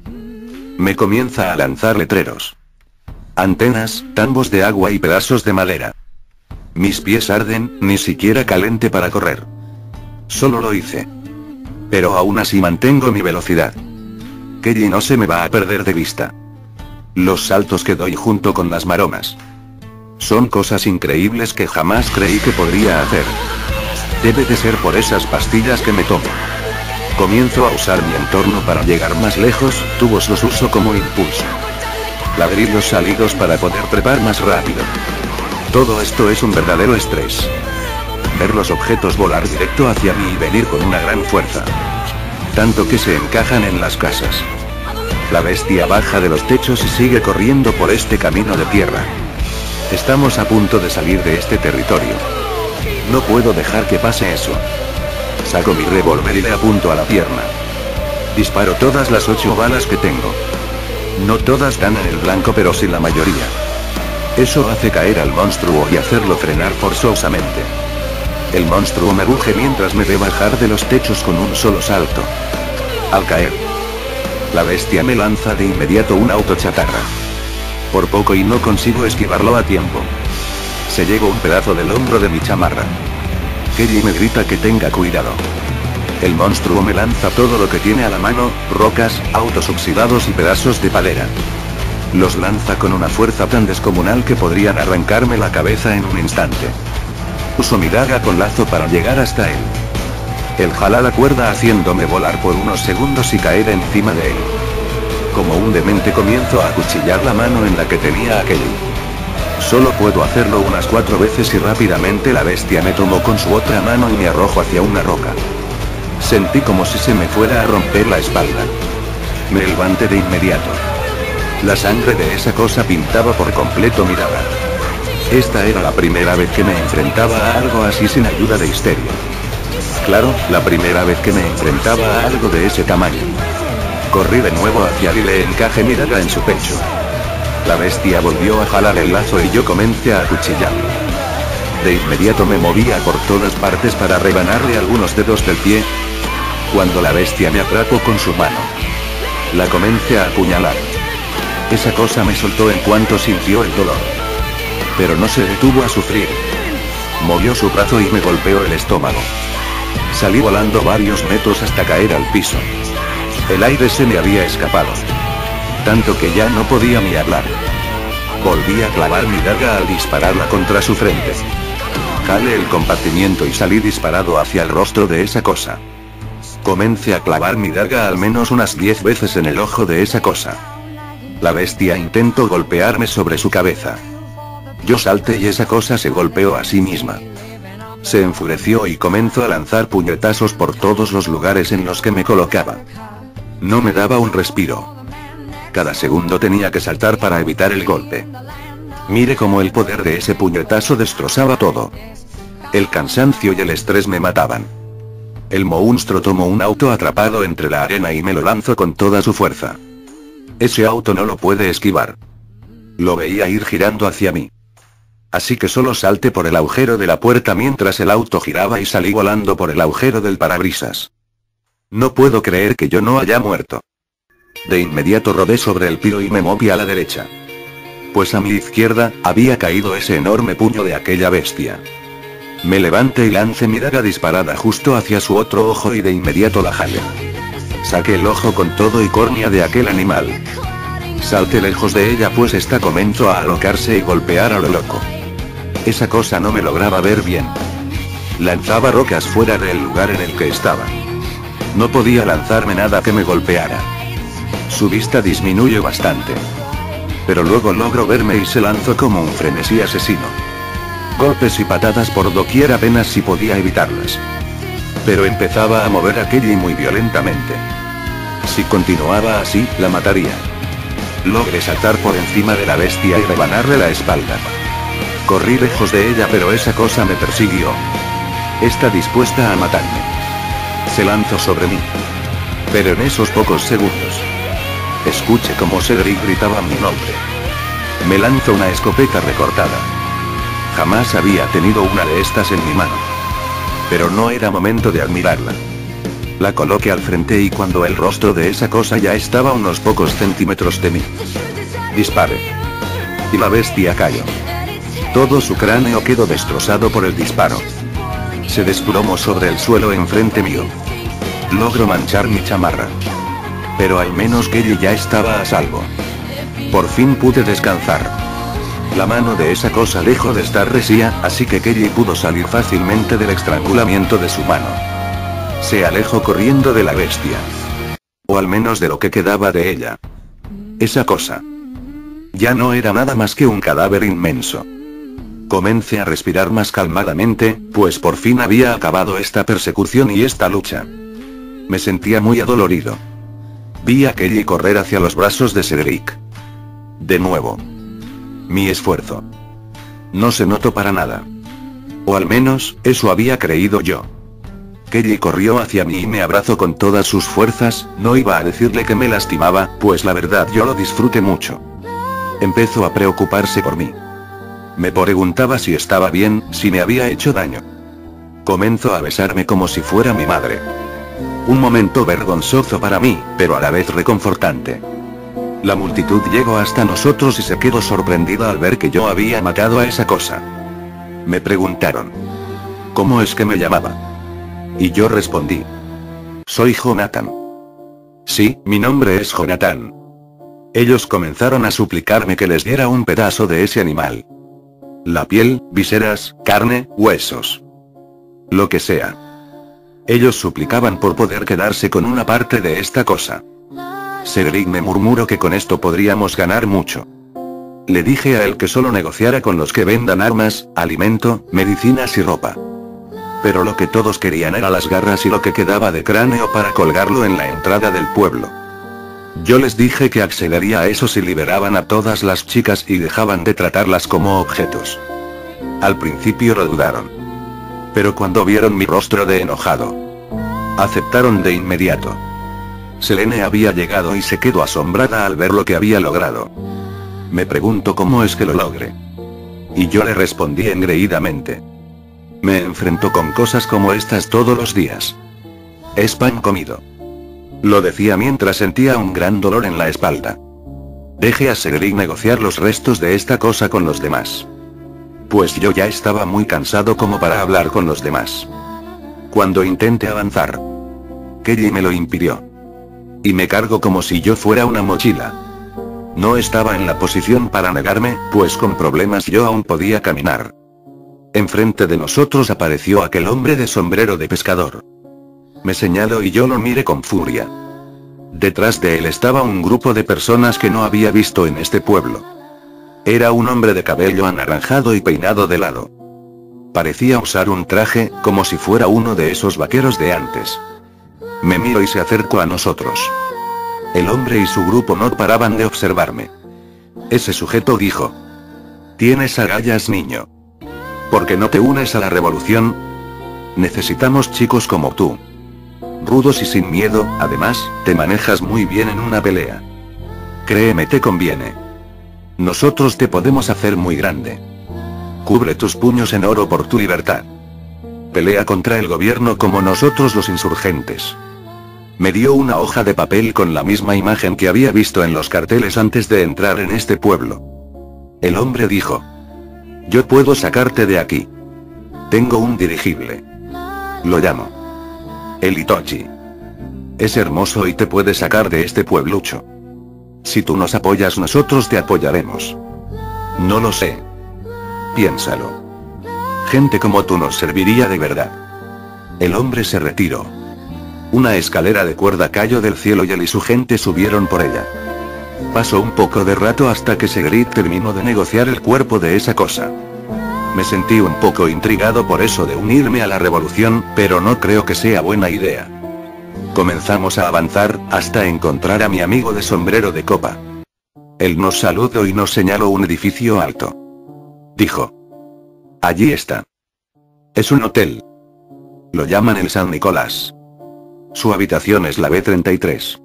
Me comienza a lanzar letreros, antenas, tambos de agua y pedazos de madera. Mis pies arden, ni siquiera calenté para correr. Solo lo hice. Pero aún así mantengo mi velocidad. Kelly no se me va a perder de vista. Los saltos que doy junto con las maromas son cosas increíbles que jamás creí que podría hacer. Debe de ser por esas pastillas que me tomo. Comienzo a usar mi entorno para llegar más lejos, tubos los uso como impulso. Ladrillos salidos para poder trepar más rápido. Todo esto es un verdadero estrés. Ver los objetos volar directo hacia mí y venir con una gran fuerza. Tanto que se encajan en las casas. La bestia baja de los techos y sigue corriendo por este camino de tierra. Estamos a punto de salir de este territorio. No puedo dejar que pase eso. Saco mi revólver y le apunto a la pierna. Disparo todas las 8 balas que tengo. No todas dan en el blanco pero sí la mayoría. Eso hace caer al monstruo y hacerlo frenar forzosamente. El monstruo me ruge mientras me ve bajar de los techos con un solo salto. Al caer, la bestia me lanza de inmediato un auto chatarra. Por poco y no consigo esquivarlo a tiempo. Se lleva un pedazo del hombro de mi chamarra. Kelly me grita que tenga cuidado. El monstruo me lanza todo lo que tiene a la mano, rocas, autos oxidados y pedazos de madera. Los lanza con una fuerza tan descomunal que podrían arrancarme la cabeza en un instante. Uso mi daga con lazo para llegar hasta él. Él jala la cuerda haciéndome volar por unos segundos y caer encima de él. Como un demente comienzo a acuchillar la mano en la que tenía a Kelly. Solo puedo hacerlo unas 4 veces y rápidamente la bestia me tomó con su otra mano y me arrojo hacia una roca. Sentí como si se me fuera a romper la espalda. Me levanté de inmediato. La sangre de esa cosa pintaba por completo mi daga. Esta era la primera vez que me enfrentaba a algo así sin ayuda de Histeria. Claro, la primera vez que me enfrentaba a algo de ese tamaño. Corrí de nuevo hacia él y le encajé mi daga en su pecho. La bestia volvió a jalar el lazo y yo comencé a acuchillarlo. De inmediato me movía por todas partes para rebanarle algunos dedos del pie. Cuando la bestia me atrapó con su mano, la comencé a apuñalar. Esa cosa me soltó en cuanto sintió el dolor, pero no se detuvo a sufrir. Movió su brazo y me golpeó el estómago. Salí volando varios metros hasta caer al piso. El aire se me había escapado, tanto que ya no podía ni hablar. Volví a clavar mi daga al dispararla contra su frente. Jalé el compartimiento y salí disparado hacia el rostro de esa cosa. Comencé a clavar mi daga al menos unas 10 veces en el ojo de esa cosa. La bestia intentó golpearme sobre su cabeza. Yo salté y esa cosa se golpeó a sí misma. Se enfureció y comenzó a lanzar puñetazos por todos los lugares en los que me colocaba. No me daba un respiro. Cada segundo tenía que saltar para evitar el golpe. Mire cómo el poder de ese puñetazo destrozaba todo. El cansancio y el estrés me mataban. El monstruo tomó un auto atrapado entre la arena y me lo lanzó con toda su fuerza. Ese auto no lo puede esquivar. Lo veía ir girando hacia mí. Así que solo salté por el agujero de la puerta mientras el auto giraba y salí volando por el agujero del parabrisas. No puedo creer que yo no haya muerto. De inmediato rodé sobre el piro y me moví a la derecha. Pues a mi izquierda, había caído ese enorme puño de aquella bestia. Me levanté y lancé mi daga disparada justo hacia su otro ojo y de inmediato la jalé. Saqué el ojo con todo y córnea de aquel animal. Salté lejos de ella pues esta comenzó a alocarse y golpear a lo loco. Esa cosa no me lograba ver bien. Lanzaba rocas fuera del lugar en el que estaba. No podía lanzarme nada que me golpeara. Su vista disminuyó bastante. Pero luego logró verme y se lanzó como un frenesí asesino. Golpes y patadas por doquier apenas si podía evitarlas. Pero empezaba a mover aquello y muy violentamente. Si continuaba así, la mataría. Logré saltar por encima de la bestia y rebanarle la espalda. Corrí lejos de ella pero esa cosa me persiguió. Está dispuesta a matarme. Se lanzó sobre mí. Pero en esos pocos segundos, escuché como Cedric gritaba mi nombre. Me lanzó una escopeta recortada. Jamás había tenido una de estas en mi mano. Pero no era momento de admirarla. La coloqué al frente y cuando el rostro de esa cosa ya estaba a unos pocos centímetros de mí, disparé. Y la bestia cayó. Todo su cráneo quedó destrozado por el disparo. Se desplomó sobre el suelo enfrente mío. Logro manchar mi chamarra. Pero al menos que yo ya estaba a salvo. Por fin pude descansar. La mano de esa cosa dejó de estar resía, así que Kelly pudo salir fácilmente del estrangulamiento de su mano. Se alejó corriendo de la bestia. O al menos de lo que quedaba de ella. Esa cosa ya no era nada más que un cadáver inmenso. Comencé a respirar más calmadamente, pues por fin había acabado esta persecución y esta lucha. Me sentía muy adolorido. Vi a Kelly correr hacia los brazos de Cedric. De nuevo. Mi esfuerzo no se notó para nada. O al menos, eso había creído yo. Kelly corrió hacia mí y me abrazó con todas sus fuerzas. No iba a decirle que me lastimaba, pues la verdad yo lo disfruté mucho. Empezó a preocuparse por mí. Me preguntaba si estaba bien, si me había hecho daño. Comenzó a besarme como si fuera mi madre. Un momento vergonzoso para mí, pero a la vez reconfortante. La multitud llegó hasta nosotros y se quedó sorprendida al ver que yo había matado a esa cosa. Me preguntaron ¿cómo es que me llamaba? Y yo respondí: soy Jonathan. Sí, mi nombre es Jonathan. Ellos comenzaron a suplicarme que les diera un pedazo de ese animal. La piel, vísceras, carne, huesos. Lo que sea. Ellos suplicaban por poder quedarse con una parte de esta cosa. Cedric me murmuró que con esto podríamos ganar mucho. Le dije a él que solo negociara con los que vendan armas, alimento, medicinas y ropa. Pero lo que todos querían era las garras y lo que quedaba de cráneo para colgarlo en la entrada del pueblo. Yo les dije que accedería a eso si liberaban a todas las chicas y dejaban de tratarlas como objetos. Al principio lo dudaron. Pero cuando vieron mi rostro de enojado, aceptaron de inmediato. Selene había llegado y se quedó asombrada al ver lo que había logrado. Me preguntó cómo es que lo logré. Y yo le respondí engreídamente. Me enfrento con cosas como estas todos los días. Es pan comido. Lo decía mientras sentía un gran dolor en la espalda. Dejé a Cedric negociar los restos de esta cosa con los demás. Pues yo ya estaba muy cansado como para hablar con los demás. Cuando intenté avanzar, Kelly me lo impidió. Y me cargó como si yo fuera una mochila. No estaba en la posición para negarme, pues con problemas yo aún podía caminar. Enfrente de nosotros apareció aquel hombre de sombrero de pescador. Me señaló y yo lo miré con furia. Detrás de él estaba un grupo de personas que no había visto en este pueblo. Era un hombre de cabello anaranjado y peinado de lado. Parecía usar un traje, como si fuera uno de esos vaqueros de antes. Me miró y se acercó a nosotros. El hombre y su grupo no paraban de observarme. Ese sujeto dijo: «Tienes agallas, niño. ¿Por qué no te unes a la revolución? Necesitamos chicos como tú. Rudos y sin miedo, además, te manejas muy bien en una pelea. Créeme, te conviene. Nosotros te podemos hacer muy grande. Cubre tus puños en oro por tu libertad. Pelea contra el gobierno como nosotros los insurgentes». Me dio una hoja de papel con la misma imagen que había visto en los carteles antes de entrar en este pueblo. El hombre dijo: «Yo puedo sacarte de aquí. Tengo un dirigible. Lo llamo El Itochi. Es hermoso y te puede sacar de este pueblucho. Si tú nos apoyas, nosotros te apoyaremos. No lo sé. Piénsalo. Gente como tú nos serviría de verdad». El hombre se retiró. Una escalera de cuerda cayó del cielo y él y su gente subieron por ella. Pasó un poco de rato hasta que Cedric terminó de negociar el cuerpo de esa cosa. Me sentí un poco intrigado por eso de unirme a la revolución, pero no creo que sea buena idea. Comenzamos a avanzar, hasta encontrar a mi amigo de sombrero de copa. Él nos saludó y nos señaló un edificio alto. Dijo: «Allí está. Es un hotel. Lo llaman el San Nicolás. Su habitación es la B33.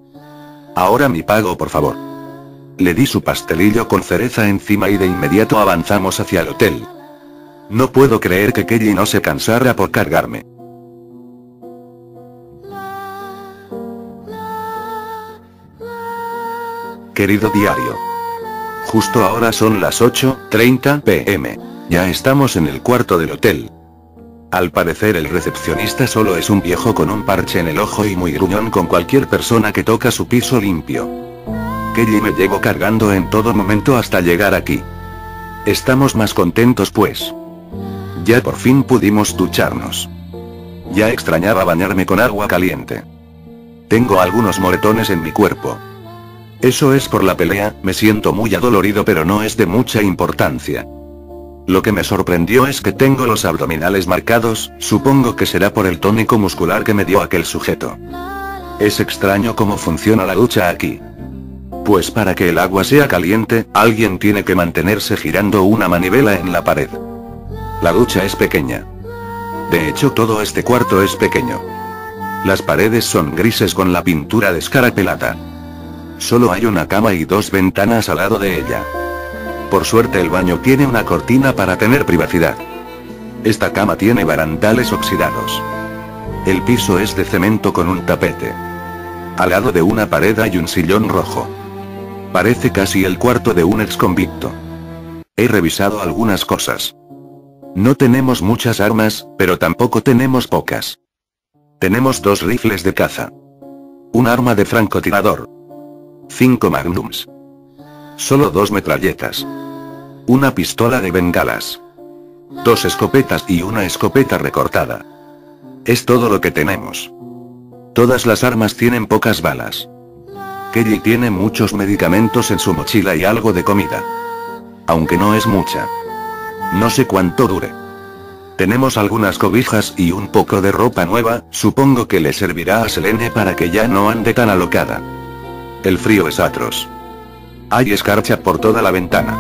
Ahora mi pago, por favor». Le di su pastelillo con cereza encima y de inmediato avanzamos hacia el hotel. No puedo creer que Kelly no se cansara por cargarme. Querido diario, justo ahora son las 8:30 p.m. Ya estamos en el cuarto del hotel. Al parecer el recepcionista solo es un viejo con un parche en el ojo y muy gruñón con cualquier persona que toca su piso limpio. Kelly me llevo cargando en todo momento hasta llegar aquí. Estamos más contentos pues. Ya por fin pudimos ducharnos. Ya extrañaba bañarme con agua caliente. Tengo algunos moretones en mi cuerpo. Eso es por la pelea, me siento muy adolorido pero no es de mucha importancia. Lo que me sorprendió es que tengo los abdominales marcados, supongo que será por el tónico muscular que me dio aquel sujeto. Es extraño cómo funciona la ducha aquí. Pues para que el agua sea caliente, alguien tiene que mantenerse girando una manivela en la pared. La ducha es pequeña. De hecho, todo este cuarto es pequeño. Las paredes son grises con la pintura descarapelada. Solo hay una cama y dos ventanas al lado de ella. Por suerte el baño tiene una cortina para tener privacidad. Esta cama tiene barandales oxidados. El piso es de cemento con un tapete. Al lado de una pared hay un sillón rojo. Parece casi el cuarto de un exconvicto. He revisado algunas cosas. No tenemos muchas armas, pero tampoco tenemos pocas. Tenemos 2 rifles de caza. Un arma de francotirador. 5 magnums. Solo 2 metralletas. Una pistola de bengalas. 2 escopetas y una escopeta recortada. Es todo lo que tenemos. Todas las armas tienen pocas balas. Kelly tiene muchos medicamentos en su mochila y algo de comida. Aunque no es mucha. No sé cuánto dure. Tenemos algunas cobijas y un poco de ropa nueva, supongo que le servirá a Selene para que ya no ande tan alocada. El frío es atroz. Hay escarcha por toda la ventana.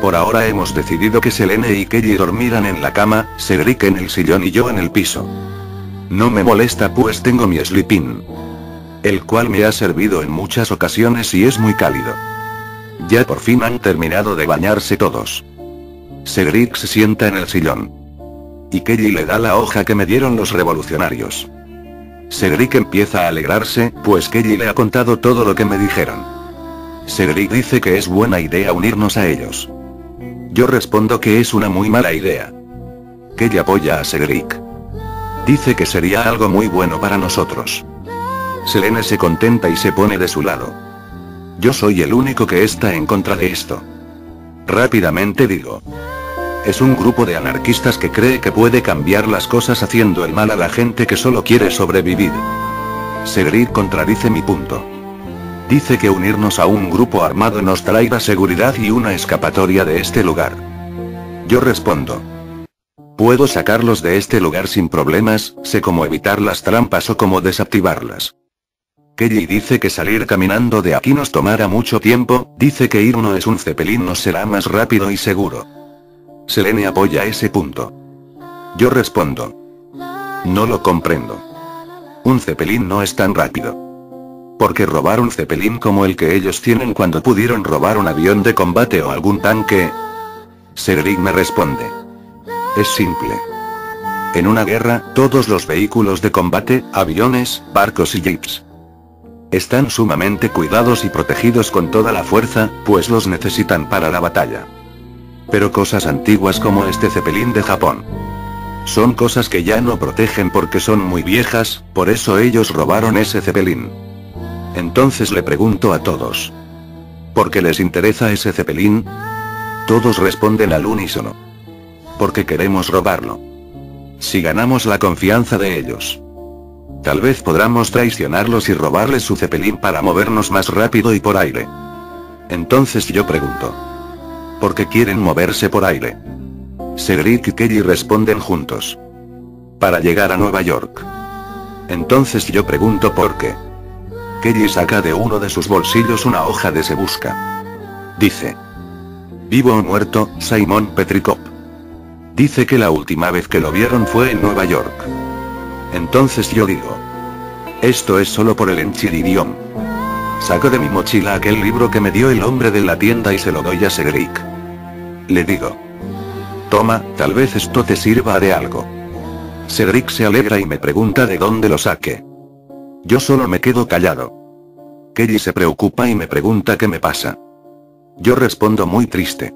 Por ahora hemos decidido que Selene y Kelly dormirán en la cama, Cedric en el sillón y yo en el piso. No me molesta pues tengo mi sleeping, el cual me ha servido en muchas ocasiones y es muy cálido. Ya por fin han terminado de bañarse todos. Cedric se sienta en el sillón. Y Kelly le da la hoja que me dieron los revolucionarios. Cedric empieza a alegrarse, pues Kelly le ha contado todo lo que me dijeron. Cedric dice que es buena idea unirnos a ellos. Yo respondo que es una muy mala idea. Kelly apoya a Cedric. Dice que sería algo muy bueno para nosotros. Selene se contenta y se pone de su lado. Yo soy el único que está en contra de esto. Rápidamente digo. Es un grupo de anarquistas que cree que puede cambiar las cosas haciendo el mal a la gente que solo quiere sobrevivir. Cedric contradice mi punto. Dice que unirnos a un grupo armado nos traiga seguridad y una escapatoria de este lugar. Yo respondo. Puedo sacarlos de este lugar sin problemas, sé cómo evitar las trampas o cómo desactivarlas. Kelly dice que salir caminando de aquí nos tomará mucho tiempo, dice que ir uno es un cepelín nos será más rápido y seguro. Selene apoya ese punto. Yo respondo. No lo comprendo. Un cepelín no es tan rápido. Porque robar un cepelín como el que ellos tienen cuando pudieron robar un avión de combate o algún tanque. Cedric me responde. Es simple. En una guerra, todos los vehículos de combate, aviones, barcos y jeeps, están sumamente cuidados y protegidos con toda la fuerza, pues los necesitan para la batalla. Pero cosas antiguas como este cepelín de Japón son cosas que ya no protegen porque son muy viejas, por eso ellos robaron ese cepelín. Entonces le pregunto a todos. ¿Por qué les interesa ese cepelín? Todos responden al unísono. Porque queremos robarlo. Si ganamos la confianza de ellos, tal vez podamos traicionarlos y robarles su cepelín para movernos más rápido y por aire. Entonces yo pregunto. ¿Por qué quieren moverse por aire? Cedric y Kelly responden juntos. Para llegar a Nueva York. Entonces yo pregunto por qué. Kelly saca de uno de sus bolsillos una hoja de se busca. Dice. Vivo o muerto, Simon Petrikov. Dice que la última vez que lo vieron fue en Nueva York. Entonces yo digo. Esto es solo por el Enchiridión. Saco de mi mochila aquel libro que me dio el hombre de la tienda y se lo doy a Cedric. Le digo. Toma, tal vez esto te sirva de algo. Cedric se alegra y me pregunta de dónde lo saqué. Yo solo me quedo callado. Kelly se preocupa y me pregunta qué me pasa. Yo respondo muy triste.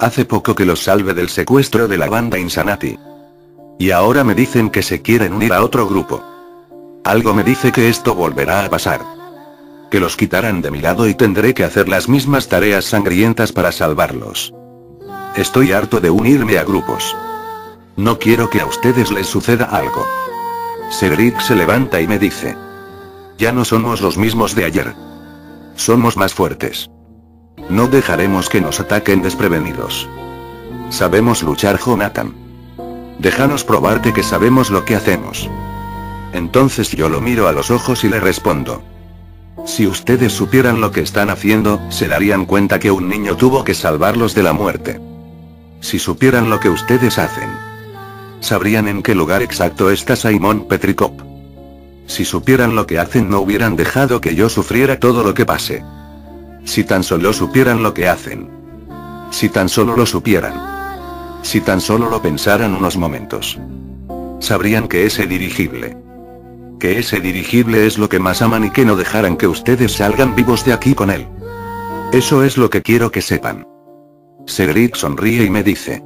Hace poco que los salvé del secuestro de la banda Insanati. Y ahora me dicen que se quieren unir a otro grupo. Algo me dice que esto volverá a pasar. Que los quitarán de mi lado y tendré que hacer las mismas tareas sangrientas para salvarlos. Estoy harto de unirme a grupos. No quiero que a ustedes les suceda algo. Cedric se levanta y me dice. Ya no somos los mismos de ayer. Somos más fuertes. No dejaremos que nos ataquen desprevenidos. Sabemos luchar, Jonathan. Déjanos probarte que sabemos lo que hacemos. Entonces yo lo miro a los ojos y le respondo. Si ustedes supieran lo que están haciendo, se darían cuenta que un niño tuvo que salvarlos de la muerte. Si supieran lo que ustedes hacen, sabrían en qué lugar exacto está Simon Petrikov. Si supieran lo que hacen, no hubieran dejado que yo sufriera todo lo que pase. Si tan solo supieran lo que hacen. Si tan solo lo supieran. Si tan solo lo pensaran unos momentos. Sabrían que ese dirigible es lo que más aman y que no dejarán que ustedes salgan vivos de aquí con él. Eso es lo que quiero que sepan. Cedric sonríe y me dice.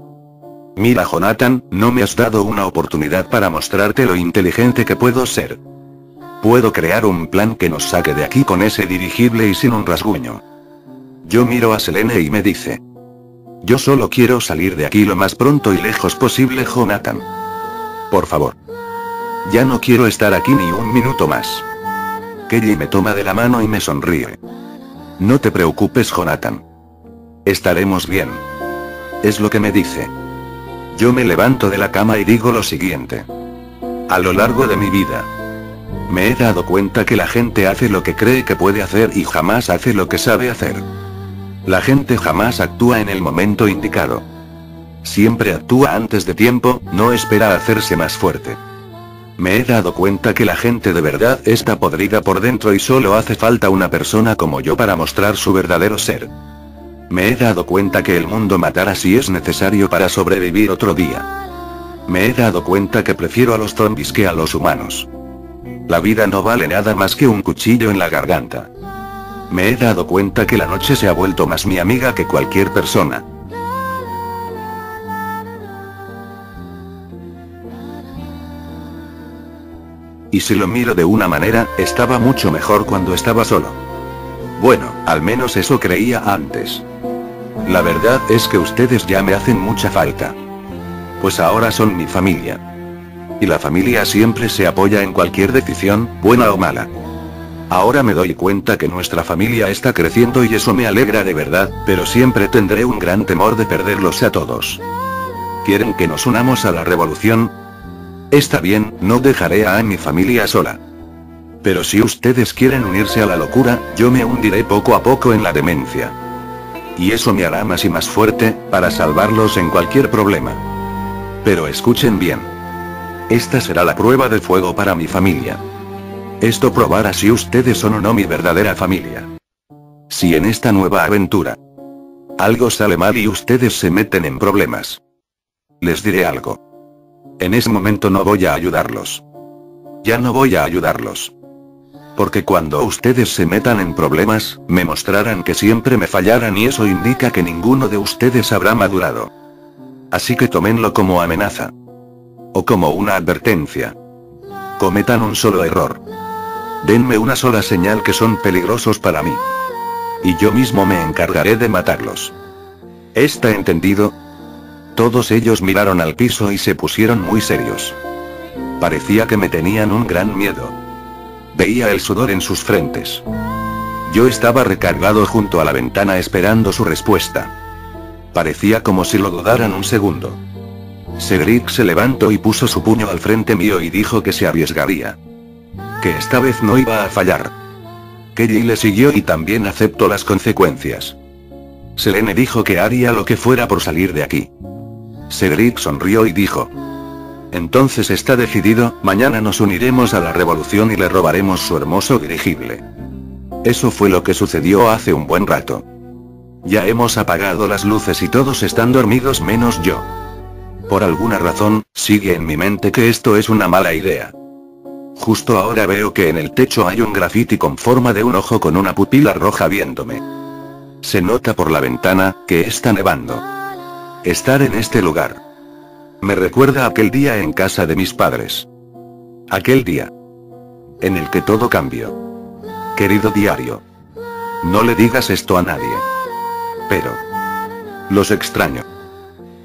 Mira, Jonathan, no me has dado una oportunidad para mostrarte lo inteligente que puedo ser. Puedo crear un plan que nos saque de aquí con ese dirigible y sin un rasguño. Yo miro a Selene y me dice. Yo solo quiero salir de aquí lo más pronto y lejos posible, Jonathan. Por favor. Ya no quiero estar aquí ni un minuto más. Kelly me toma de la mano y me sonríe. No te preocupes, Jonathan. Estaremos bien. Es lo que me dice. Yo me levanto de la cama y digo lo siguiente. A lo largo de mi vida, Me he dado cuenta que la gente hace lo que cree que puede hacer y jamás hace lo que sabe hacer. La gente jamás actúa en el momento indicado. Siempre actúa antes de tiempo, no espera hacerse más fuerte. Me he dado cuenta que la gente de verdad está podrida por dentro y solo hace falta una persona como yo para mostrar su verdadero ser. Me he dado cuenta que el mundo matará si es necesario para sobrevivir otro día. Me he dado cuenta que prefiero a los zombies que a los humanos. La vida no vale nada más que un cuchillo en la garganta. Me he dado cuenta que la noche se ha vuelto más mi amiga que cualquier persona. Y si lo miro de una manera, estaba mucho mejor cuando estaba solo. Bueno, al menos eso creía antes. La verdad es que ustedes ya me hacen mucha falta. Pues ahora son mi familia. Y la familia siempre se apoya en cualquier decisión, buena o mala. Ahora me doy cuenta que nuestra familia está creciendo y eso me alegra de verdad, pero siempre tendré un gran temor de perderlos a todos. ¿Quieren que nos unamos a la revolución? Está bien, no dejaré a mi familia sola. Pero si ustedes quieren unirse a la locura, yo me hundiré poco a poco en la demencia. Y eso me hará más y más fuerte, para salvarlos en cualquier problema. Pero escuchen bien. Esta será la prueba de fuego para mi familia. Esto probará si ustedes son o no mi verdadera familia. Si en esta nueva aventura algo sale mal y ustedes se meten en problemas, les diré algo. En ese momento no voy a ayudarlos. Ya no voy a ayudarlos. Porque cuando ustedes se metan en problemas, me mostrarán que siempre me fallaran y eso indica que ninguno de ustedes habrá madurado. Así que tómenlo como amenaza. O como una advertencia. Cometan un solo error. Denme una sola señal que son peligrosos para mí. Y yo mismo me encargaré de matarlos. ¿Está entendido? Todos ellos miraron al piso y se pusieron muy serios. Parecía que me tenían un gran miedo. Veía el sudor en sus frentes. Yo estaba recargado junto a la ventana esperando su respuesta. Parecía como si lo dudaran un segundo. Cedric se levantó y puso su puño al frente mío y dijo que se arriesgaría. Que esta vez no iba a fallar. Kelly le siguió y también aceptó las consecuencias. Selene dijo que haría lo que fuera por salir de aquí. Cedric sonrió y dijo: entonces está decidido, mañana nos uniremos a la revolución y le robaremos su hermoso dirigible. Eso fue lo que sucedió hace un buen rato. Ya hemos apagado las luces y todos están dormidos menos yo. Por alguna razón, sigue en mi mente que esto es una mala idea. Justo ahora veo que en el techo hay un grafiti con forma de un ojo con una pupila roja viéndome. Se nota por la ventana que está nevando. Estar en este lugar me recuerda a aquel día en casa de mis padres. Aquel día en el que todo cambió. Querido diario, no le digas esto a nadie. Pero los extraño.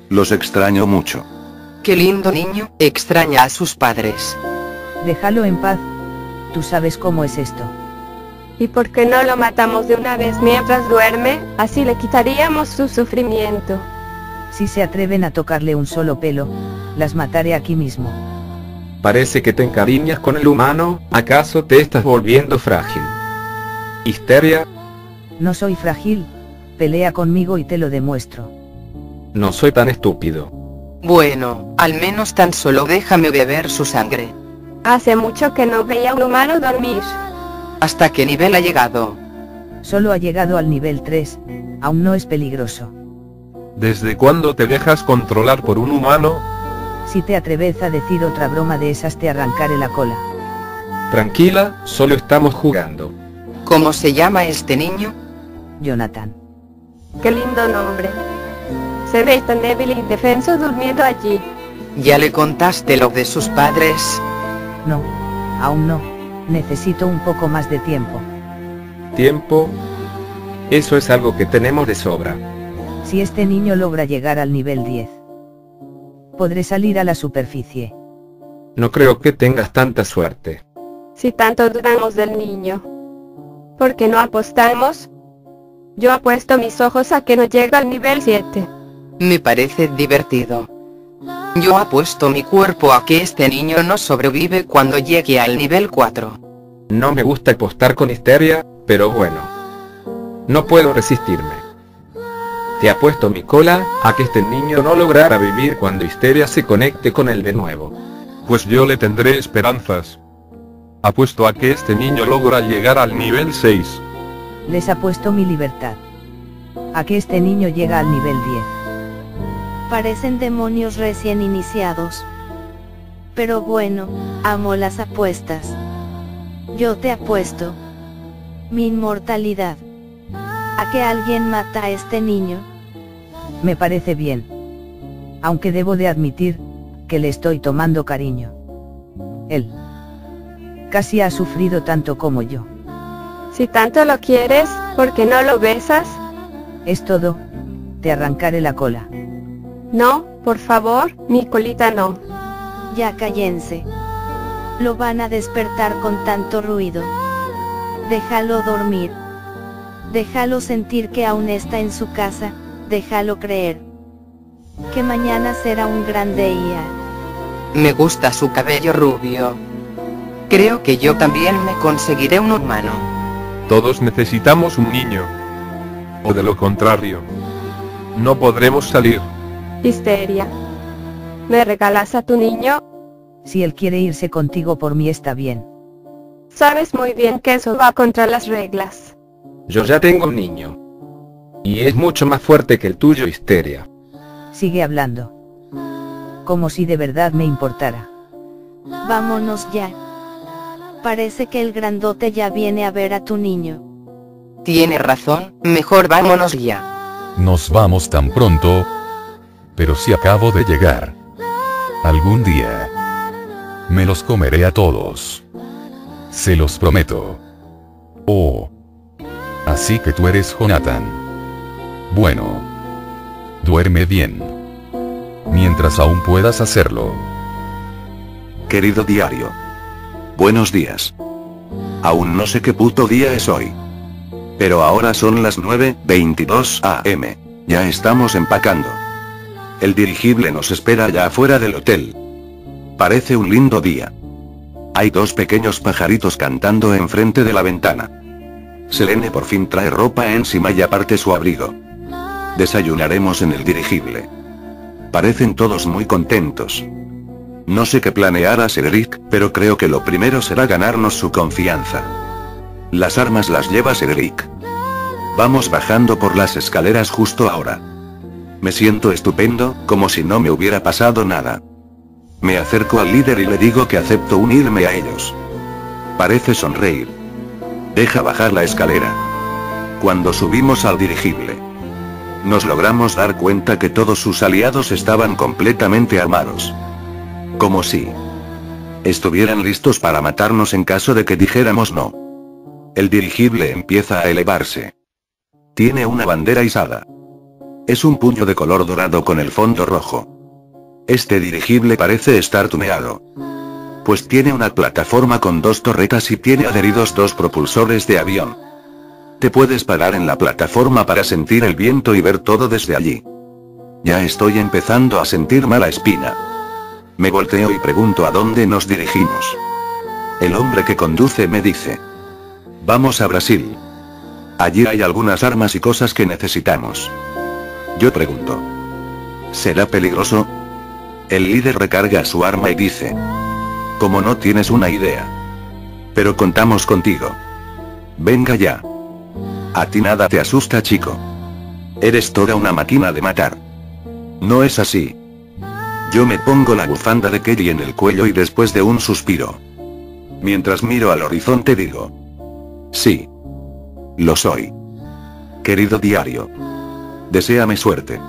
Los extraño mucho. Qué lindo niño, extraña a sus padres. Déjalo en paz. Tú sabes cómo es esto. ¿Y por qué no lo matamos de una vez mientras duerme? Así le quitaríamos su sufrimiento. Si se atreven a tocarle un solo pelo, las mataré aquí mismo. Parece que te encariñas con el humano, ¿acaso te estás volviendo frágil? Histeria. No soy frágil, pelea conmigo y te lo demuestro. No soy tan estúpido. Bueno, al menos tan solo déjame beber su sangre. Hace mucho que no veía a un humano dormir. ¿Hasta qué nivel ha llegado? Solo ha llegado al nivel 3, aún no es peligroso. ¿Desde cuándo te dejas controlar por un humano? Si te atreves a decir otra broma de esas te arrancaré la cola. Tranquila, solo estamos jugando. ¿Cómo se llama este niño? Jonathan. Qué lindo nombre. Se ve tan débil e indefenso durmiendo allí. ¿Ya le contaste lo de sus padres? No, aún no. Necesito un poco más de tiempo. ¿Tiempo? Eso es algo que tenemos de sobra. Si este niño logra llegar al nivel 10, podré salir a la superficie. No creo que tengas tanta suerte. Si tanto dudamos del niño, ¿por qué no apostamos? Yo apuesto mis ojos a que no llega al nivel 7. Me parece divertido. Yo apuesto mi cuerpo a que este niño no sobrevive cuando llegue al nivel 4. No me gusta apostar con Histeria, pero bueno. No puedo resistirme. Te apuesto mi cola a que este niño no logrará vivir cuando Histeria se conecte con él de nuevo. Pues yo le tendré esperanzas. Apuesto a que este niño logra llegar al nivel 6. Les apuesto mi libertad. A que este niño llega al nivel 10. Parecen demonios recién iniciados. Pero bueno, amo las apuestas. Yo te apuesto mi inmortalidad a que alguien mata a este niño. Me parece bien. Aunque debo de admitir que le estoy tomando cariño. Él casi ha sufrido tanto como yo. Si tanto lo quieres, ¿por qué no lo besas? Es todo. Te arrancaré la cola. No, por favor, mi colita no. Ya cállense. Lo van a despertar con tanto ruido. Déjalo dormir. Déjalo sentir que aún está en su casa. Déjalo creer que mañana será un gran día. Me gusta su cabello rubio. Creo que yo también me conseguiré un humano. Todos necesitamos un niño. O de lo contrario, no podremos salir. Histeria, ¿me regalas a tu niño? Si él quiere irse contigo por mí está bien. Sabes muy bien que eso va contra las reglas. Yo ya tengo un niño. Y es mucho más fuerte que el tuyo, Histeria. Sigue hablando. Como si de verdad me importara. Vámonos ya. Parece que el grandote ya viene a ver a tu niño. Tiene razón, mejor vámonos ya. ¿Nos vamos tan pronto? Pero si acabo de llegar. Algún día me los comeré a todos. Se los prometo. Oh. Así que tú eres Jonathan. Bueno. Duerme bien. Mientras aún puedas hacerlo. Querido diario. Buenos días. Aún no sé qué puto día es hoy. Pero ahora son las 9:22 AM. Ya estamos empacando. El dirigible nos espera ya afuera del hotel. Parece un lindo día. Hay dos pequeños pajaritos cantando enfrente de la ventana. Selene por fin trae ropa encima y aparte su abrigo. Desayunaremos en el dirigible. Parecen todos muy contentos. No sé qué planeará Cedric, pero creo que lo primero será ganarnos su confianza. Las armas las lleva Cedric. Vamos bajando por las escaleras justo ahora. Me siento estupendo, como si no me hubiera pasado nada. Me acerco al líder y le digo que acepto unirme a ellos. Parece sonreír. Deja bajar la escalera. Cuando subimos al dirigible, nos logramos dar cuenta que todos sus aliados estaban completamente armados. Como si estuvieran listos para matarnos en caso de que dijéramos no. El dirigible empieza a elevarse. Tiene una bandera izada. Es un puño de color dorado con el fondo rojo. Este dirigible parece estar tuneado. Pues tiene una plataforma con dos torretas y tiene adheridos dos propulsores de avión. Te puedes parar en la plataforma para sentir el viento y ver todo desde allí. Ya estoy empezando a sentir mala espina. Me volteo y pregunto a dónde nos dirigimos. El hombre que conduce me dice: vamos a Brasil. Allí hay algunas armas y cosas que necesitamos. Yo pregunto: ¿será peligroso? El líder recarga su arma y dice: como no tienes una idea. Pero contamos contigo. Venga ya. A ti nada te asusta, chico. Eres toda una máquina de matar. No es así. Yo me pongo la bufanda de Kelly en el cuello y después de un suspiro, mientras miro al horizonte, digo: sí, lo soy. Querido diario, deséame suerte.